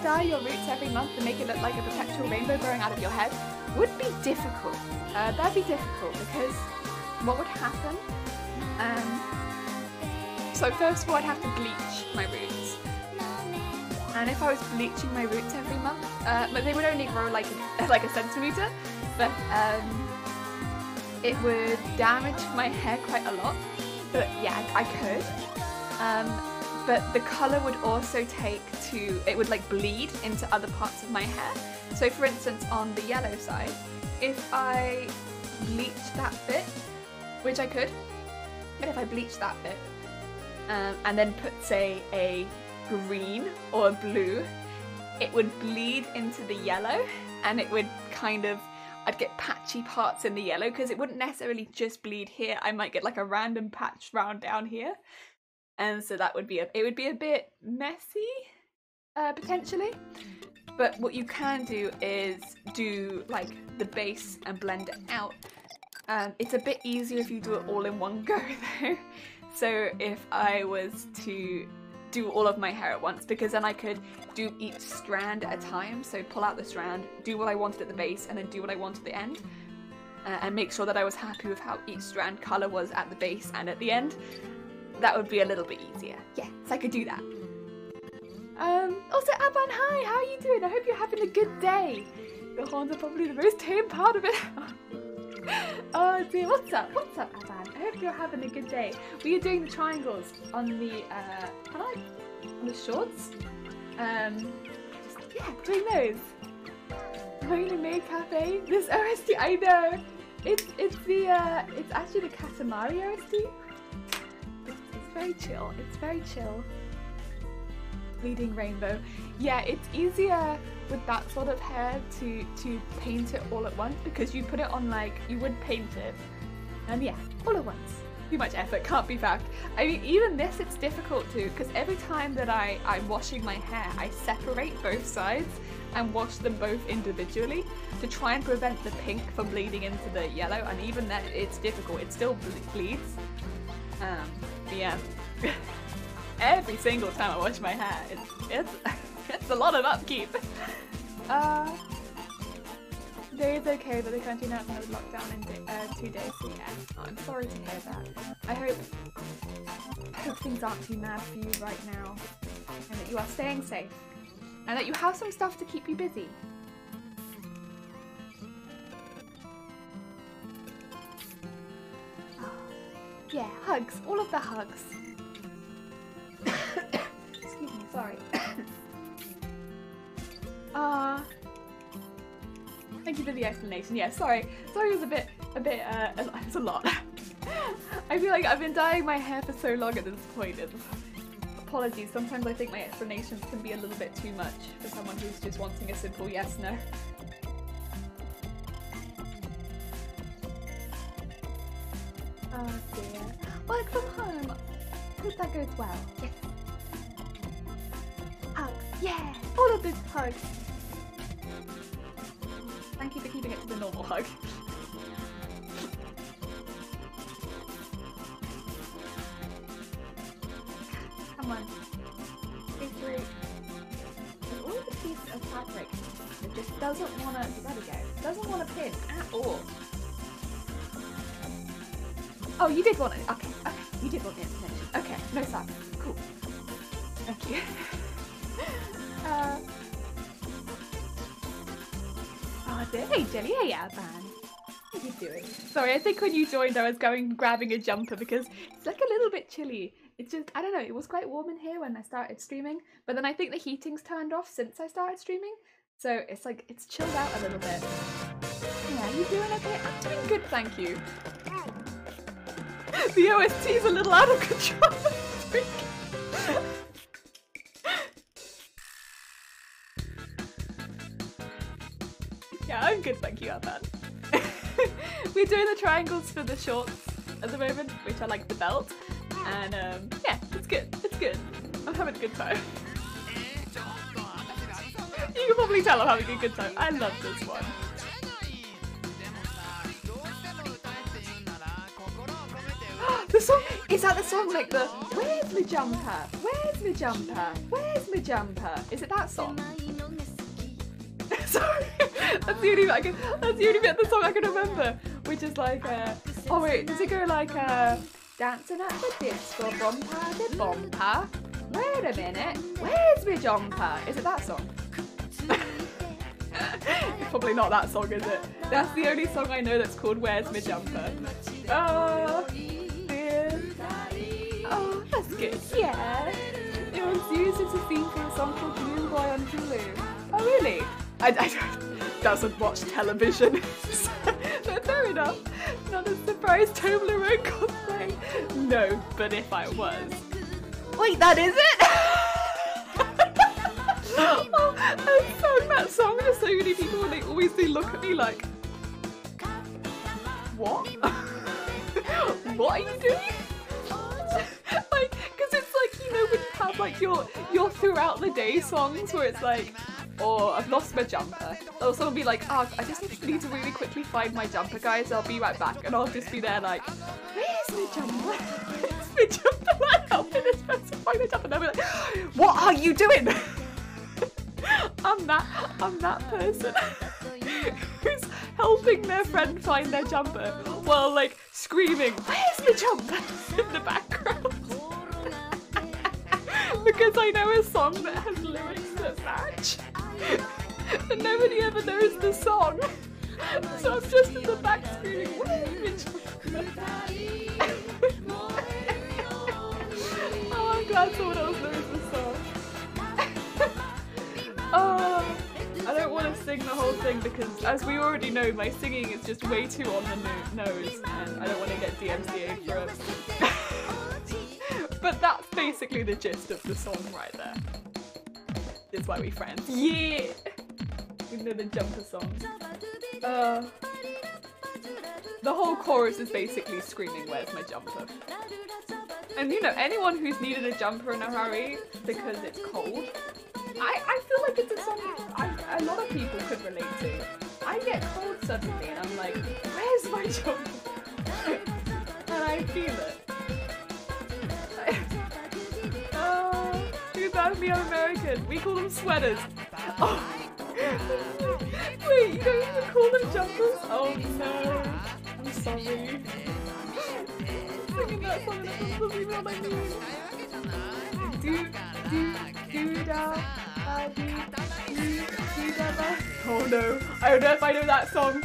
Dye your roots every month to make it look like a perpetual rainbow growing out of your head would be difficult. Uh, that'd be difficult because what would happen? Um, so first of all, I'd have to bleach my roots, and if I was bleaching my roots every month, uh, but they would only grow like an, like a centimeter, but um, it would damage my hair quite a lot. But yeah, I could. Um, But the colour would also take to, it would like bleed into other parts of my hair. So for instance, on the yellow side, if I bleached that bit, which I could, but if I bleached that bit um, and then put say a green or a blue, it would bleed into the yellow and it would kind of, I'd get patchy parts in the yellow because it wouldn't necessarily just bleed here. I might get like a random patch round down here. And so that would be a, it would be a bit messy, uh, potentially. But what you can do is do like the base and blend it out. Um, it's a bit easier if you do it all in one go though. So if I was to do all of my hair at once, because then I could do each strand at a time. So pull out the strand, do what I wanted at the base and then do what I wanted at the end. Uh, and make sure that I was happy with how each strand color was at the base and at the end. That would be a little bit easier. Yeah, so I could do that. Um, also, Aban, hi, how are you doing? I hope you're having a good day. The horns are probably the most tame part of it. Oh dear, what's up? What's up, Aban? I hope you're having a good day. We are doing the triangles on the, uh, can I? On the shorts. Um, just, yeah, doing those. Rainy May Cafe, this O S T, I know. It's, it's the, uh, it's actually the Katamari O S T. Very chill, it's very chill. Bleeding rainbow. Yeah, it's easier with that sort of hair to, to paint it all at once because you put it on like, you would paint it. And yeah, all at once. Too much effort, can't be fact. I mean, even this it's difficult to because every time that I, I'm washing my hair, I separate both sides and wash them both individually to try and prevent the pink from bleeding into the yellow. And even then, it's difficult, it still bleeds. Um, yeah, every single time I wash my hair, it's it's, it's a lot of upkeep. Uh, days okay, but the country now has locked down in day, uh, two days, so yeah. Oh, I'm sorry to hear that. I hope, I hope things aren't too mad for you right now, and that you are staying safe, and that you have some stuff to keep you busy. Yeah, hugs. All of the hugs. Excuse me, sorry. Ah, uh, thank you for the explanation. Yeah, sorry. Sorry, it was a bit, a bit. Uh, it was a lot. I feel like I've been dyeing my hair for so long at this point. It's... Apologies, sometimes I think my explanations can be a little bit too much for someone who's just wanting a simple yes, no. Oh dear. Work from home! Hope that goes well. Yes. Hugs, yeah! All of this hug! Thank you for keeping it to the normal hug. Come on. This root. There's always a piece of fabric that just doesn't want to... There we go. Doesn't want to pin at all. Oh, you did want it. Okay, okay. You did want the information. Okay, no sign. Cool. Thank you. uh... Oh, hey, Jelly, hey, yeah, man. What are you doing? Sorry, I think when you joined, I was going grabbing a jumper because it's like a little bit chilly. It's just, I don't know, it was quite warm in here when I started streaming, but then I think the heating's turned off since I started streaming. So it's like, it's chilled out a little bit. Yeah, you doing okay? I'm doing good, thank you. The O S T's a little out of control. Yeah, I'm good, thank you, Alban. We're doing the triangles for the shorts at the moment, which are like the belt. And um, yeah, it's good, it's good. I'm having a good time. You can probably tell I'm having a good time. I love this one. The song is that the song like the Where's my jumper? Where's my jumper? Where's my jumper? Is it that song? Sorry, that's the only bit I can, that's the only bit of the song I can remember, which is like uh, oh wait, does it go like uh, dancing at the disco bumper, the bumper? Wait a minute, where's my jumper? Is it that song? It's probably not that song, is it? That's the only song I know that's called Where's My Jumper. Oh. Oh, that's good. Yeah. It was used as a theme for a song called Moon Boy on Hulu. Oh, really? I, I doesn't watch television. So, fair enough. Not a surprise Tom Leroy cosplay. No, but if I was. Wait, that is it? Oh, I've sung that song to so many people and they always do look at me like, what? What are you doing? Like, because it's like, you know, when you have like your your throughout the day songs where it's like, oh, I've lost my jumper. Or someone will be like, oh, I just need to really quickly find my jumper, guys. I'll be right back. And I'll just be there like, where's my jumper? Where's my jumper? I'm helping this person find my jumper. And I'll be like, what are you doing? I'm that, I'm that person who's helping their friend find their jumper while like screaming, where's the jumper? In the background. Because I know a song that has lyrics that match. And nobody ever knows the song. So I'm just in the back screaming, where's the jumper? Oh, I'm glad someone else knows the song. Oh, I don't want to sing the whole thing because, as we already know, my singing is just way too on the nose and I don't want to get D M C A for it. But that's basically the gist of the song right there. It's why we friends. Yeah! We know the jumper song. Uh, the whole chorus is basically screaming, where's my jumper? And you know, anyone who's needed a jumper in a hurry because it's cold, I, I feel like it's a song I, a lot of people could relate to. I get cold suddenly and I'm like, where's my jumper? And I feel it. Oh, too bad we are American. We call them sweaters. Oh. Wait, you don't even call them jumpers? Oh no. I'm sorry. I'm singing that song and it's probably not my name. Do, do, do da, da, do, do, do da, da. Oh no, I don't know if I know that song.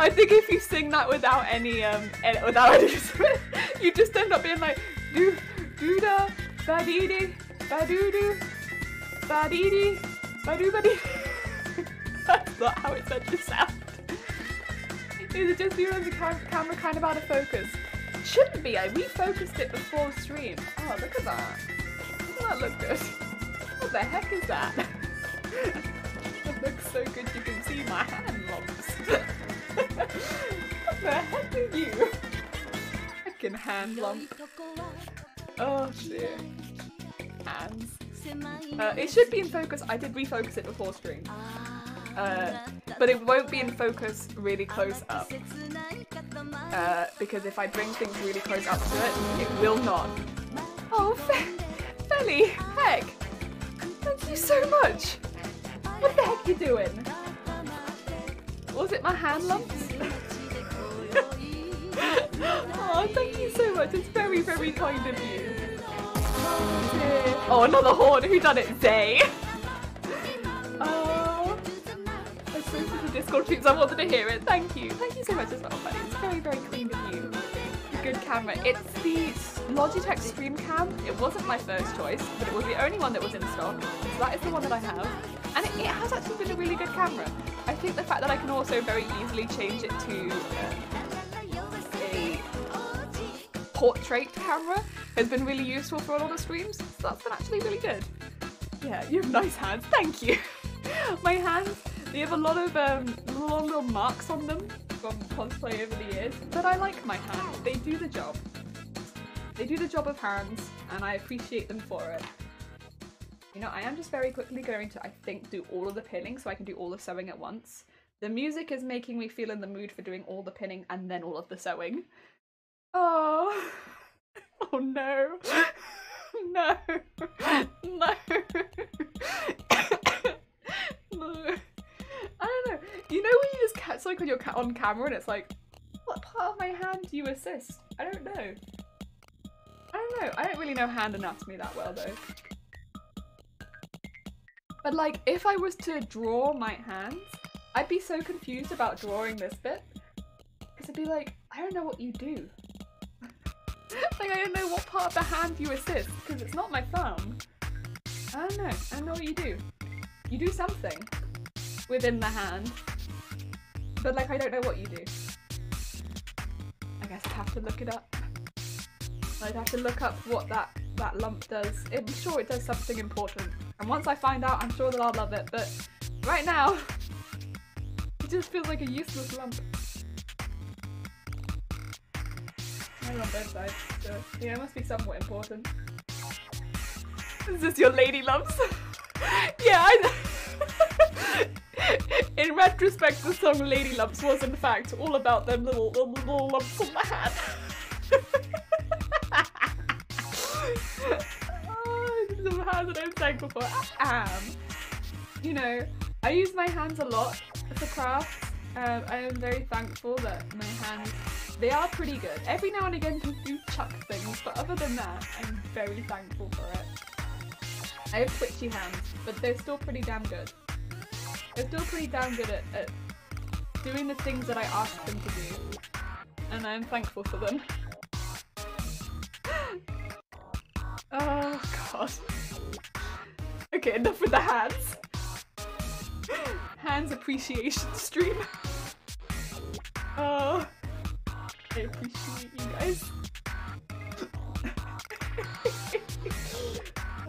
I think if you sing that without any, um, without any, you just end up being like, do, do da, ba dee dee, ba doo doo, ba dee dee, ba doo ba dee. That's not how it's meant to sound. Is it just you and the camera kind of out of focus? Shouldn't be, I refocused it before stream. Oh, look at that. Doesn't that look good? What the heck is that? It looks so good you can see my hand lobs. What the heck are you? Fucking hand lump. Oh dear. Hands. Uh, it should be in focus. I did refocus it before stream. Uh, but it won't be in focus really close up. Uh, because if I bring things really close up to it, it will not. Oh, Fe Felly, heck! Thank you so much! What the heck are you doing? Was it my hand lumps? Oh, thank you so much. It's very, very kind of you. Oh, another horn. Who done it? Day. Oh, I spoke to the Discord troops. I wanted to hear it. Thank you. Thank you so much as well, buddy. It's very, very clean of you. Good camera. It's the Logitech Streamcam. It wasn't my first choice, but it was the only one that was in stock. So that is the one that I have. And it, it has actually been a really good camera. I think the fact that I can also very easily change it to portrait camera has been really useful for a lot of streams, so that's been actually really good. Yeah, you have nice hands, thank you! My hands, they have a lot of um, little, little marks on them from cosplay over the years, but I like my hands, they do the job. They do the job of hands, and I appreciate them for it. You know, I am just very quickly going to, I think, do all of the pinning so I can do all the sewing at once. The music is making me feel in the mood for doing all the pinning and then all of the sewing. Oh, oh no, no, no, no, I don't know, you know when you just catch like when you're ca on camera and it's like, what part of my hand do you assist? I don't know, I don't know, I don't really know hand anatomy that well though, but like if I was to draw my hands, I'd be so confused about drawing this bit, because I'd be like, I don't know what you do. Like, I don't know what part of the hand you assist, because it's not my thumb. I don't know. I don't know what you do. You do something within the hand, but like, I don't know what you do. I guess I'd have to look it up. I'd have to look up what that, that lump does. I'm sure it does something important. And once I find out, I'm sure that I'll love it, but right now, it just feels like a useless lump. I'm on both sides, so yeah, it must be somewhat important. Is this your lady loves? Yeah, I in retrospect, the song Lady Lumps was in fact all about them little, little, little lumps on the hand. Oh, the hands that I'm thankful for. I am. You know, I use my hands a lot for crafts. Um, I am very thankful that my hands, they are pretty good. Every now and again I do chuck things, but other than that, I'm very thankful for it. I have twitchy hands, but they're still pretty damn good. They're still pretty damn good at, at doing the things that I ask them to do. And I am thankful for them. Oh god. Okay, enough with the hands. Hands appreciation stream. Oh, I appreciate you guys.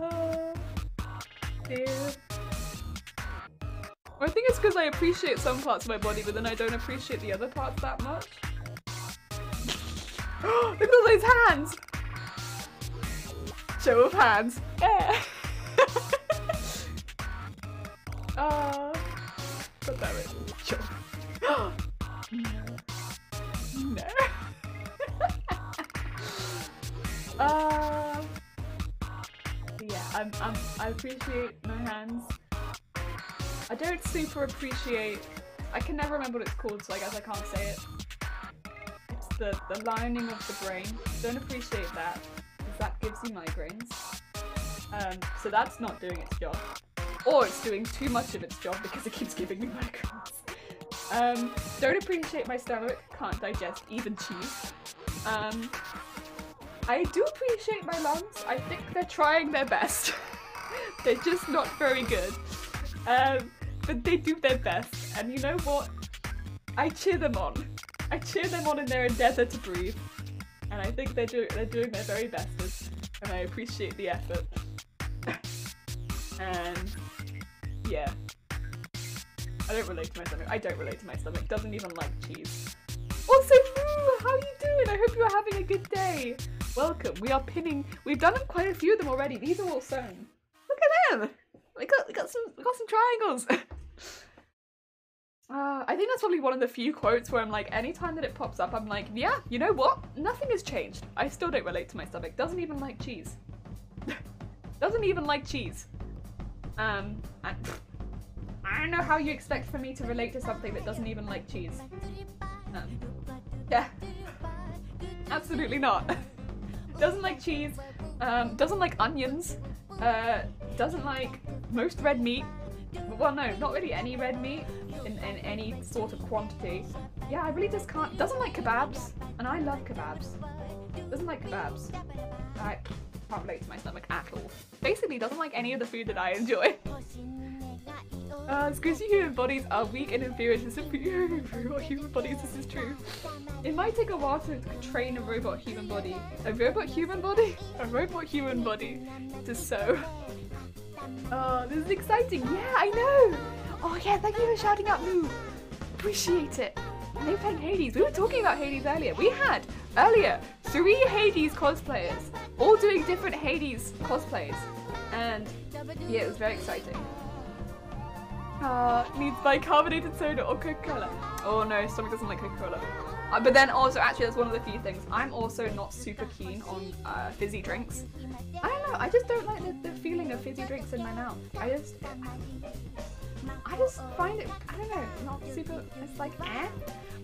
Oh, dear. I think it's because I appreciate some parts of my body, but then I don't appreciate the other parts that much. Look at all those hands! Show of hands. Yeah. Oh. God damn it. No. No. uh, yeah, I'm, I'm, I appreciate my hands. I don't super appreciate... I can never remember what it's called, so I guess I can't say it. It's the, the lining of the brain. Don't appreciate that, because that gives you migraines. Um, so that's not doing its job. Or it's doing too much of its job because it keeps giving me migraines. Um, don't appreciate my stomach, can't digest even cheese. Um, I do appreciate my lungs, I think they're trying their best. They're just not very good. Um, but they do their best, and you know what? I cheer them on. I cheer them on in their endeavour to breathe, and I think they're, do they're doing their very best, and I appreciate the effort. And yeah, I don't relate to my stomach. I don't relate to my stomach. Doesn't even like cheese. Also, Moo, how are you doing? I hope you are having a good day. Welcome. We are pinning. We've done quite a few of them already. These are all sewn. Look at them. We got we got some we got some triangles. uh, I think that's probably one of the few quotes where I'm like, anytime that it pops up, I'm like, yeah, you know what? Nothing has changed. I still don't relate to my stomach. Doesn't even like cheese. Doesn't even like cheese. Um, and I don't know how you expect for me to relate to something that doesn't even like cheese. Um, yeah, absolutely not. Doesn't like cheese, um, doesn't like onions, uh, doesn't like most red meat. Well, no, not really any red meat in, in any sort of quantity. Yeah, I really just can't. Doesn't like kebabs, and I love kebabs. Doesn't like kebabs. I can't relate to my stomach at all. Basically doesn't like any of the food that I enjoy. Uh, squishy human bodies are weak and inferior to superior robot human bodies, this is true. It might take a while to train a robot human body. A robot human body? A robot human body to sew. Oh, this is exciting! Yeah, I know! Oh yeah, thank you for shouting out, Moo! Appreciate it! And they're playing Hades. We were talking about Hades earlier. We had, earlier, three Hades cosplayers, all doing different Hades cosplays. And yeah, it was very exciting. Uh, needs bicarbonated soda or Coca-Cola. Oh no, stomach doesn't like Coca-Cola. Uh, but then also, actually, that's one of the few things. I'm also not super keen on uh, fizzy drinks. I don't know, I just don't like the, the feeling of fizzy drinks in my mouth. I just... I just find it, I don't know, not super, it's like, eh?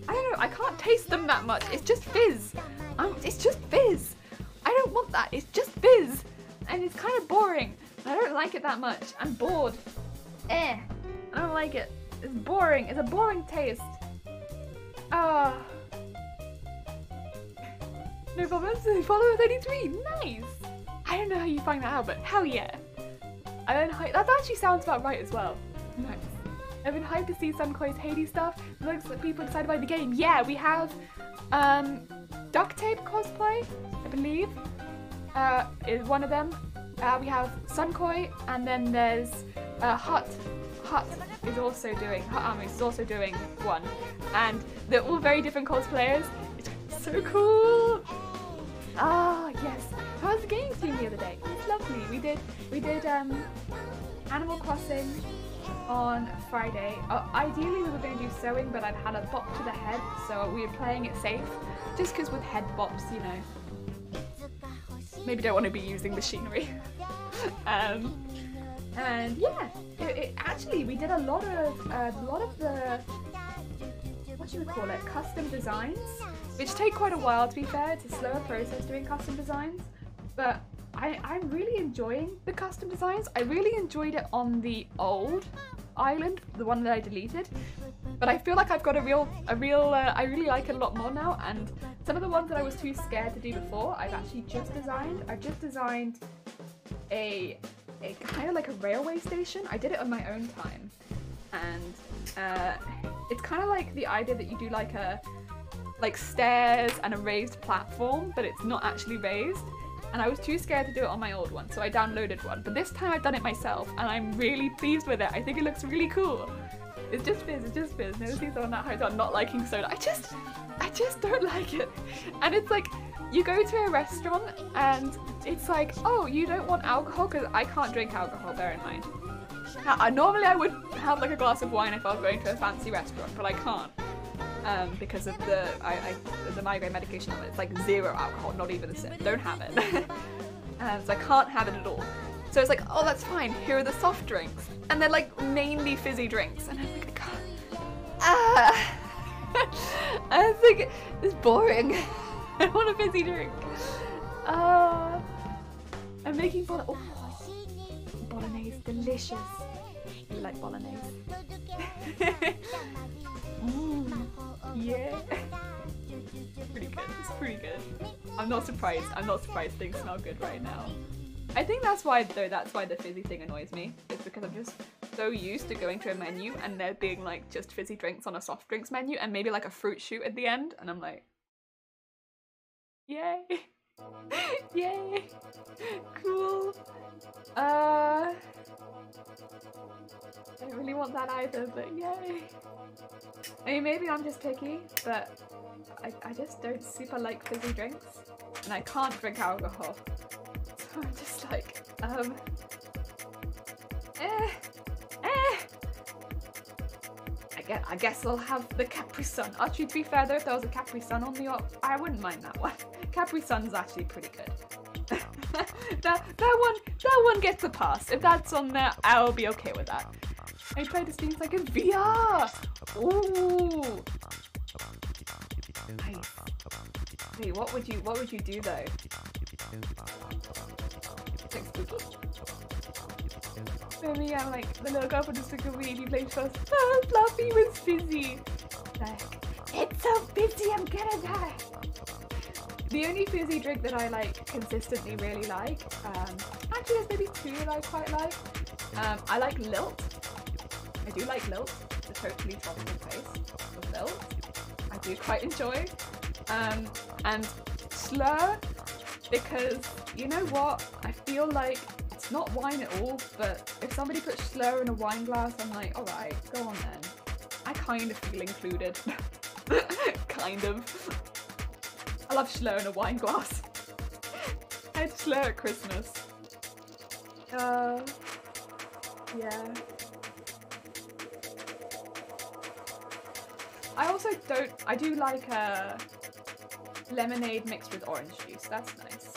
I don't know, I can't taste them that much. It's just fizz. Um, it's just fizz. I don't want that. It's just fizz. And it's kind of boring. I don't like it that much. I'm bored. Eh. I don't like it. It's boring. It's a boring taste. Ah. Uh, no problems. Follow thirty-three. Nice. I don't know how you find that out, but hell yeah. I don't hype. That actually sounds about right as well. Nice. I've been hyped to see some Suncoy's Hades stuff. Looks like people excited by the game. Yeah, we have um, duct tape cosplay, I believe, uh, is one of them. Uh, we have Sunkoi, and then there's uh, Hut. Hut is also doing, Hut Army is also doing one, and they're all very different cosplayers. It's so cool! Ah, yes. How was the gaming stream the other day? It's lovely. We did, we did um, Animal Crossing on Friday. Uh, ideally we were going to do sewing, but I'd had a bop to the head, so we were playing it safe, just because with head bops, you know, maybe don't want to be using machinery. um, And yeah, it, it, actually we did a lot of a uh, lot of the, what do you call it, custom designs, which take quite a while to be fair. It's a slower process doing custom designs, but I, I'm really enjoying the custom designs. I really enjoyed it on the old island, the one that I deleted, but I feel like I've got a real, a real, uh, I really like it a lot more now, and some of the ones that I was too scared to do before, I've actually just designed. I've just designed a... It kind of like a railway station. I did it on my own time, and uh, it's kind of like the idea that you do like a like stairs and a raised platform, but it's not actually raised, and I was too scared to do it on my old one, so I downloaded one, but this time I've done it myself and I'm really pleased with it. I think it looks really cool. It's just fizz, it's just fizz. Never seen someone that hard on not liking soda. I just, I just don't like it. And it's like, you go to a restaurant and it's like, oh, you don't want alcohol? Because I can't drink alcohol, bear in mind. Now, I, normally I would have like a glass of wine if I was going to a fancy restaurant, but I can't. Um, because of the I, I, the migraine medication, it's like zero alcohol, not even a sip. Don't have it. um, so I can't have it at all. So it's like, oh, that's fine, here are the soft drinks. And they're like mainly fizzy drinks. And I'm like, I can't. Ah! I was like, it's boring. I want a fizzy drink. Uh, I'm making bolo- oh, bolognese, delicious. I like bolognese. mm, yeah. Pretty good, it's pretty good. I'm not surprised, I'm not surprised things smell good right now. I think that's why, though, that's why the fizzy thing annoys me. It's because I'm just so used to going to a menu and there being like just fizzy drinks on a soft drinks menu and maybe like a fruit shoot at the end, and I'm like, yay. Yay! Cool. Uh, I don't really want that either, but yay. I mean, maybe I'm just picky, but I, I just don't super like fizzy drinks, and I can't drink alcohol. So I'm just like, um, eh, eh. I guess, I guess I'll have the Capri Sun. Actually, to be fair though, if there was a Capri Sun on the op, I wouldn't mind that one. Capri Sun's actually pretty good. that, that one that one gets a pass. If that's on there, I'll be okay with that. I tried to stream like in V R! Ooh! Nice. Wait, what would you what would you do though? Like spooky? For me, I'm like the little girl with the stick of weed, he played first. Oh, Fluffy was fizzy. Like, it's so fizzy, I'm gonna die! The only fizzy drink that I like consistently really like, um, actually there's maybe two that I quite like. Um, I like Lilt. I do like Lilt. It's a totally tropical taste with Lilt. I do quite enjoy. Um, and Slur, because you know what? I feel like it's not wine at all, but if somebody puts Slur in a wine glass, I'm like, alright, go on then. I kind of feel included. Kind of. I love Schlur in a wine glass. I had Schlur at Christmas. Uh, yeah. I also don't, I do like a lemonade mixed with orange juice. That's nice.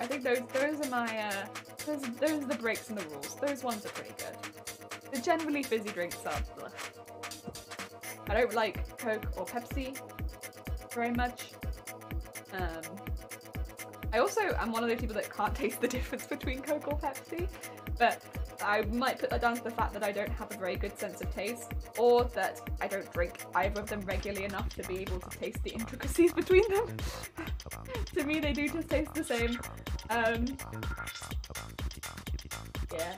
I think those, those are my, uh, those, those are the breaks and the rules. Those ones are pretty good. The generally fizzy drinks are blah. I don't like Coke or Pepsi very much. Um, I also am one of those people that can't taste the difference between Coke or Pepsi, but I might put that down to the fact that I don't have a very good sense of taste, or that I don't drink either of them regularly enough to be able to taste the intricacies between them. To me, they do just taste the same. Um, yeah.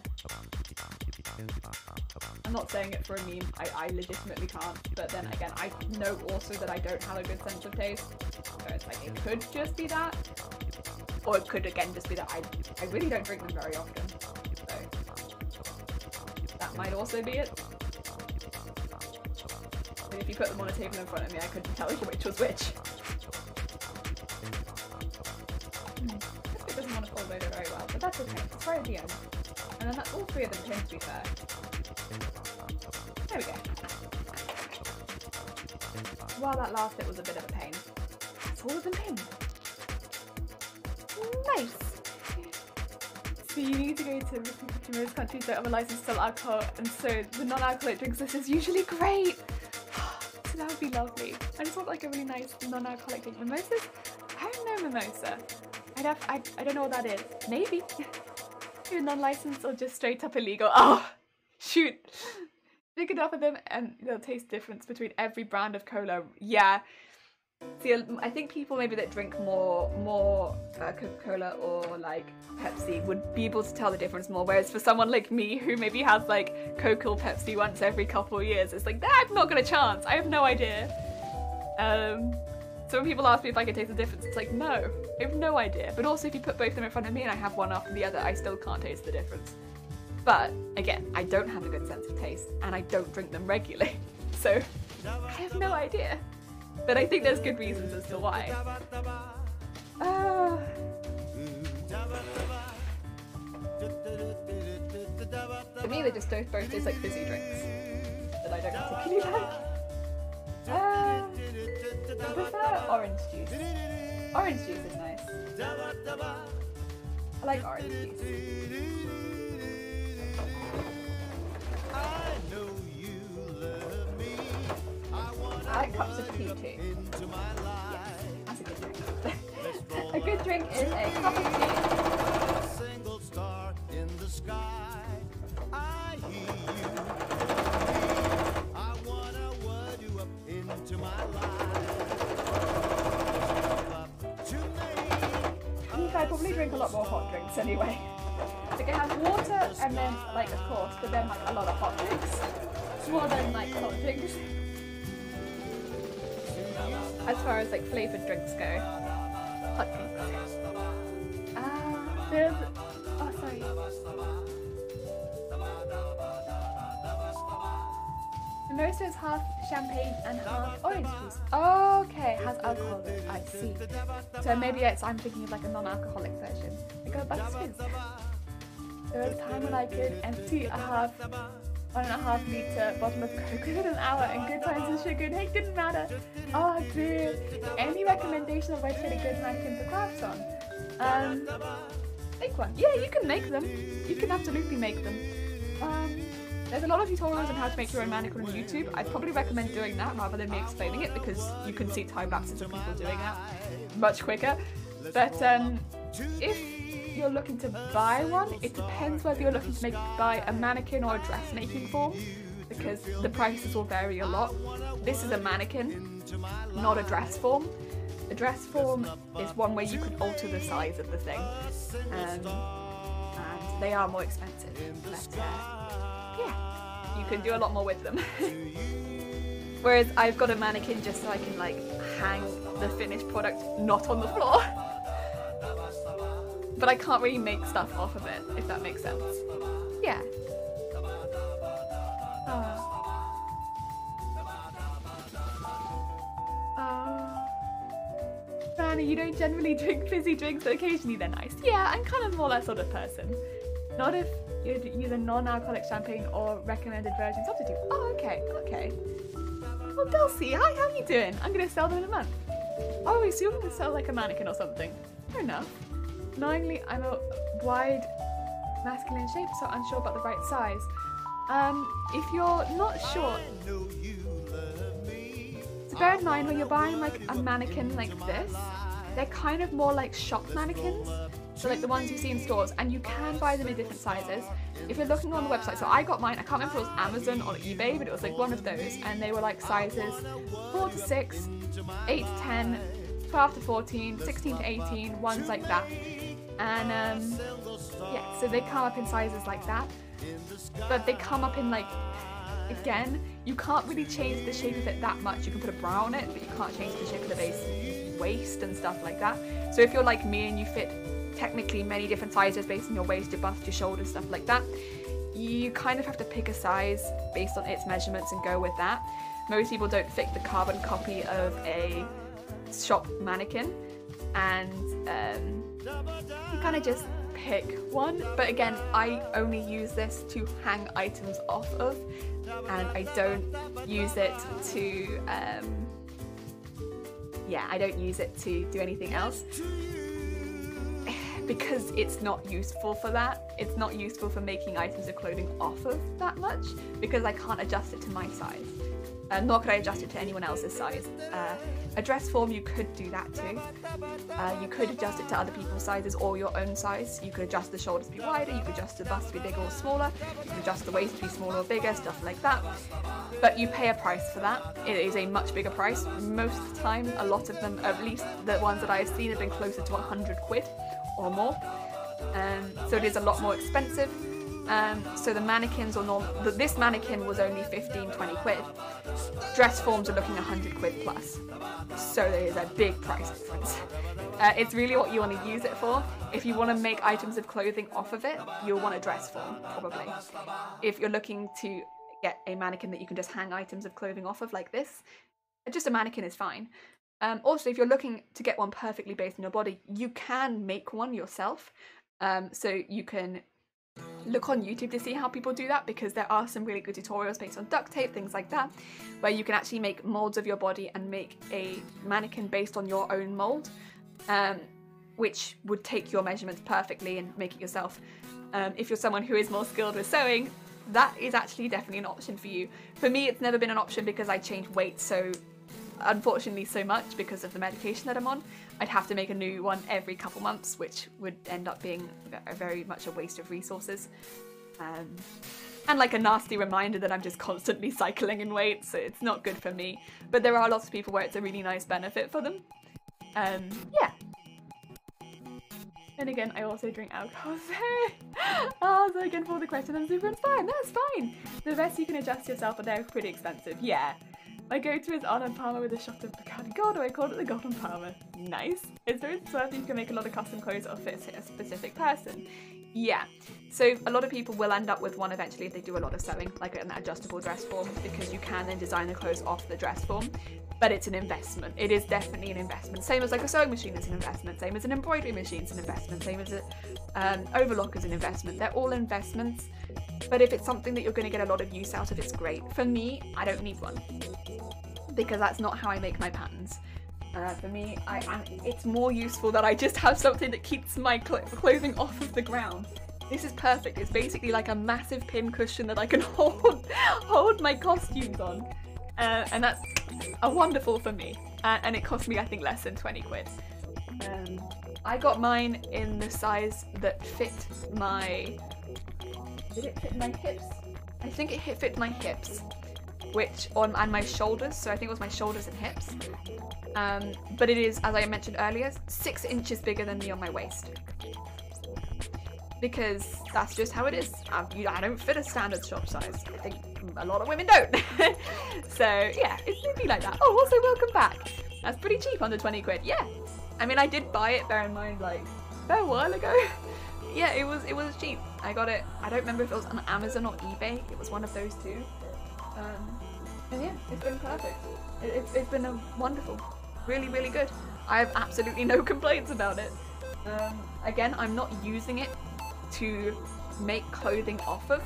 I'm not saying it for a meme, I, I legitimately can't, but then again, I know also that I don't have a good sense of taste, so it's like, it could just be that, or it could again just be that I, I really don't drink them very often, so that might also be it. But if you put them on a table in front of me, I couldn't tell you which was which. Hmm. I guess it doesn't want to fold over very well, but that's okay, it's right at the end. And then that, all three of them tend to be fair. There we go. While that last bit was a bit of a pain, that's all of them pinned. Nice! So you need to go to most countries that have a license to sell alcohol, and so the non-alcoholic drinks list is usually great! So that would be lovely. I just want like a really nice non-alcoholic drink. Mimosas? I don't know mimosa. I'd have, I, I don't know what that is. Maybe. Either non-licensed or just straight up illegal. Oh, shoot. Pick it up with them and they'll taste the difference between every brand of cola. Yeah. See, I think people maybe that drink more more uh, Coca-Cola or like Pepsi would be able to tell the difference more. Whereas for someone like me who maybe has like Coke or Pepsi once every couple of years, it's like, I've not got a chance. I have no idea. Um, so when people ask me if I can taste the difference, it's like, no. I have no idea, but also if you put both of them in front of me and I have one after the other, I still can't taste the difference. But again, I don't have a good sense of taste and I don't drink them regularly, so I have no idea. But I think there's good reasons as to why. Uh... To me, they just both taste like fizzy drinks that I don't particularly like. Uh... I prefer orange juice. Orange juice is nice. I like orange juice. I know you love me. I want I like cups of tea too. Yes, that's a good drink. A good drink is a cup of tea. A single star in the sky. I hear you. I wanna word you up into my life. I think I probably drink a lot more hot drinks anyway. Like, it has water and then, like, of course, but then, like, a lot of hot drinks. It's more than, like, hot drinks. As far as, like, flavoured drinks go. Hot drinks. Ah, uh, there's... Oh, sorry. The mimosa is half champagne and half orange juice. Okay, it has alcohol in it, I see. So maybe it's, I'm thinking of, like, a non-alcoholic version. I go back to this. There was a time when I could empty a half, one and a half litre bottle of Coke within an hour, and good times and sugar and hate didn't matter. Oh, dude. Any recommendation of where to get a good mannequin to craft on? Um, make one. Yeah, you can make them. You can absolutely make them. Um, there's a lot of tutorials on how to make your own mannequin on YouTube. I'd probably recommend doing that rather than me explaining it, because you can see time lapses of people doing that much quicker. But um, if you're looking to buy one, it depends whether you're looking to make, buy a mannequin or a dressmaking form, because the prices will vary a lot. This is a mannequin, not a dress form. A dress form is one where you can alter the size of the thing, um, and they are more expensive, but uh, yeah, you can do a lot more with them. Whereas I've got a mannequin just so I can, like, hang the finished product not on the floor. But I can't really make stuff off of it, if that makes sense. Yeah. Uh. Uh. Rana, you don't generally drink fizzy drinks, but occasionally they're nice. Yeah, I'm kind of more that sort of person. Not if you'd use a non-alcoholic champagne or recommended virgin substitute. Oh, okay, okay. Oh, Dulcie, hi, how are you doing? I'm gonna sell them in a month. Oh, so you're gonna sell, like, a mannequin or something. Fair enough. Knowingly, I'm a wide masculine shape, so unsure about the right size. Um, if you're not sure, so bear in mind when you're buying, like, a mannequin like this, they're kind of more like shop mannequins, so like the ones you see in stores, and you can buy them in different sizes. If you're looking on the website, so I got mine, I can't remember if it was Amazon or eBay, but it was like one of those, and they were like sizes four to six, eight to ten, twelve to fourteen, sixteen to eighteen, ones like that. And um, yeah, so they come up in sizes like that, but they come up in, like, again, you can't really change the shape of it that much. You can put a bra on it, but you can't change the shape of the base waist and stuff like that. So if you're like me and you fit technically many different sizes based on your waist, your bust, your shoulders, stuff like that, you kind of have to pick a size based on its measurements and go with that. Most people don't fit the carbon copy of a shop mannequin, and um, you kind of just pick one. But again, I only use this to hang items off of, and I don't use it to um, yeah, I don't use it to do anything else, because it's not useful for that. It's not useful for making items of clothing off of that much, because I can't adjust it to my size. Uh, nor could I adjust it to anyone else's size. Uh, a dress form, you could do that too. Uh, you could adjust it to other people's sizes or your own size. You could adjust the shoulders to be wider, you could adjust the bust to be bigger or smaller, you could adjust the waist to be smaller or bigger, stuff like that. But you pay a price for that. It is a much bigger price. Most of the time, a lot of them, at least the ones that I've seen, have been closer to one hundred quid or more. Um, so it is a lot more expensive. Um, so the mannequins or norm- the, this mannequin was only fifteen, twenty quid. Dress forms are looking one hundred quid plus. So there is a big price difference. Uh, it's really what you want to use it for. If you want to make items of clothing off of it, you'll want a dress form, probably. If you're looking to get a mannequin that you can just hang items of clothing off of like this, just a mannequin is fine. Um, also, if you're looking to get one perfectly based on your body, you can make one yourself. Um, so you can look on YouTube to see how people do that, because there are some really good tutorials based on duct tape, things like that, where you can actually make molds of your body and make a mannequin based on your own mold, um, which would take your measurements perfectly and make it yourself. Um, if you're someone who is more skilled with sewing, that is actually definitely an option for you. For me, it's never been an option because I change weight so unfortunately so much because of the medication that I'm on. I'd have to make a new one every couple months, which would end up being a very much a waste of resources, um, and like a nasty reminder that I'm just constantly cycling in weight, so it's not good for me. But there are lots of people where it's a really nice benefit for them. Um, yeah. Then again, I also drink alcohol, so oh, so again for the question, I'm super inspired. That's fine. The best you can adjust yourself, but they're pretty expensive. Yeah. My go-to is Arnold Palmer with a shot of Bacardi Gold, or I called it the Golden Palmer. Nice. It's very swervy. You can make a lot of custom clothes or fit a specific person. Yeah. So a lot of people will end up with one eventually if they do a lot of sewing, like an adjustable dress form, because you can then design the clothes off the dress form. But it's an investment. It is definitely an investment. Same as like a sewing machine is an investment. Same as an embroidery machine is an investment. Same as an um, overlock is an investment. They're all investments. But if it's something that you're going to get a lot of use out of, it's great. For me, I don't need one, because that's not how I make my patterns. Uh, for me, I, I, it's more useful that I just have something that keeps my cl- clothing off of the ground. This is perfect. It's basically like a massive pin cushion that I can hold, hold my costumes on. Uh, and that's a wonderful for me. Uh, and it cost me, I think, less than twenty quid. Um, I got mine in the size that fit my... Did it fit my hips? I think it fit my hips. Which on and my shoulders, so I think it was my shoulders and hips. Um, but it is, as I mentioned earlier, six inches bigger than me on my waist, because that's just how it is. I, you, I don't fit a standard shop size. I think a lot of women don't. So yeah, it's simply like that. Oh, also welcome back. That's pretty cheap, under twenty quid. Yeah, I mean I did buy it. Bear in mind, like a while ago. Yeah, it was it was cheap. I got it. I don't remember if it was on Amazon or eBay. It was one of those two. Um, and yeah, it's been perfect. It, it, it's been a wonderful, really, really good. I have absolutely no complaints about it. Um, again, I'm not using it to make clothing off of.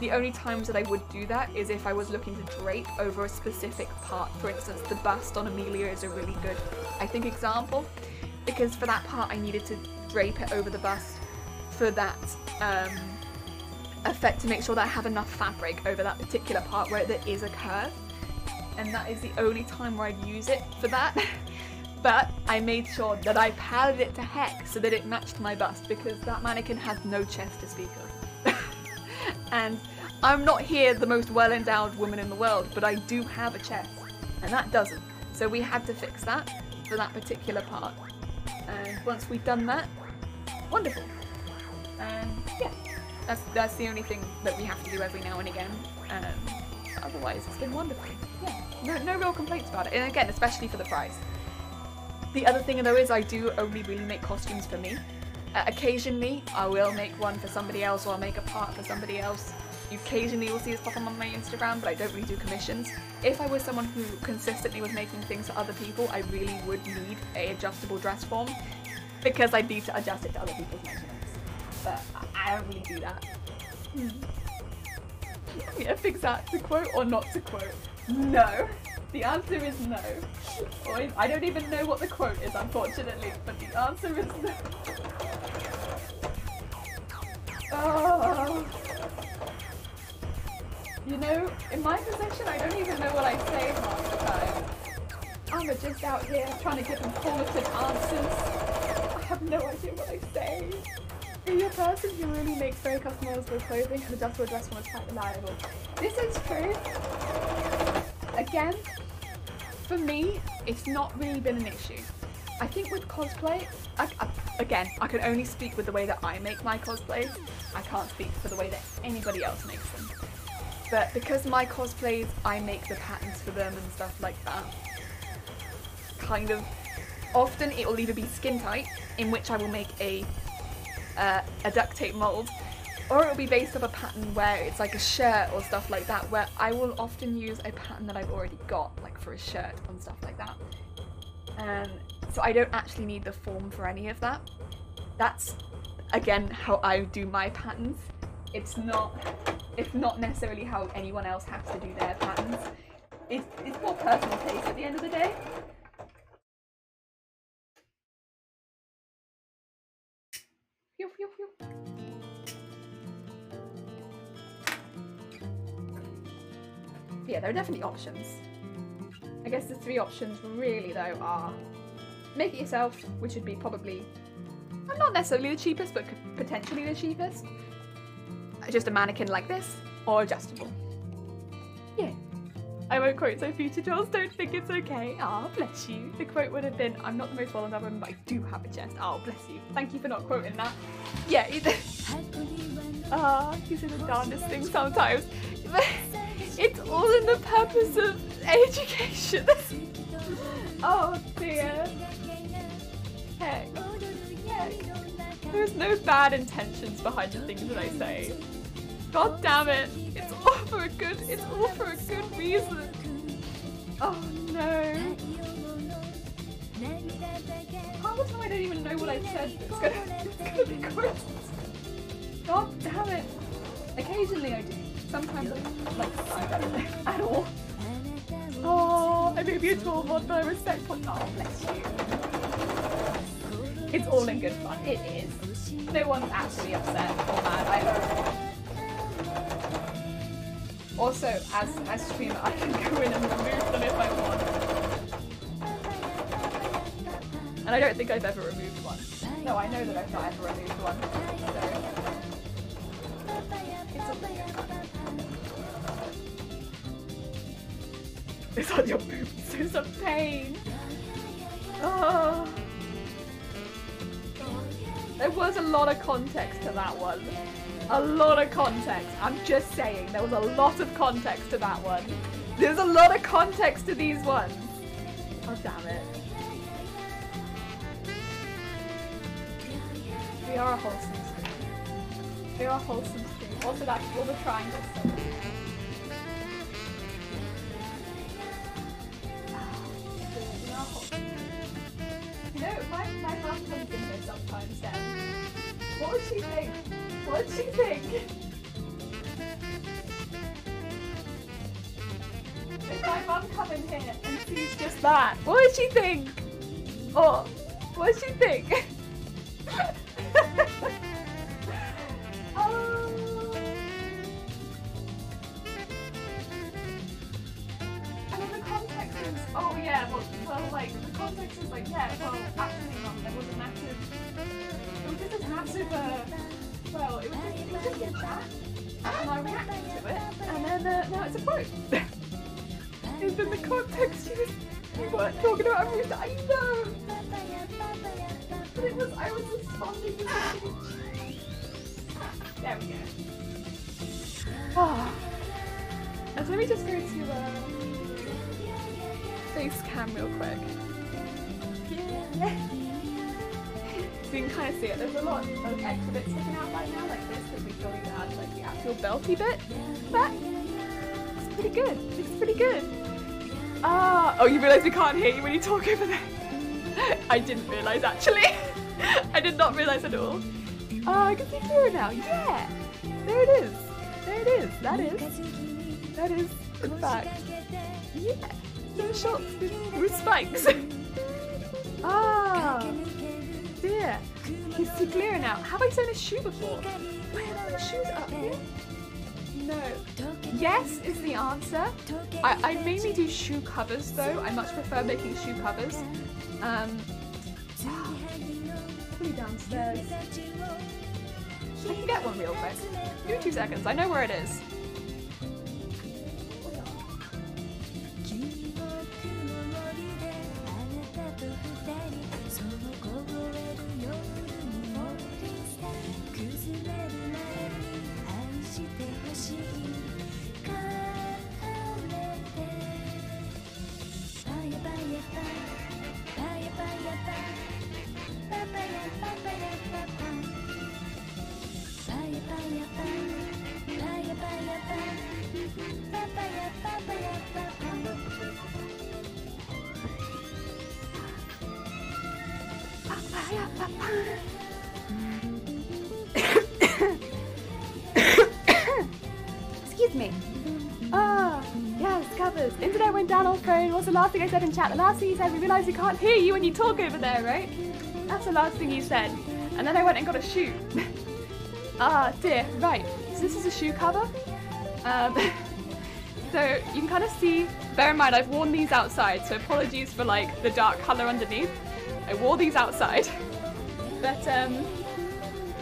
The only times that I would do that is if I was looking to drape over a specific part. For instance, the bust on Amelia is a really good, I think, example, because for that part I needed to drape it over the bust for that um, effect, to make sure that I have enough fabric over that particular part where there is a curve, and that is the only time where I'd use it for that. But I made sure that I padded it to heck so that it matched my bust, because that mannequin had no chest to speak of. And I'm not here the most well endowed woman in the world, but I do have a chest, and that doesn't, so we had to fix that for that particular part. And once we've done that, wonderful. And um, yeah, That's, that's the only thing that we have to do every now and again. Um, otherwise, it's been wonderful. Yeah, no, no real complaints about it. And again, especially for the price. The other thing, though, is I do only really make costumes for me. Uh, occasionally, I will make one for somebody else, or I'll make a part for somebody else. You occasionally will see this pop on my Instagram, but I don't really do commissions. If I was someone who consistently was making things for other people, I really would need a adjustable dress form, because I'd need to adjust it to other people's measurements. But I don't really do that. Hmm. Yeah, fix that. To quote or not to quote? No. The answer is no. I don't even know what the quote is, unfortunately, but the answer is no. Oh. You know, in my position, I don't even know what I say half the time. I'm just out here trying to give informative answers. I have no idea what I say. If you're a person who really makes very customizable clothing, and adjustable dress form is quite reliable. This is true. Again, for me, it's not really been an issue. I think with cosplay, I, I, again, I can only speak with the way that I make my cosplays. I can't speak for the way that anybody else makes them. But because my cosplays, I make the patterns for them and stuff like that, kind of, often it will either be skin tight, in which I will make a Uh, a duct tape mold, or it'll be based off a pattern where it's like a shirt or stuff like that, where I will often use a pattern that I've already got, like for a shirt and stuff like that. Um, so I don't actually need the form for any of that. That's again how I do my patterns. It's not it's not necessarily how anyone else has to do their patterns. It's, it's more personal taste at the end of the day. Yeah, there are definitely options. I guess the three options really though are make it yourself, which would be probably not necessarily the cheapest, but potentially the cheapest. Just a mannequin like this, or adjustable. Yeah. I won't quote so future Jules, don't think it's okay. Ah, oh, bless you. The quote would have been, I'm not the most well endowed woman, but I do have a chest. Oh, bless you. Thank you for not quoting that. Yeah, ah, you say the darndest thing sometimes. It's all in the purpose of education. Oh dear. Heck. Heck. There's no bad intentions behind the things that I say. God damn it. It's all for a good, it's all for a good reason. Oh no. Half the time I don't even know what I said, but it's gonna, it's gonna be gross. God damn it. Occasionally I do. Sometimes I like, I don't know, at all. Oh, I may be a tall mod, but I respect what- oh, bless you. It's all in good fun, it is. No one's actually upset or mad, I also, as a streamer, I can go in and remove them if I want. And I don't think I've ever removed one. No, I know that I've not ever removed one, so it's all in good fun. It's on your boobs, it's a pain. Oh. There was a lot of context to that one. A lot of context. I'm just saying, there was a lot of context to that one. There's a lot of context to these ones. Oh, damn it. We are a wholesome stream. We are a wholesome stream. Also, that's all the triangles stuff. You know, my, my mum comes in here sometimes then. What would she think? What would she think? If my mum come in here and sees just that, what would she think? Or, what would she think? Oh. And then the context is, oh yeah, well, well like, the context is like, yeah, well, actually not, there was a massive, it was just a massive, uh, well, it was just, it was just a chat, and I reacted to it, and then, uh, now it's a quote. And then the context, you just, you weren't talking about everything, I know! But it was, I was responding to the there we go. Oh. And so let me just go to, uh, face cam real quick. Yeah. So you can kind of see it. There's a lot of extra bits sticking out right now, like this, because we still need to add like the actual belty bit back. It's pretty good. It's pretty good. Ah. Oh, you realise we can't hear you when you talk over there. I didn't realise actually. I did not realise at all. Ah, oh, I can see clearer now. Yeah. There it is. There it is. That is. That is. In fact. Yeah. No shots with spikes. Ah, dear. He's too clear now. Have I seen a shoe before? Wait, are my shoes up here? No. Yes is the answer. I, I mainly do shoe covers though. I much prefer making shoe covers. Um, probably downstairs. I can get one real quick. Give me two seconds. I know where it is. Excuse me. Ah, oh, yes, covers. Internet went down on phone. What's the last thing I said in chat? The last thing you said, we realised we can't hear you when you talk over there, right? That's the last thing you said. And then I went and got a shoe. Ah, dear. Right. So this is a shoe cover. Um, so you can kind of see. Bear in mind, I've worn these outside, so apologies for like the dark colour underneath. I wore these outside. But um,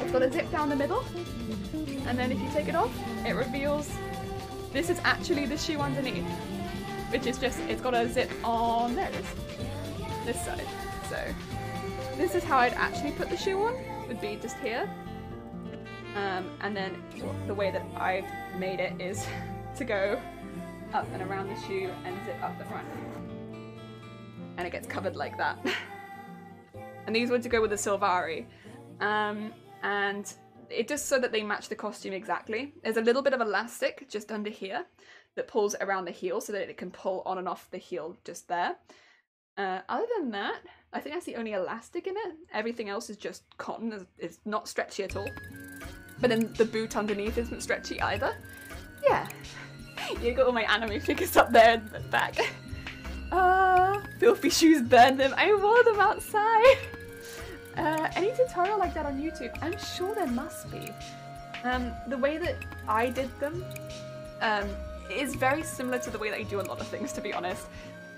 it's got a zip down the middle, and then if you take it off, it reveals this is actually the shoe underneath. which is just, it's got a zip on, there it is, this side. So this is how I'd actually put the shoe on, would be just here. Um, and then the way that I've made it is to go up and around the shoe and zip up the front. And it gets covered like that. And these were to go with the Silvari. Um, and it just so that they match the costume exactly. There's a little bit of elastic just under here that pulls around the heel so that it can pull on and off the heel just there. Uh, other than that, I think that's the only elastic in it. Everything else is just cotton. It's not stretchy at all. But then the boot underneath isn't stretchy either. Yeah. You got all my anime figures up there in the back. Uh, filthy shoes, burn them. I wore them outside. Uh, any tutorial like that on YouTube? I'm sure there must be. Um, the way that I did them um, is very similar to the way that I do a lot of things, to be honest.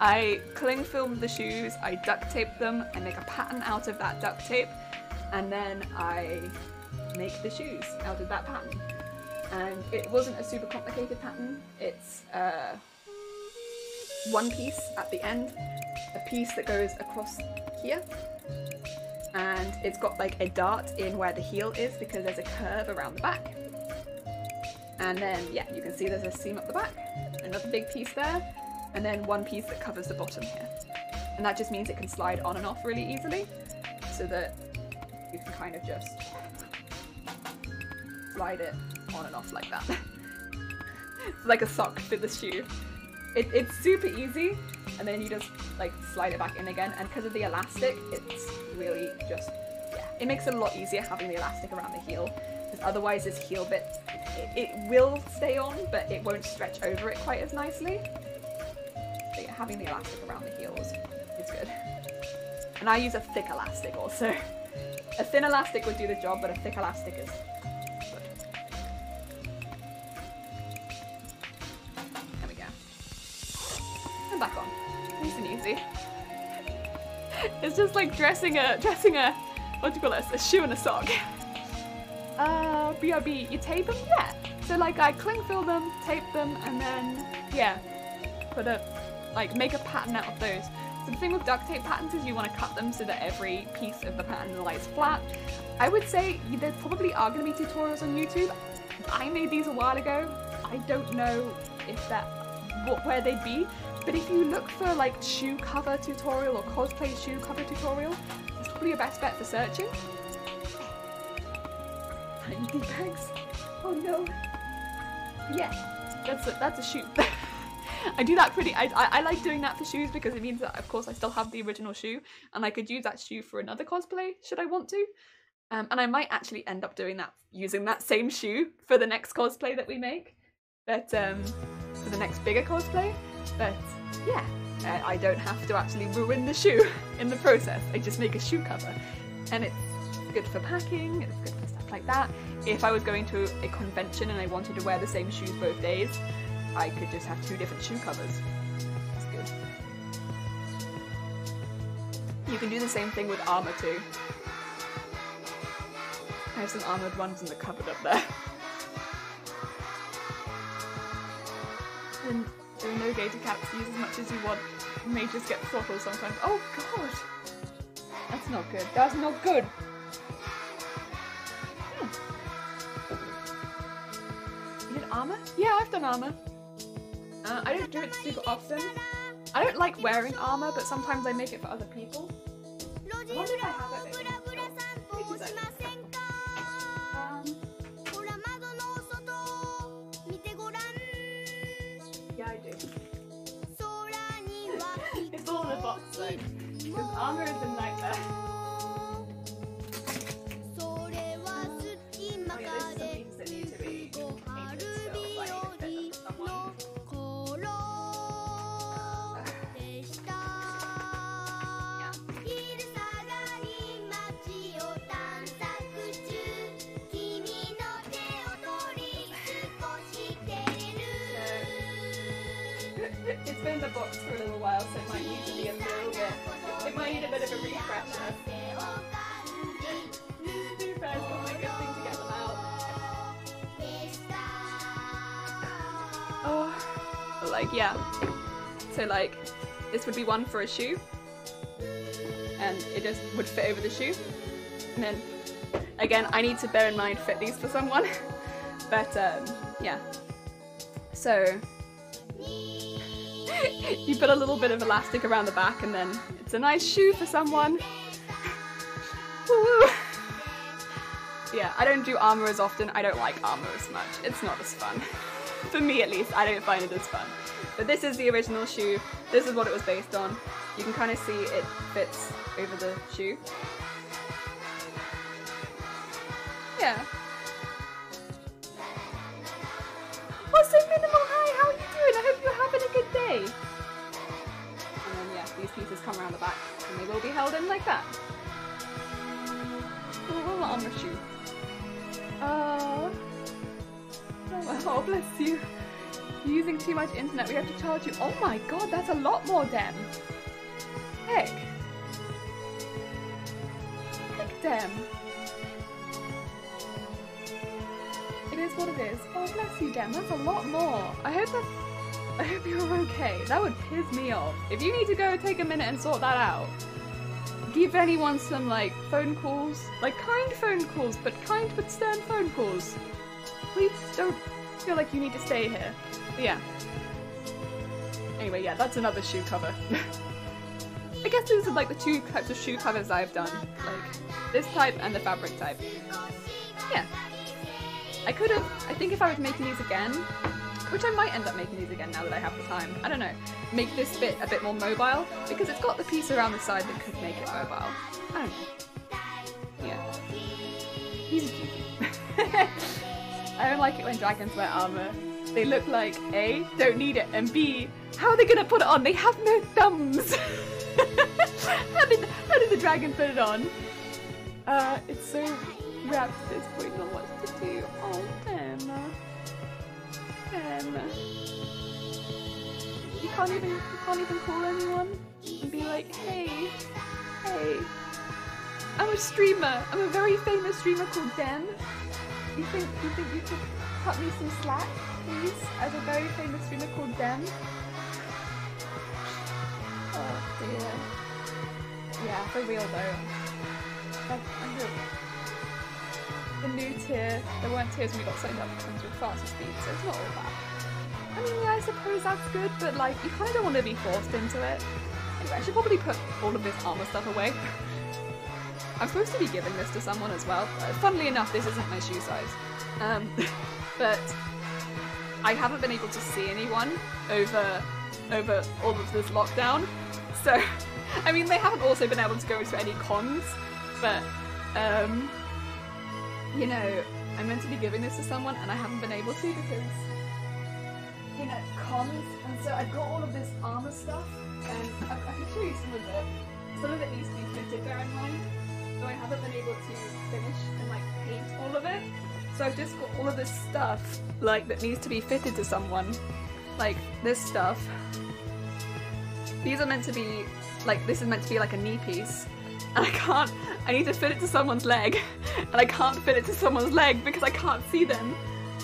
I cling filmed the shoes, I duct tape them, I make a pattern out of that duct tape, and then I make the shoes out of that pattern. And it wasn't a super complicated pattern. It's uh, one piece at the end, a piece that goes across here, and it's got like a dart in where the heel is because there's a curve around the back. And then, yeah, you can see there's a seam up the back, another big piece there, and then one piece that covers the bottom here. And that just means it can slide on and off really easily, so that you can kind of just slide it on and off like that. It's like a sock for the shoe. It, it's super easy, and then you just like slide it back in again, and because of the elastic, it's really just, yeah, it makes it a lot easier having the elastic around the heel, because otherwise this heel bit, it, it will stay on, but it won't stretch over it quite as nicely. But yeah, having the elastic around the heels is good. And I use a thick elastic also. A thin elastic would do the job, but a thick elastic is... back on. Nice and easy. It's just like dressing a dressing a what do you call this? A shoe and a sock. Uh B R B, you tape them? Yeah. So like I cling fill them, tape them, and then yeah, put a like make a pattern out of those. So the thing with duct tape patterns is you want to cut them so that every piece of the pattern lies flat. I would say there probably are gonna be tutorials on YouTube. I made these a while ago. I don't know if that what where they'd be. But if you look for like shoe cover tutorial or cosplay shoe cover tutorial, it's probably your best bet for searching. Tiny bags. Oh no. Yeah, that's a, that's a shoe. I do that pretty, I, I, I like doing that for shoes because it means that of course I still have the original shoe and I could use that shoe for another cosplay should I want to. Um, and I might actually end up doing that, using that same shoe for the next cosplay that we make. But um, for the next bigger cosplay. But yeah, uh, I don't have to actually ruin the shoe in the process. I just make a shoe cover, and it's good for packing, it's good for stuff like that. If I was going to a convention and I wanted to wear the same shoes both days, I could just have two different shoe covers. That's good. You can do the same thing with armor too. I have some armored ones in the cupboard up there. And there are no gator caps, use as much as you want. You may just get throttled sometimes. Oh god! That's not good. That's not good! Hmm. You did armour? Yeah, I've done armour. Uh, I don't do it super often. I don't like wearing armour, but sometimes I make it for other people. I wonder if I have it. Because armor is a nightmare. Oh yeah, there's some things that need to be painted, so I need to fit them to someone. Yeah. So, it's been in the box for a little while, so it might need to be a little bit, it might need a bit of a refresher. Too bad, it's not a good thing to get them out. Oh, like, yeah. So like, this would be one for a shoe, and it just would fit over the shoe. And then, again, I need to bear in mind fit these for someone. But um, yeah. So you put a little bit of elastic around the back, and then it's a nice shoe for someone. Woo-woo. Yeah, I don't do armor as often. I don't like armor as much. It's not as fun. For me, at least, I don't find it as fun. But this is the original shoe. This is what it was based on. You can kind of see it fits over the shoe. Yeah. What's so minimal? Hi, how are you doing? I hope you're having a good day. And then, yeah, these pieces come around the back, and they will be held in like that. Oh, armor shoe. Oh, oh, bless you. You're using too much internet, we have to charge you. Oh my god, that's a lot more, dem. Heck. Heck, dem. It is what it is. Oh, bless you, dem, that's a lot more. I hope that's... I hope you're okay. That would piss me off. If you need to go take a minute and sort that out, give anyone some, like, phone calls. Like, kind phone calls, but kind but stern phone calls. Please don't feel like you need to stay here. But yeah. Anyway, yeah, that's another shoe cover. I guess these are, like, the two types of shoe covers I've done. Like, this type and the fabric type. Yeah. I could have... I think if I was making these again, which I might end up making these again now that I have the time, I don't know, make this bit a bit more mobile, because it's got the piece around the side that could make it mobile. I don't know. Yeah. He's a cutie. I don't like it when dragons wear armor. They look like A, don't need it, and B, how are they gonna put it on? They have no thumbs! how, did, how did the dragon put it on? Uh, it's so wrapped at this point on what to do. Oh, damn. Um, you can't even you can't even call anyone and be like, hey, hey, I'm a streamer. I'm a very famous streamer called Dem. You think you think you could cut me some slack, please? As a very famous streamer called Dem. Oh dear. Yeah, for real though. That's, I hope. The new tier, there weren't tiers when we got signed up in terms of faster speed, so it's not all bad. I mean, yeah, I suppose that's good, but like, you kind of don't want to be forced into it. Anyway, I should probably put all of this armor stuff away. I'm supposed to be giving this to someone as well. But funnily enough, this isn't my shoe size. Um, but I haven't been able to see anyone over, over all of this lockdown. So, I mean, they haven't also been able to go to any cons, but, um... you know, I'm meant to be giving this to someone and I haven't been able to because, you know, cons, and so I've got all of this armor stuff, and I, I can show you some of it. Some of it needs to be fitted, bear in mind, so I haven't been able to finish and like paint all of it. So I've just got all of this stuff, like, that needs to be fitted to someone, like this stuff. These are meant to be, like, this is meant to be like a knee piece. And I can't, I need to fit it to someone's leg, and I can't fit it to someone's leg because I can't see them.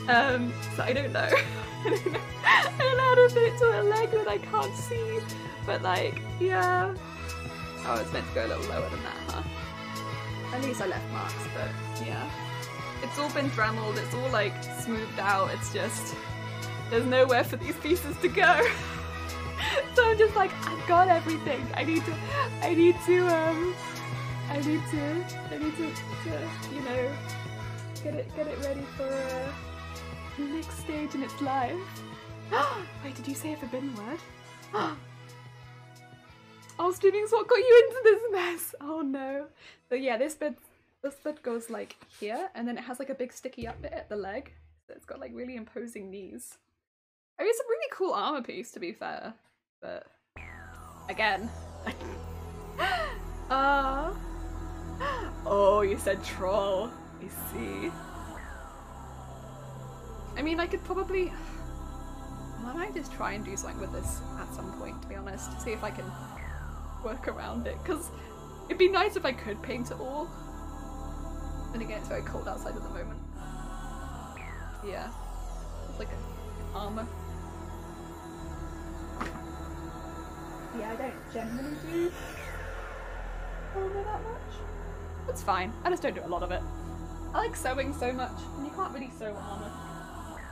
Um, so I don't know. I don't know how to fit it to a leg that I can't see, but like, yeah. Oh, it's meant to go a little lower than that, huh? At least I left marks, but yeah. It's all been dremeled, it's all like smoothed out, it's just, there's nowhere for these pieces to go. So I'm just like, I've got everything. I need to, I need to, um, I need to, I need to, to you know, get it, get it ready for uh, the next stage in its life. Wait, did you say a forbidden word? Oh, streaming's what got you into this mess. Oh no. So yeah, this bit, this bit goes like here, and then it has like a big sticky up bit at the leg. So it's got like really imposing knees. I mean, it's a really cool armor piece, to be fair, but again, uh, oh, you said troll, I see. I mean, I could probably, I might just try and do something with this at some point, to be honest, to see if I can work around it, because it'd be nice if I could paint it all, and again, it's very cold outside at the moment. Yeah, it's like a armor. yeah, I don't generally do Elmo that much. That's fine. I just don't do a lot of it. I like sewing so much, and you can't really sew armor.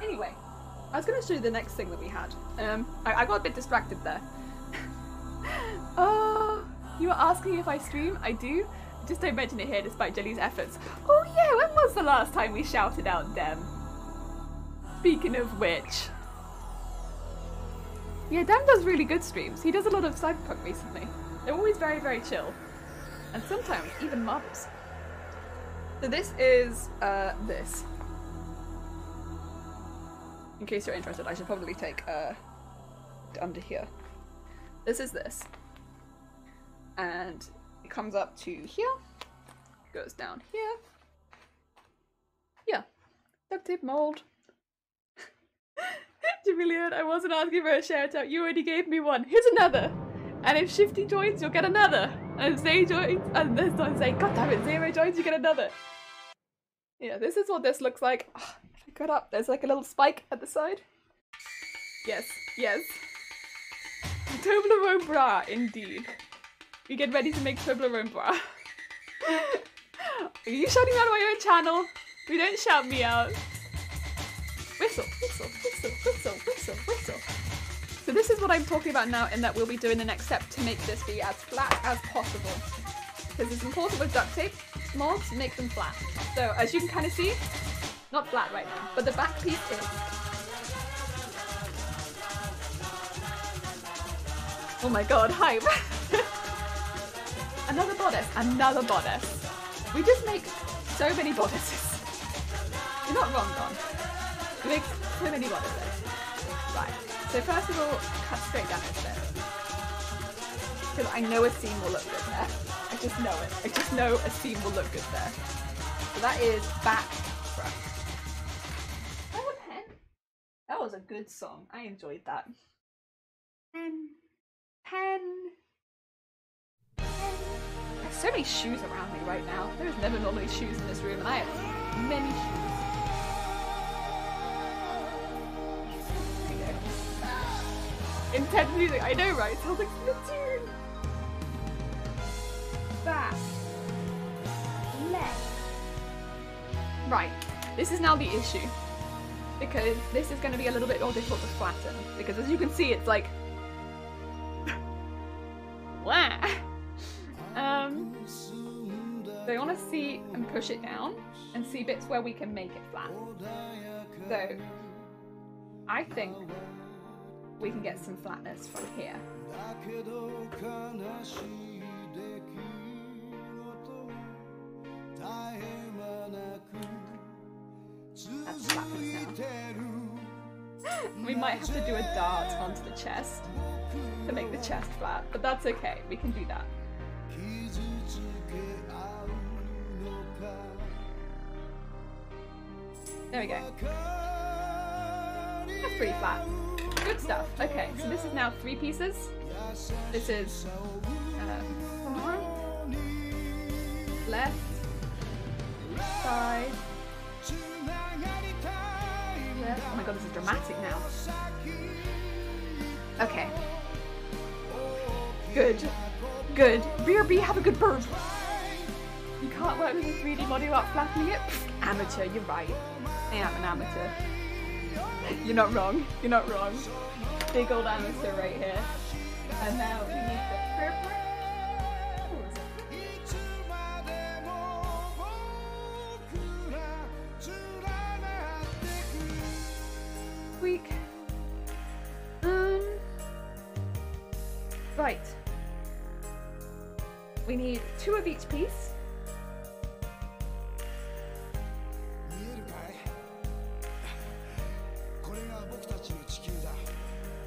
Anyway, I was going to show you the next thing that we had. Um, I, I got a bit distracted there. Oh, you were asking if I stream? I do. Just don't mention it here despite Jelly's efforts. Oh yeah, when was the last time we shouted out Dem? Speaking of which... Yeah, Dem does really good streams. He does a lot of Cyberpunk recently. They're always very, very chill. And sometimes even mobs. So this is, uh, this. In case you're interested, I should probably take, uh, under here. This is this. And it comes up to here, goes down here. Yeah. Duct tape mold. Jamilian, I wasn't asking for a shout out, you already gave me one. Here's another. And if Shifty joins, you'll get another. And if Zay joins, and this don't say, God damn it, Zero joins, you get another. Yeah, this is what this looks like. Oh, I got up, there's like a little spike at the side. Yes, yes. Toblerone bra, indeed. You get ready to make Toblerone bra. Are you shouting out about your own channel? You don't shout me out. Whistle, whistle, whistle, whistle, whistle, whistle. So this is what I'm talking about now, in that we'll be doing the next step to make this be as flat as possible. Because it's important with duct tape, small, to make them flat. So as you can kind of see, not flat right now, but the back piece is. Oh my god, hype! Another bodice, another bodice. We just make so many bodices. You're not wrong, Don. We make so many bodices. Right, so first of all, cut straight down this bit. Because I know a seam will look good there. I just know it. I just know a seam will look good there. So that is back front. Oh, a pen. That was a good song. I enjoyed that. Pen. Pen. Pen. There's so many shoes around me right now. There's never normally shoes in this room, and I have many shoes. Intense music, I know, right? Sounds like Splatoon! Back. Left. Right. This is now the issue. Because this is going to be a little bit more difficult to flatten. Because as you can see, it's like... Wah! Um, so I want to see and push it down and see bits where we can make it flat. So, I think... we can get some flatness from here. That's flatness now. We might have to do a dart onto the chest to make the chest flat, but that's okay, we can do that. There we go. That's pretty flat. Good stuff. Okay, so this is now three pieces. This is uh, left, side, left. Oh my god, this is dramatic now. Okay. Good. Good. B R B, have a good burp. You can't work with a three D model without flattening it? Pfft, amateur, you're right. I am an amateur. You're not wrong. You're not wrong. Big old amateur right here. And now we need the purple. Squeak. Um. Right. We need two of each piece.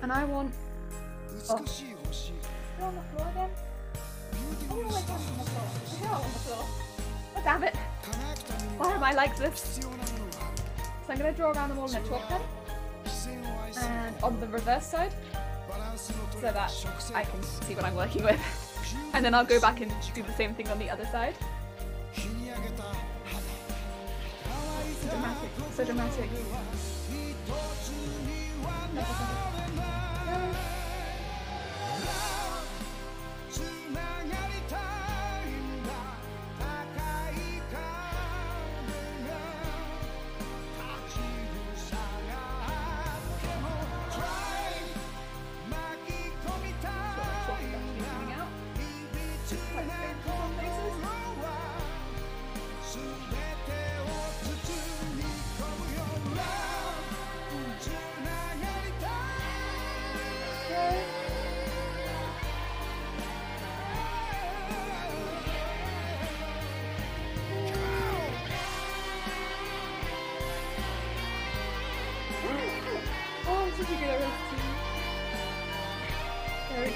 And I want. Oh. On the floor again? Oh, no, I want on the floor. I don't want the floor. Oh, damn it. Why am I like this? So I'm going to draw around the wall in a chalk pen. And on the reverse side. So that I can see what I'm working with. And then I'll go back and do the same thing on the other side. So dramatic. So dramatic. No, no, no.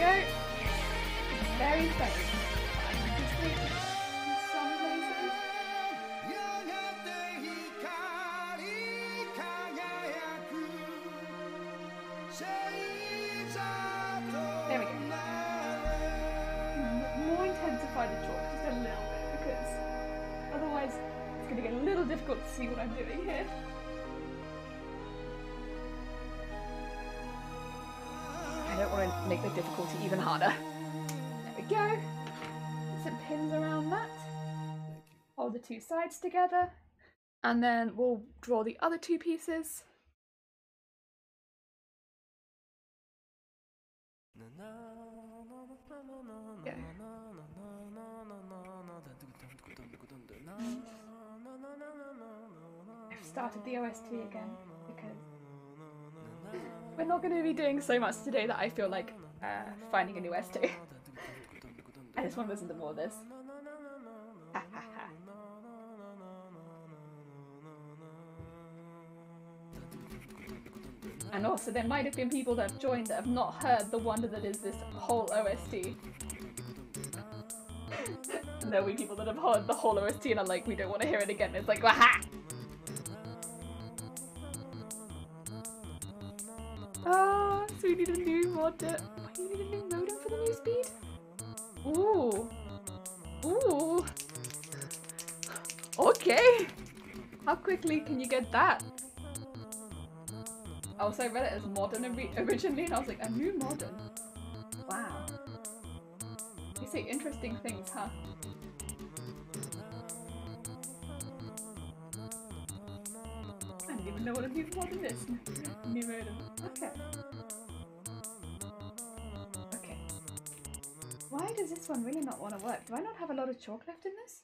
go. Very safe. You can sleep in some places. There we go. More intensify the chalk just a little bit, because otherwise it's going to get a little difficult to see what I'm doing here. I don't want to make the difficulty even harder. There we go. Put some pins around that. Hold the two sides together. And then we'll draw the other two pieces. Yeah. I've started the O S T again because we're not going to be doing so much today that I feel like uh, finding a new O S T. I just want to listen to more of this. And also, there might have been people that have joined that have not heard the wonder that is this whole O S T. And there will be people that have heard the whole O S T and are like, we don't want to hear it again. It's like, waha! Ah, so we need a new modem. I need a new modem for the new speed? Ooh. Ooh. Okay. How quickly can you get that? Also, I read it as modern originally, and I was like, a new modern? Wow. You say interesting things, huh? I don't even know what a new modern is. New modern. Okay. Okay. Why does this one really not want to work? Do I not have a lot of chalk left in this?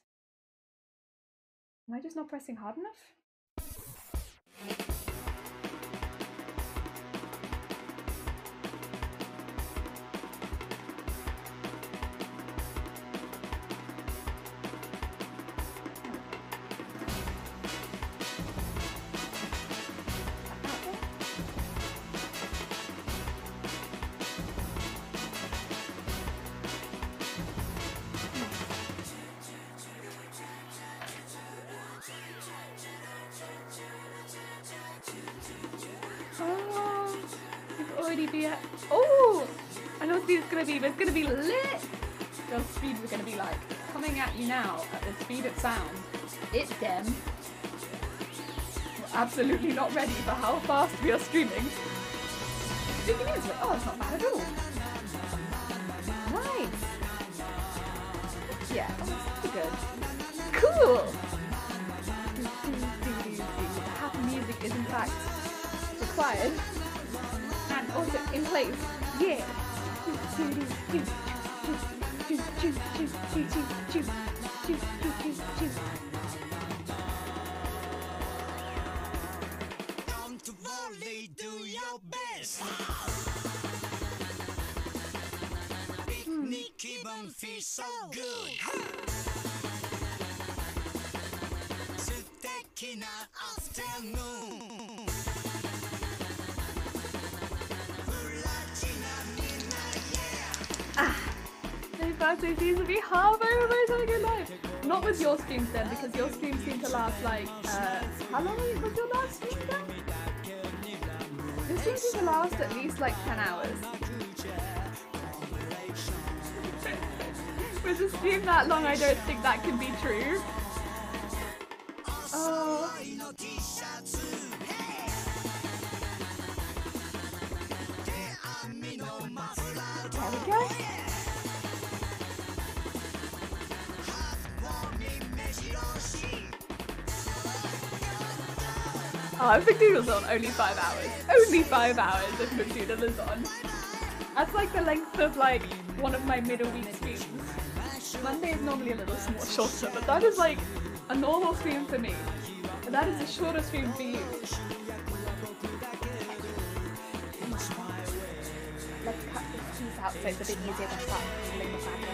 Am I just not pressing hard enough? It's gonna be lit! The speed we're gonna be like coming at you now at the speed of sound. It's them. We're absolutely not ready for how fast we are streaming. Oh, it's not bad at all. Nice! Yeah, that's pretty good. Cool! Happy music is in fact required. And also in place. Yeah! Hmm. Birthday season, we have almost had a good life. Not with your streams then, because your streams seem to last like, uh, how long was your last stream then? Your streams seem to last at least like ten hours. With a stream that long, I don't think that can be true. Oh. There we go. Oh, McDoodle's on only five hours. Only five hours if McDoodle is on. That's like the length of like one of my middleweek streams. Monday is normally a little shorter, but that is like a normal stream for me. And that is a shorter stream for you. Let's cut the keys out so it's a bit easier to start pulling the back.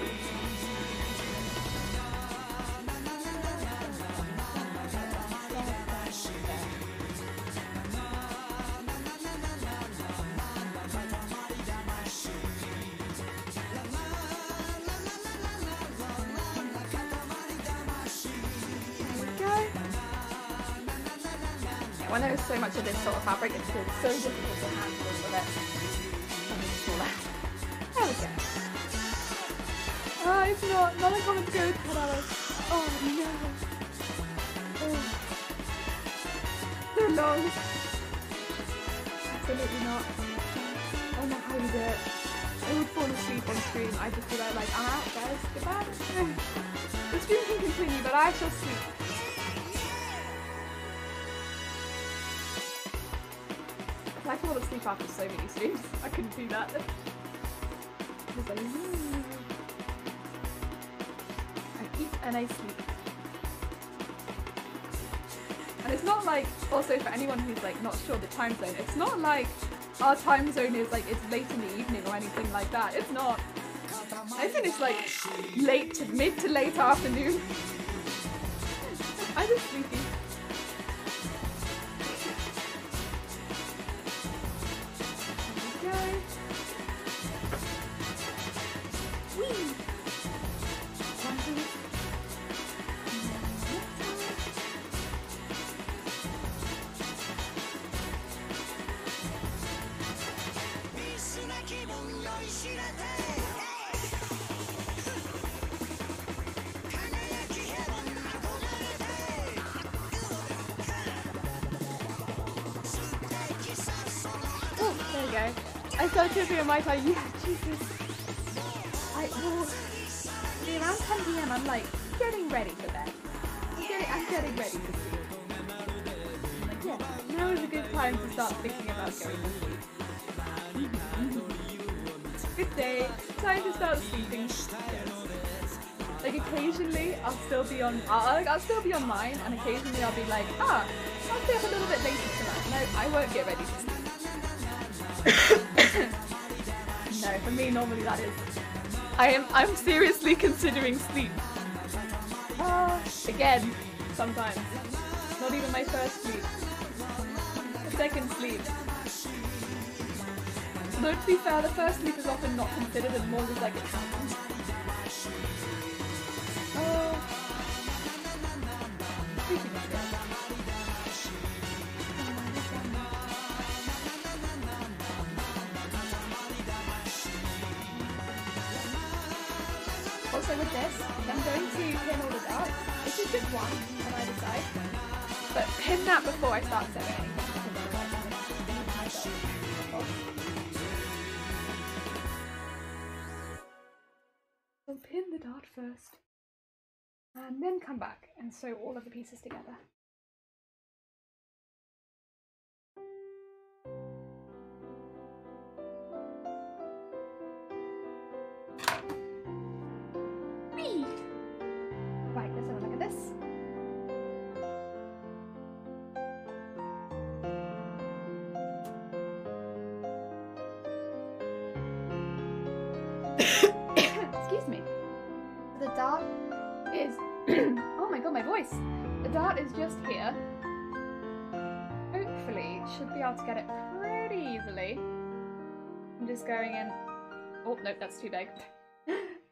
When there's so much of this sort of fabric, it's so difficult to handle with it. There we go. Ah, oh, it's not. Another comment to go with Katamari. Oh no. Oh. They're long. Absolutely not. I don't know how you do it. I would fall asleep on stream. I'd just be like, like I'm out, guys. Goodbye. The stream can continue, but I shall sleep. I fall asleep after so many streams. I couldn't do that. I, like, I eat and I sleep. And it's not like, also for anyone who's like not sure the time zone, it's not like our time zone is like it's late in the evening or anything like that. It's not. I finish like late to mid to late afternoon. I'm just sleepy. My time, yeah, Jesus. I will be around ten p m. I'm like getting ready for that. I'm getting, I'm getting ready for sleep. Like, yeah, now is a good time to start thinking about going to sleep. Good day, time to start sleeping. Yes. Like occasionally, I'll still be on. I'll, I'll still be on mine, and occasionally I'll be like, ah, I'll stay up a little bit later tonight. No, I won't get ready to sleep. No, for me normally that is. I am. I'm seriously considering sleep. Uh, again, sometimes. Not even my first sleep. The second sleep. Though to be fair, the first sleep is often not considered and more just like it happens. Uh, speaking of this. So with this, I'm going to pin all this up. This is just one on either side, but pin that before I start sewing anything, because otherwise I'm going to pin myself. I'll pin the dart first, and then come back and sew all of the pieces together. Right, let's have a look at this. Excuse me. The dart is... oh my god, my voice! The dart is just here. Hopefully, should be able to get it pretty easily. I'm just going in... Oh, no, that's too big.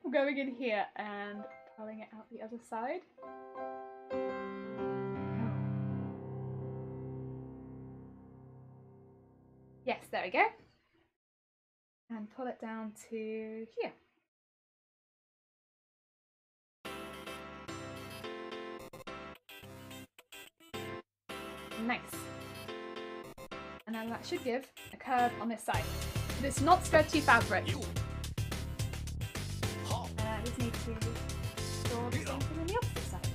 I'm going in here and pulling it out the other side. Yes, there we go. And pull it down to here. Nice. And then that should give a curve on this side. But it's not stretchy fabric. I just need to draw the same thing on the opposite side.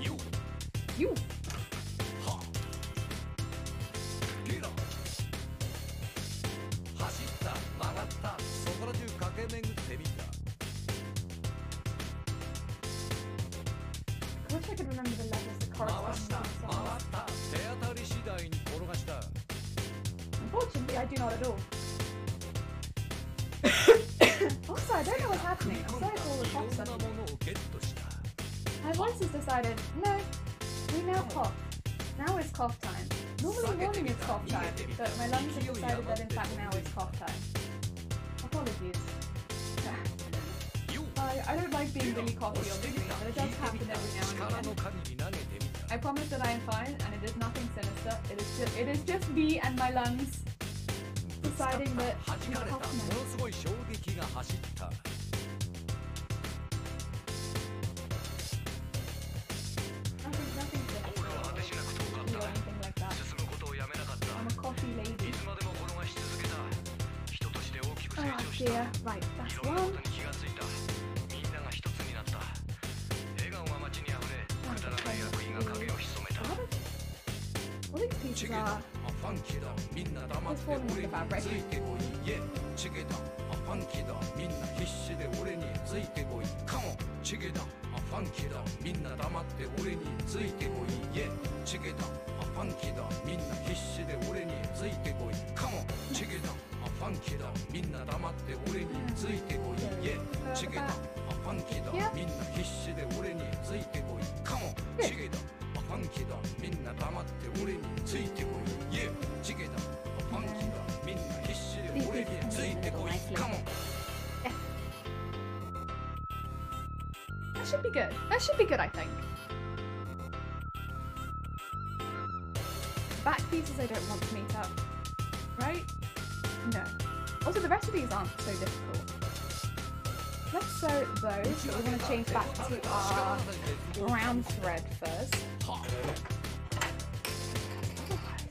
You! You! Ha. I wish I could remember the levels that correspond to the songs. Unfortunately, I do not at all. Also, I don't know what's happening. I'm sorry for all the pop suddenly. My voice has decided, no, we now cough. Now is cough time. Normally morning is cough time, but my lungs have decided that in fact now is cough time. Apologies. I, I don't like being really coughy on the screen, but it does happen every now and again. I promise that I am fine and it is nothing sinister. It is just, it is just me and my lungs deciding that you know, how Yeah, right, that's one. Oh, all these pieces are just falling into the bag right here. That should be good. That should be good, I think. Back pieces I don't want to meet up, right? No. Also, the rest of these aren't so difficult. Let's sew those, so we're going to change back to our brown thread first. Otherwise,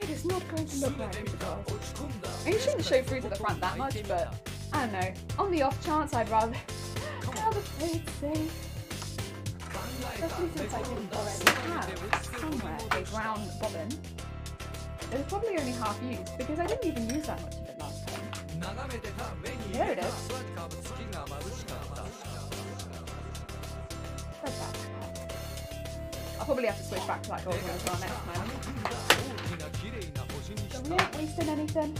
it is not going to look right. You shouldn't show through to the front that much, but I don't know. On the off chance, I'd rather rather play it safe. Especially since I didn't already have somewhere a brown bobbin. It was probably only half used because I didn't even use that much of it last time. There it is. I'll probably have to switch back to that gold one as well next time. So we're not wasting anything.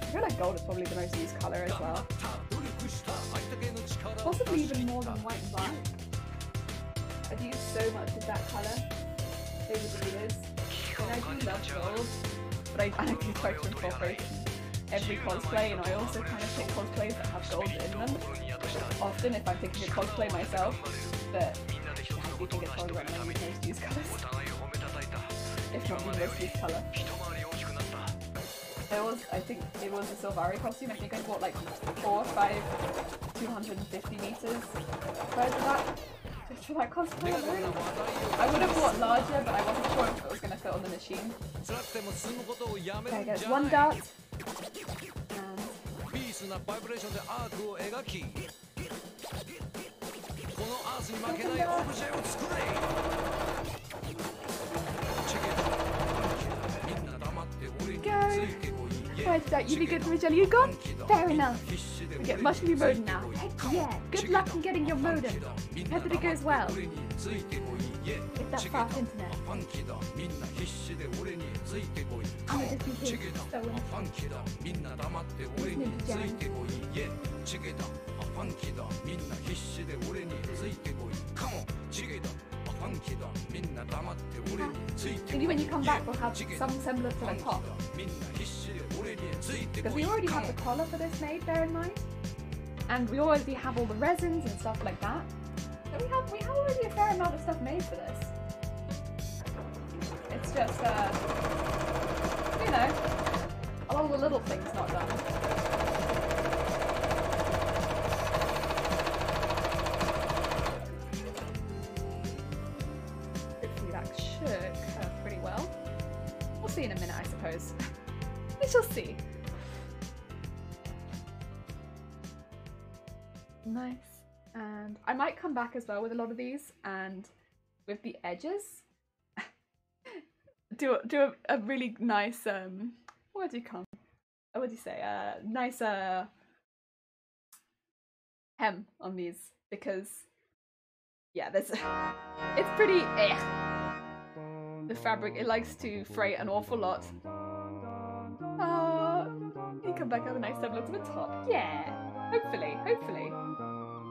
I feel like gold is probably the most used colour as well. Possibly even more than white and black. I've used so much of that colour. Over the years, and I do love gold, but I, I do try to incorporate every cosplay, and I also kind of pick cosplays that have gold in them. Often, if I'm thinking of cosplay myself, but I do think it's probably one of my most used colours, if not the most used colour. There was, I think, it was a Silvari costume. I think I bought like four or five two hundred fifty meters worth of that. For that cosplay, I would have bought larger, but I wasn't sure if it was going to fit on the machine. Okay, there's one dart. And... go! Why did that U V good for Michelle? You gone? Fair enough. We get mushroom modem now. Heck yeah. Good luck in getting your modem. Hope that it goes well. Get that fast internet. I'm gonna just be here. So well. Maybe when you come back we'll have some semblance of a top. Because we already have the collar for this made, bear in mind. And we already have all the resins and stuff like that. So we have we have already a fair amount of stuff made for this. It's just uh you know, a lot of the little things not done. In a minute, I suppose. We shall see. Nice. And I might come back as well with a lot of these, and with the edges, do do a, a really nice um. What do you come? What do you say? Uh, nice uh. Hem on these, because yeah, there's it's pretty. Eh. The fabric, it likes to fray an awful lot. Uh, you come back out a nice semblance of a top. Yeah! Hopefully, hopefully.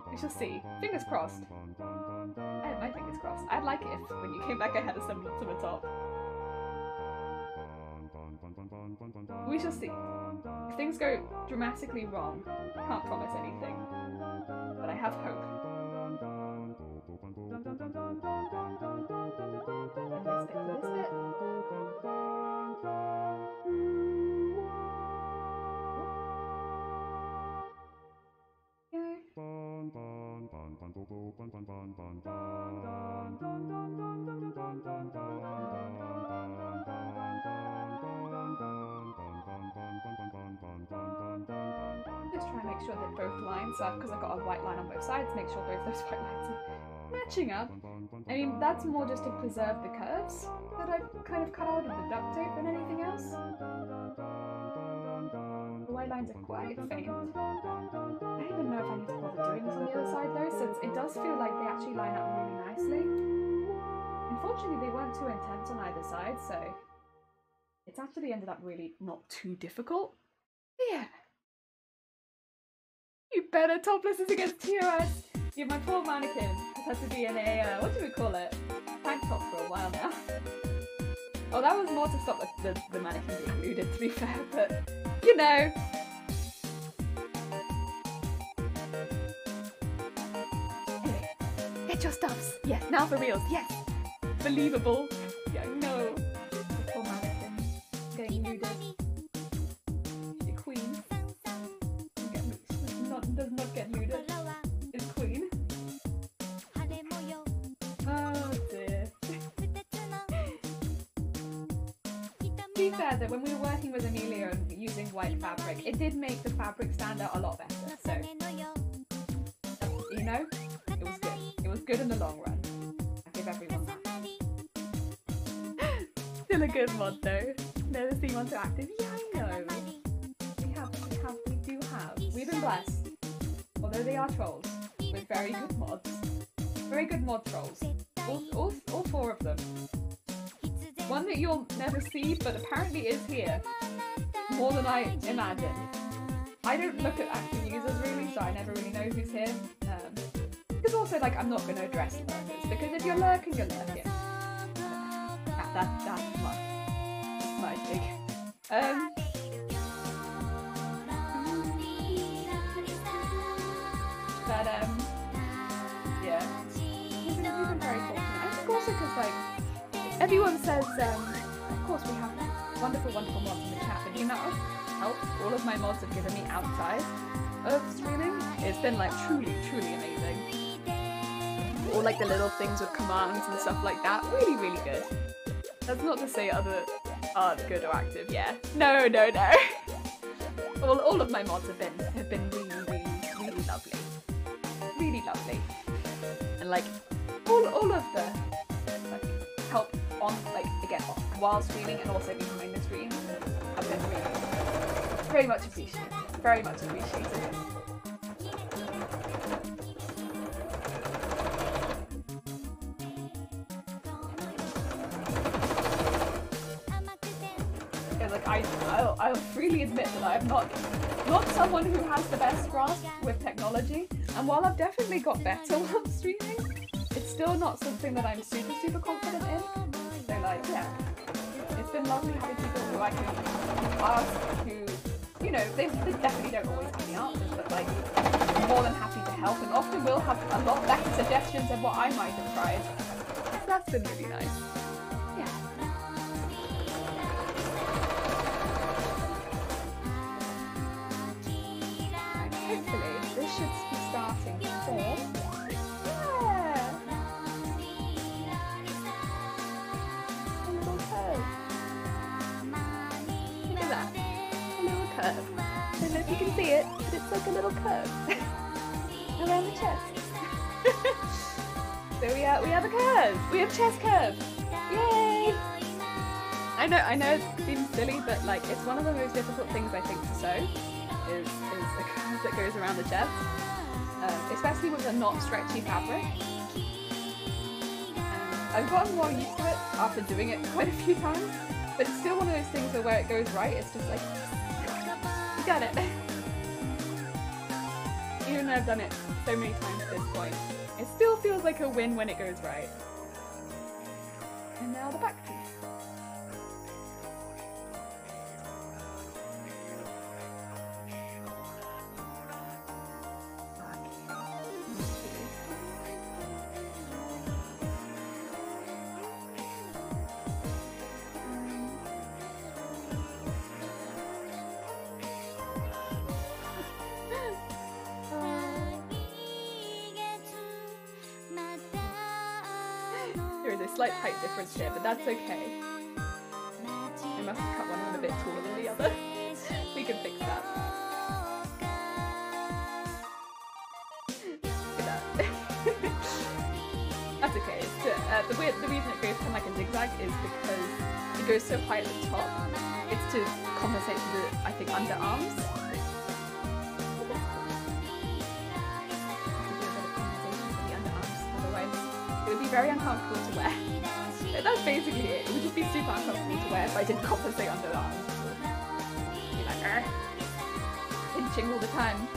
We shall see. Fingers crossed. I have my fingers crossed. I'd like it if when you came back I had a semblance of a top. We shall see. If things go dramatically wrong, I can't promise anything. But I have hope. Just try to make sure that both lines are, because I've got a white line on both sides, make sure both those white lines are matching up. I mean, that's more just to preserve the curves that I've kind of cut out of the duct tape than anything else. The white lines are quite faint. I don't even know if I need to bother doing this on the other side though, since it does feel like they actually line up really nicely. Unfortunately, they weren't too intense on either side, so it's actually ended up really not too difficult. But yeah. You better topless is against T O S! Yeah, my poor mannequin has had to be in a, uh, what do we call it? Tank top for a while now. Oh, that was more to stop the, the, the mannequin being looted, to be fair, but, you know. Anyway, get your stuffs! Yes, now for reals, yes! Believable! Yeah, no! The poor mannequin getting looted. The queen. Not, does not get looted. It's queen. Oh dear. To be fair that when we were working with Amelia and using white fabric, it did make the fabric stand out a lot better, so you know, it was good. It was good in the long run. I give everyone that. Still a good mod though. They're the same one to active. Yeah, I know. We have, we have, we do have. We've been blessed. Although they are trolls, with very good mods. Very good mod trolls. All, all, all four of them. One that you'll never see, but apparently is here. More than I imagined. I don't look at active users really, so I never really know who's here. Because um, also, like, I'm not going to address lurkers, because if you're lurking, you're lurking. That, that, that's my, my thing. Um... But, um, yeah, we've been, we've been very fortunate. I think also because, like, everyone says, um, of course we have wonderful, wonderful mods in the chat, but you know, help all of my mods have given me outside of streaming. It's been, like, truly, truly amazing. All, like, the little things with commands and stuff like that, really, really good. That's not to say other aren't good or active, yeah. No, no, no. All, all of my mods have been, have been really, really, really lovely. Really lovely, and like all, all of the like, help on like again while streaming and also behind the stream have been really very much appreciated, very much appreciated. Because like I, I'll, I'll freely admit that I'm not not someone who has the best grasp with technology. And while I've definitely got better while streaming, it's still not something that I'm super, super confident in. So like, yeah, it's been lovely having people who I can ask who, you know, they, they definitely don't always have the answers, but like, I'm more than happy to help and often will have a lot better suggestions than what I might have tried. So that's been really nice. Yeah. And hopefully, this should starting for... Yeah! A little curve. Look at that. A little curve. I don't know if you can see it, but it's like a little curve. Around the chest. So we, are, we have a curve! We have chest curve! Yay! I know, I know it seems silly, but like, it's one of the most difficult things I think to sew, is, is the curve that goes around the chest. Um, especially with a not stretchy fabric. Um, I've gotten more used to it after doing it quite a few times, but it's still one of those things where it goes right, it's just like, you got it. Even though I've done it so many times at this point, it still feels like a win when it goes right. And now the back piece. slight height difference here, but that's okay. I must have cut one of them a bit taller than the other. We can fix that. Look at that. That's okay. It's, uh, the, way, the reason it goes kind of like a zigzag is because it goes so high at the top, it's to compensate for the, I think, underarms. Very uncomfortable to wear. That's basically it. It would just be super uncomfortable to wear if I didn't compensate under the arms. Be like, er, pinching all the time.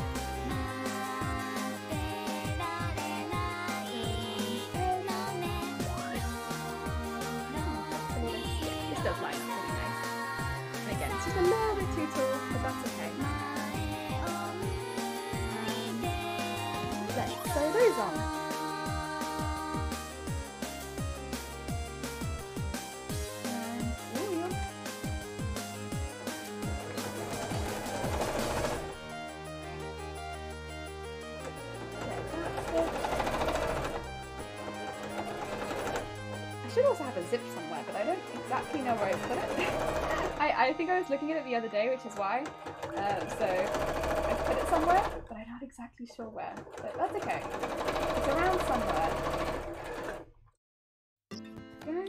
This does like really nice. And again, it's just a little bit too tall, but that's okay. Let's sew those on. I was looking at it the other day, which is why, uh, so I put it somewhere, but I'm not exactly sure where, but that's okay. It's around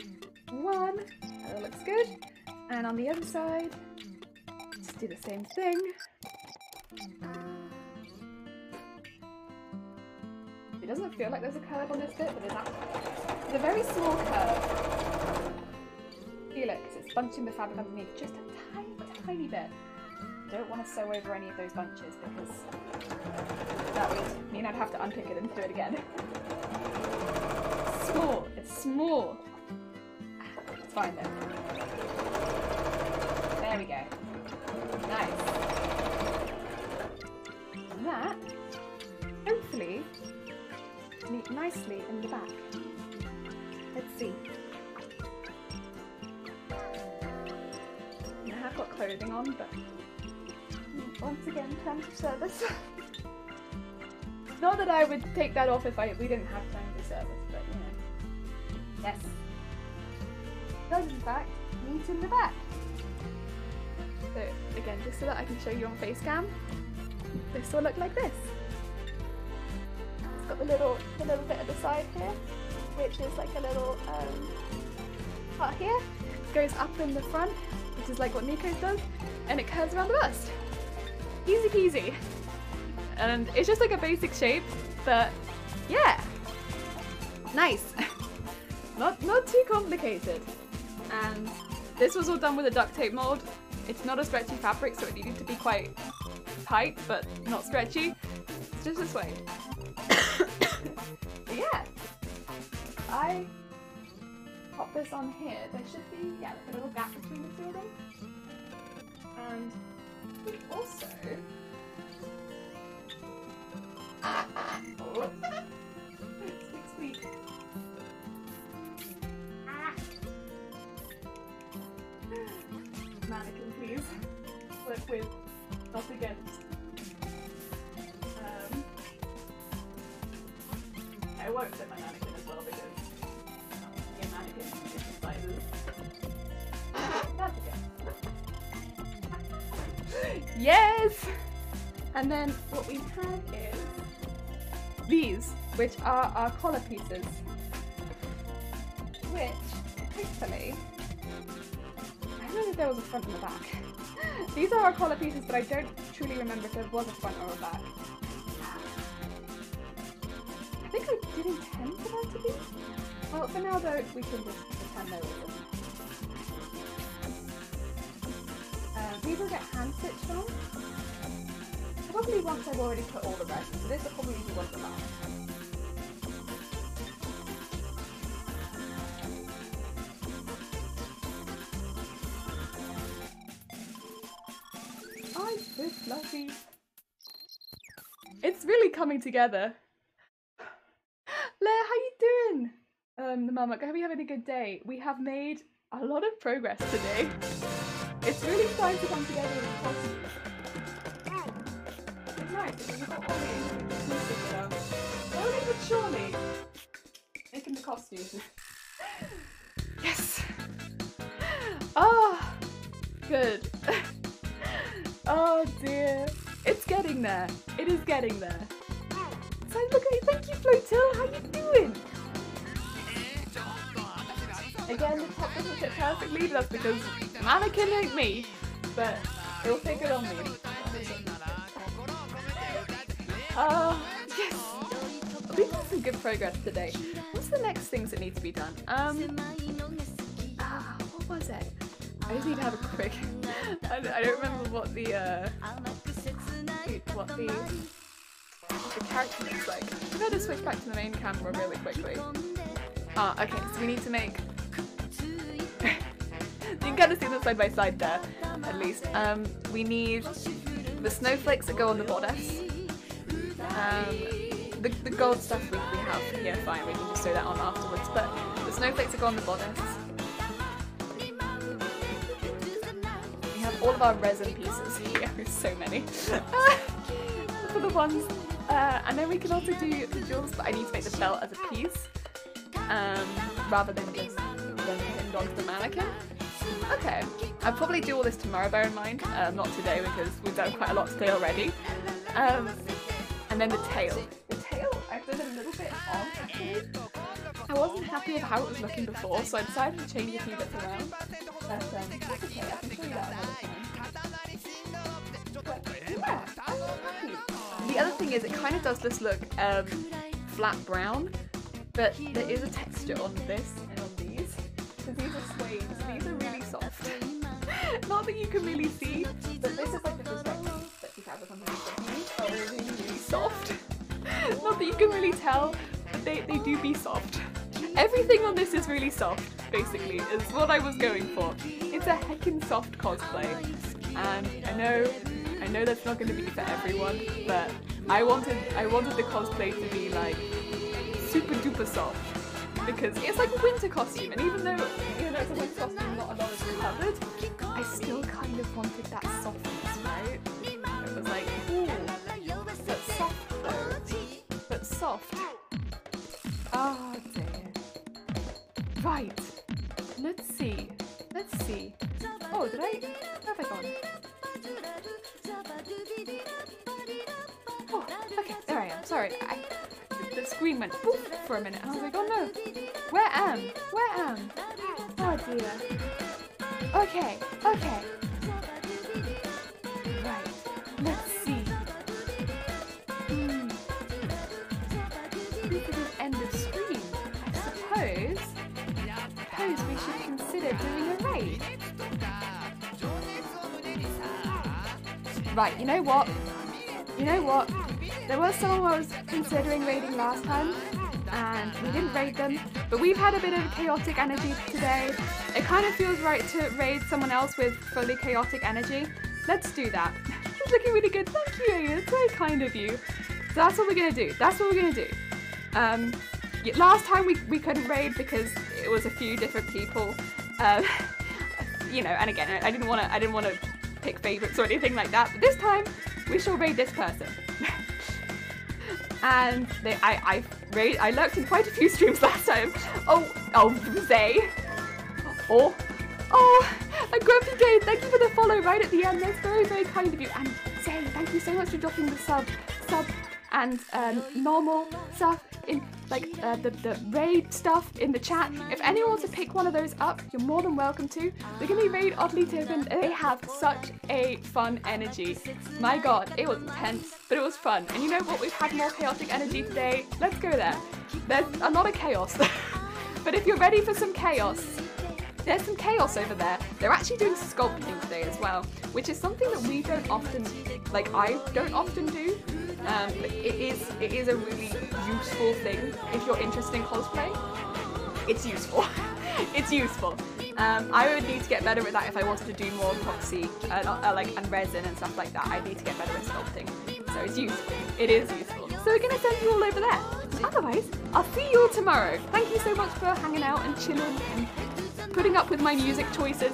somewhere. One, that looks good, and on the other side, just do the same thing. It doesn't feel like there's a curve on this bit, but there's actually, it's a very small curve. Feel it, because it's bunching the fabric underneath just a tiny bit. Don't want to sew over any of those bunches because that would mean I'd have to unpick it and do it again. Small, it's small. It's fine then. There we go. Nice. And that, hopefully, meet nicely in the back. Let's see. I've got clothing on, but once again, terms of service. Not that I would take that off if I we didn't have terms of service, but you know. Yes. Does in fact meet in the back. So again, just so that I can show you on facecam, this will look like this. It's got the little the little bit at the side here, which is like a little um, part here. It goes up in the front. Which is like what Neeko does, and it curves around the bust. Easy peasy. And it's just like a basic shape, but yeah, nice. not not too complicated. And this was all done with a duct tape mold. It's not a stretchy fabric, so it needed to be quite tight, but not stretchy. It's just this way. But yeah, I. Pop this on here, there should be, yeah, like a little gap between the two of them. And we also... Oh. Squeak, squeak. Ah. Mannequin, please. Work with, not against. Um, I won't fit my mannequin as well because yes! And then what we have is these, which are our collar pieces, which hopefully, I don't know if there was a front and a back. These are our collar pieces, but I don't truly remember if there was a front or a back. I think I did intend for that to be. Well, for now though, we can just pretend there was one. Uh, these will get hand stitched on. Probably once I've already put all the rest, so this will probably be one for last. I'm so fluffy. It's really coming together. Leah, how you doing? Um, the mum, I hope you're having a good day. We have made a lot of progress today. It's really starting to come together as possible. Yeah. It's nice because we've got all the ingredients. Slowly but surely, making the costumes. Yes! Oh, good. Oh dear. It's getting there. It is getting there. So look at you. Thank you, Flotil. How you doing? Again, the top doesn't fit perfectly. That's because mannequin ain't me. But it'll fit good on me. Oh, yes. We've got some good progress today. What's the next things that need to be done? Um, ah, what was it? I just need to have a quick. I, I don't remember what the uh, what the, the character looks like. I'm gonna switch back to the main camera really quickly. Ah, okay. So we need to make. You can kind of see them side by side there, at least. Um, we need the snowflakes that go on the bodice. Um. The, the gold stuff we, we have here, yeah, fine, we can just throw that on afterwards, but the snowflakes are gone on the bodice. We have all of our resin pieces here, so many. For the ones, uh, and then we can also do the jewels, but I need to make the belt as a piece, um, rather than just pinned onto the mannequin. Okay, I'll probably do all this tomorrow, bear in mind, uh, not today because we've done quite a lot today already. Um, and then the tail. I've done a little bit on actually. I wasn't happy with how it was looking before, so I decided to change a few bits around. But um, that's okay, I can show you that another time. But yeah, I'm happy. The other thing is, it kind of does this look um, flat brown, but there is a texture on this and on these. Because these are suede, so these are really soft. Not that you can really see, but this is like the perspective that you have on these. They're really, really soft. Not that you can really tell, but they, they do be soft. Everything on this is really soft, basically, is what I was going for. It's a heckin' soft cosplay, and I know I know that's not going to be for everyone, but I wanted I wanted the cosplay to be like super duper soft, because it's like a winter costume, and even though you know it's a winter costume, not a lot is covered, I still kind of wanted that softness, right? It was like, ooh, that's soft. Soft. Oh dear. Right. Let's see. Let's see. Oh, did I? Where have I gone? Oh, okay. There I am. Sorry. I, the screen went poof for a minute. I was like, oh no. Where am? Where am? Oh dear. Okay. Okay. Right. Let's see. End of screen. I suppose, I suppose we should consider doing a raid. Right, you know what? You know what? There was someone I was considering raiding last time, and we didn't raid them, but we've had a bit of chaotic energy today. It kind of feels right to raid someone else with fully chaotic energy. Let's do that. It's looking really good. Thank you, Ada. It's very kind of you. So that's what we're going to do. That's what we're going to do. Um, last time we, we couldn't raid because it was a few different people, um, you know, and again, I didn't want to, I didn't want to pick favorites or anything like that, but this time we shall raid this person. And they, I, I, raid, I lurked in quite a few streams last time. Oh, oh, they, oh, oh, a grumpy game, thank you for the follow right at the end, that's very, very kind of you, and Zay, thank you so much for dropping the sub, sub, and um, normal stuff in like uh, the, the raid stuff in the chat. If anyone wants to pick one of those up, you're more than welcome to. They're gonna be raid oddly token. They have such a fun energy. My god, it was intense, but it was fun. And you know what? We've had more chaotic energy today. Let's go there. There's a lot of chaos. But if you're ready for some chaos, there's some chaos over there. They're actually doing sculpting today as well, which is something that we don't often, like I don't often do. Um, but it is it is a really useful thing if you're interested in cosplay. It's useful. It's useful. Um, I would need to get better at that if I wanted to do more epoxy, uh, uh, like and resin and stuff like that. I need to get better at sculpting. So it's useful. It is useful. So we're gonna send you all over there. Otherwise, I'll see you all tomorrow. Thank you so much for hanging out and chilling and putting up with my music choices.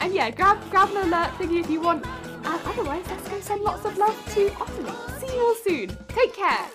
And yeah, grab grab an alert thingy if you want. And otherwise, let's go send lots of love to Ottilie. See you all soon. Take care.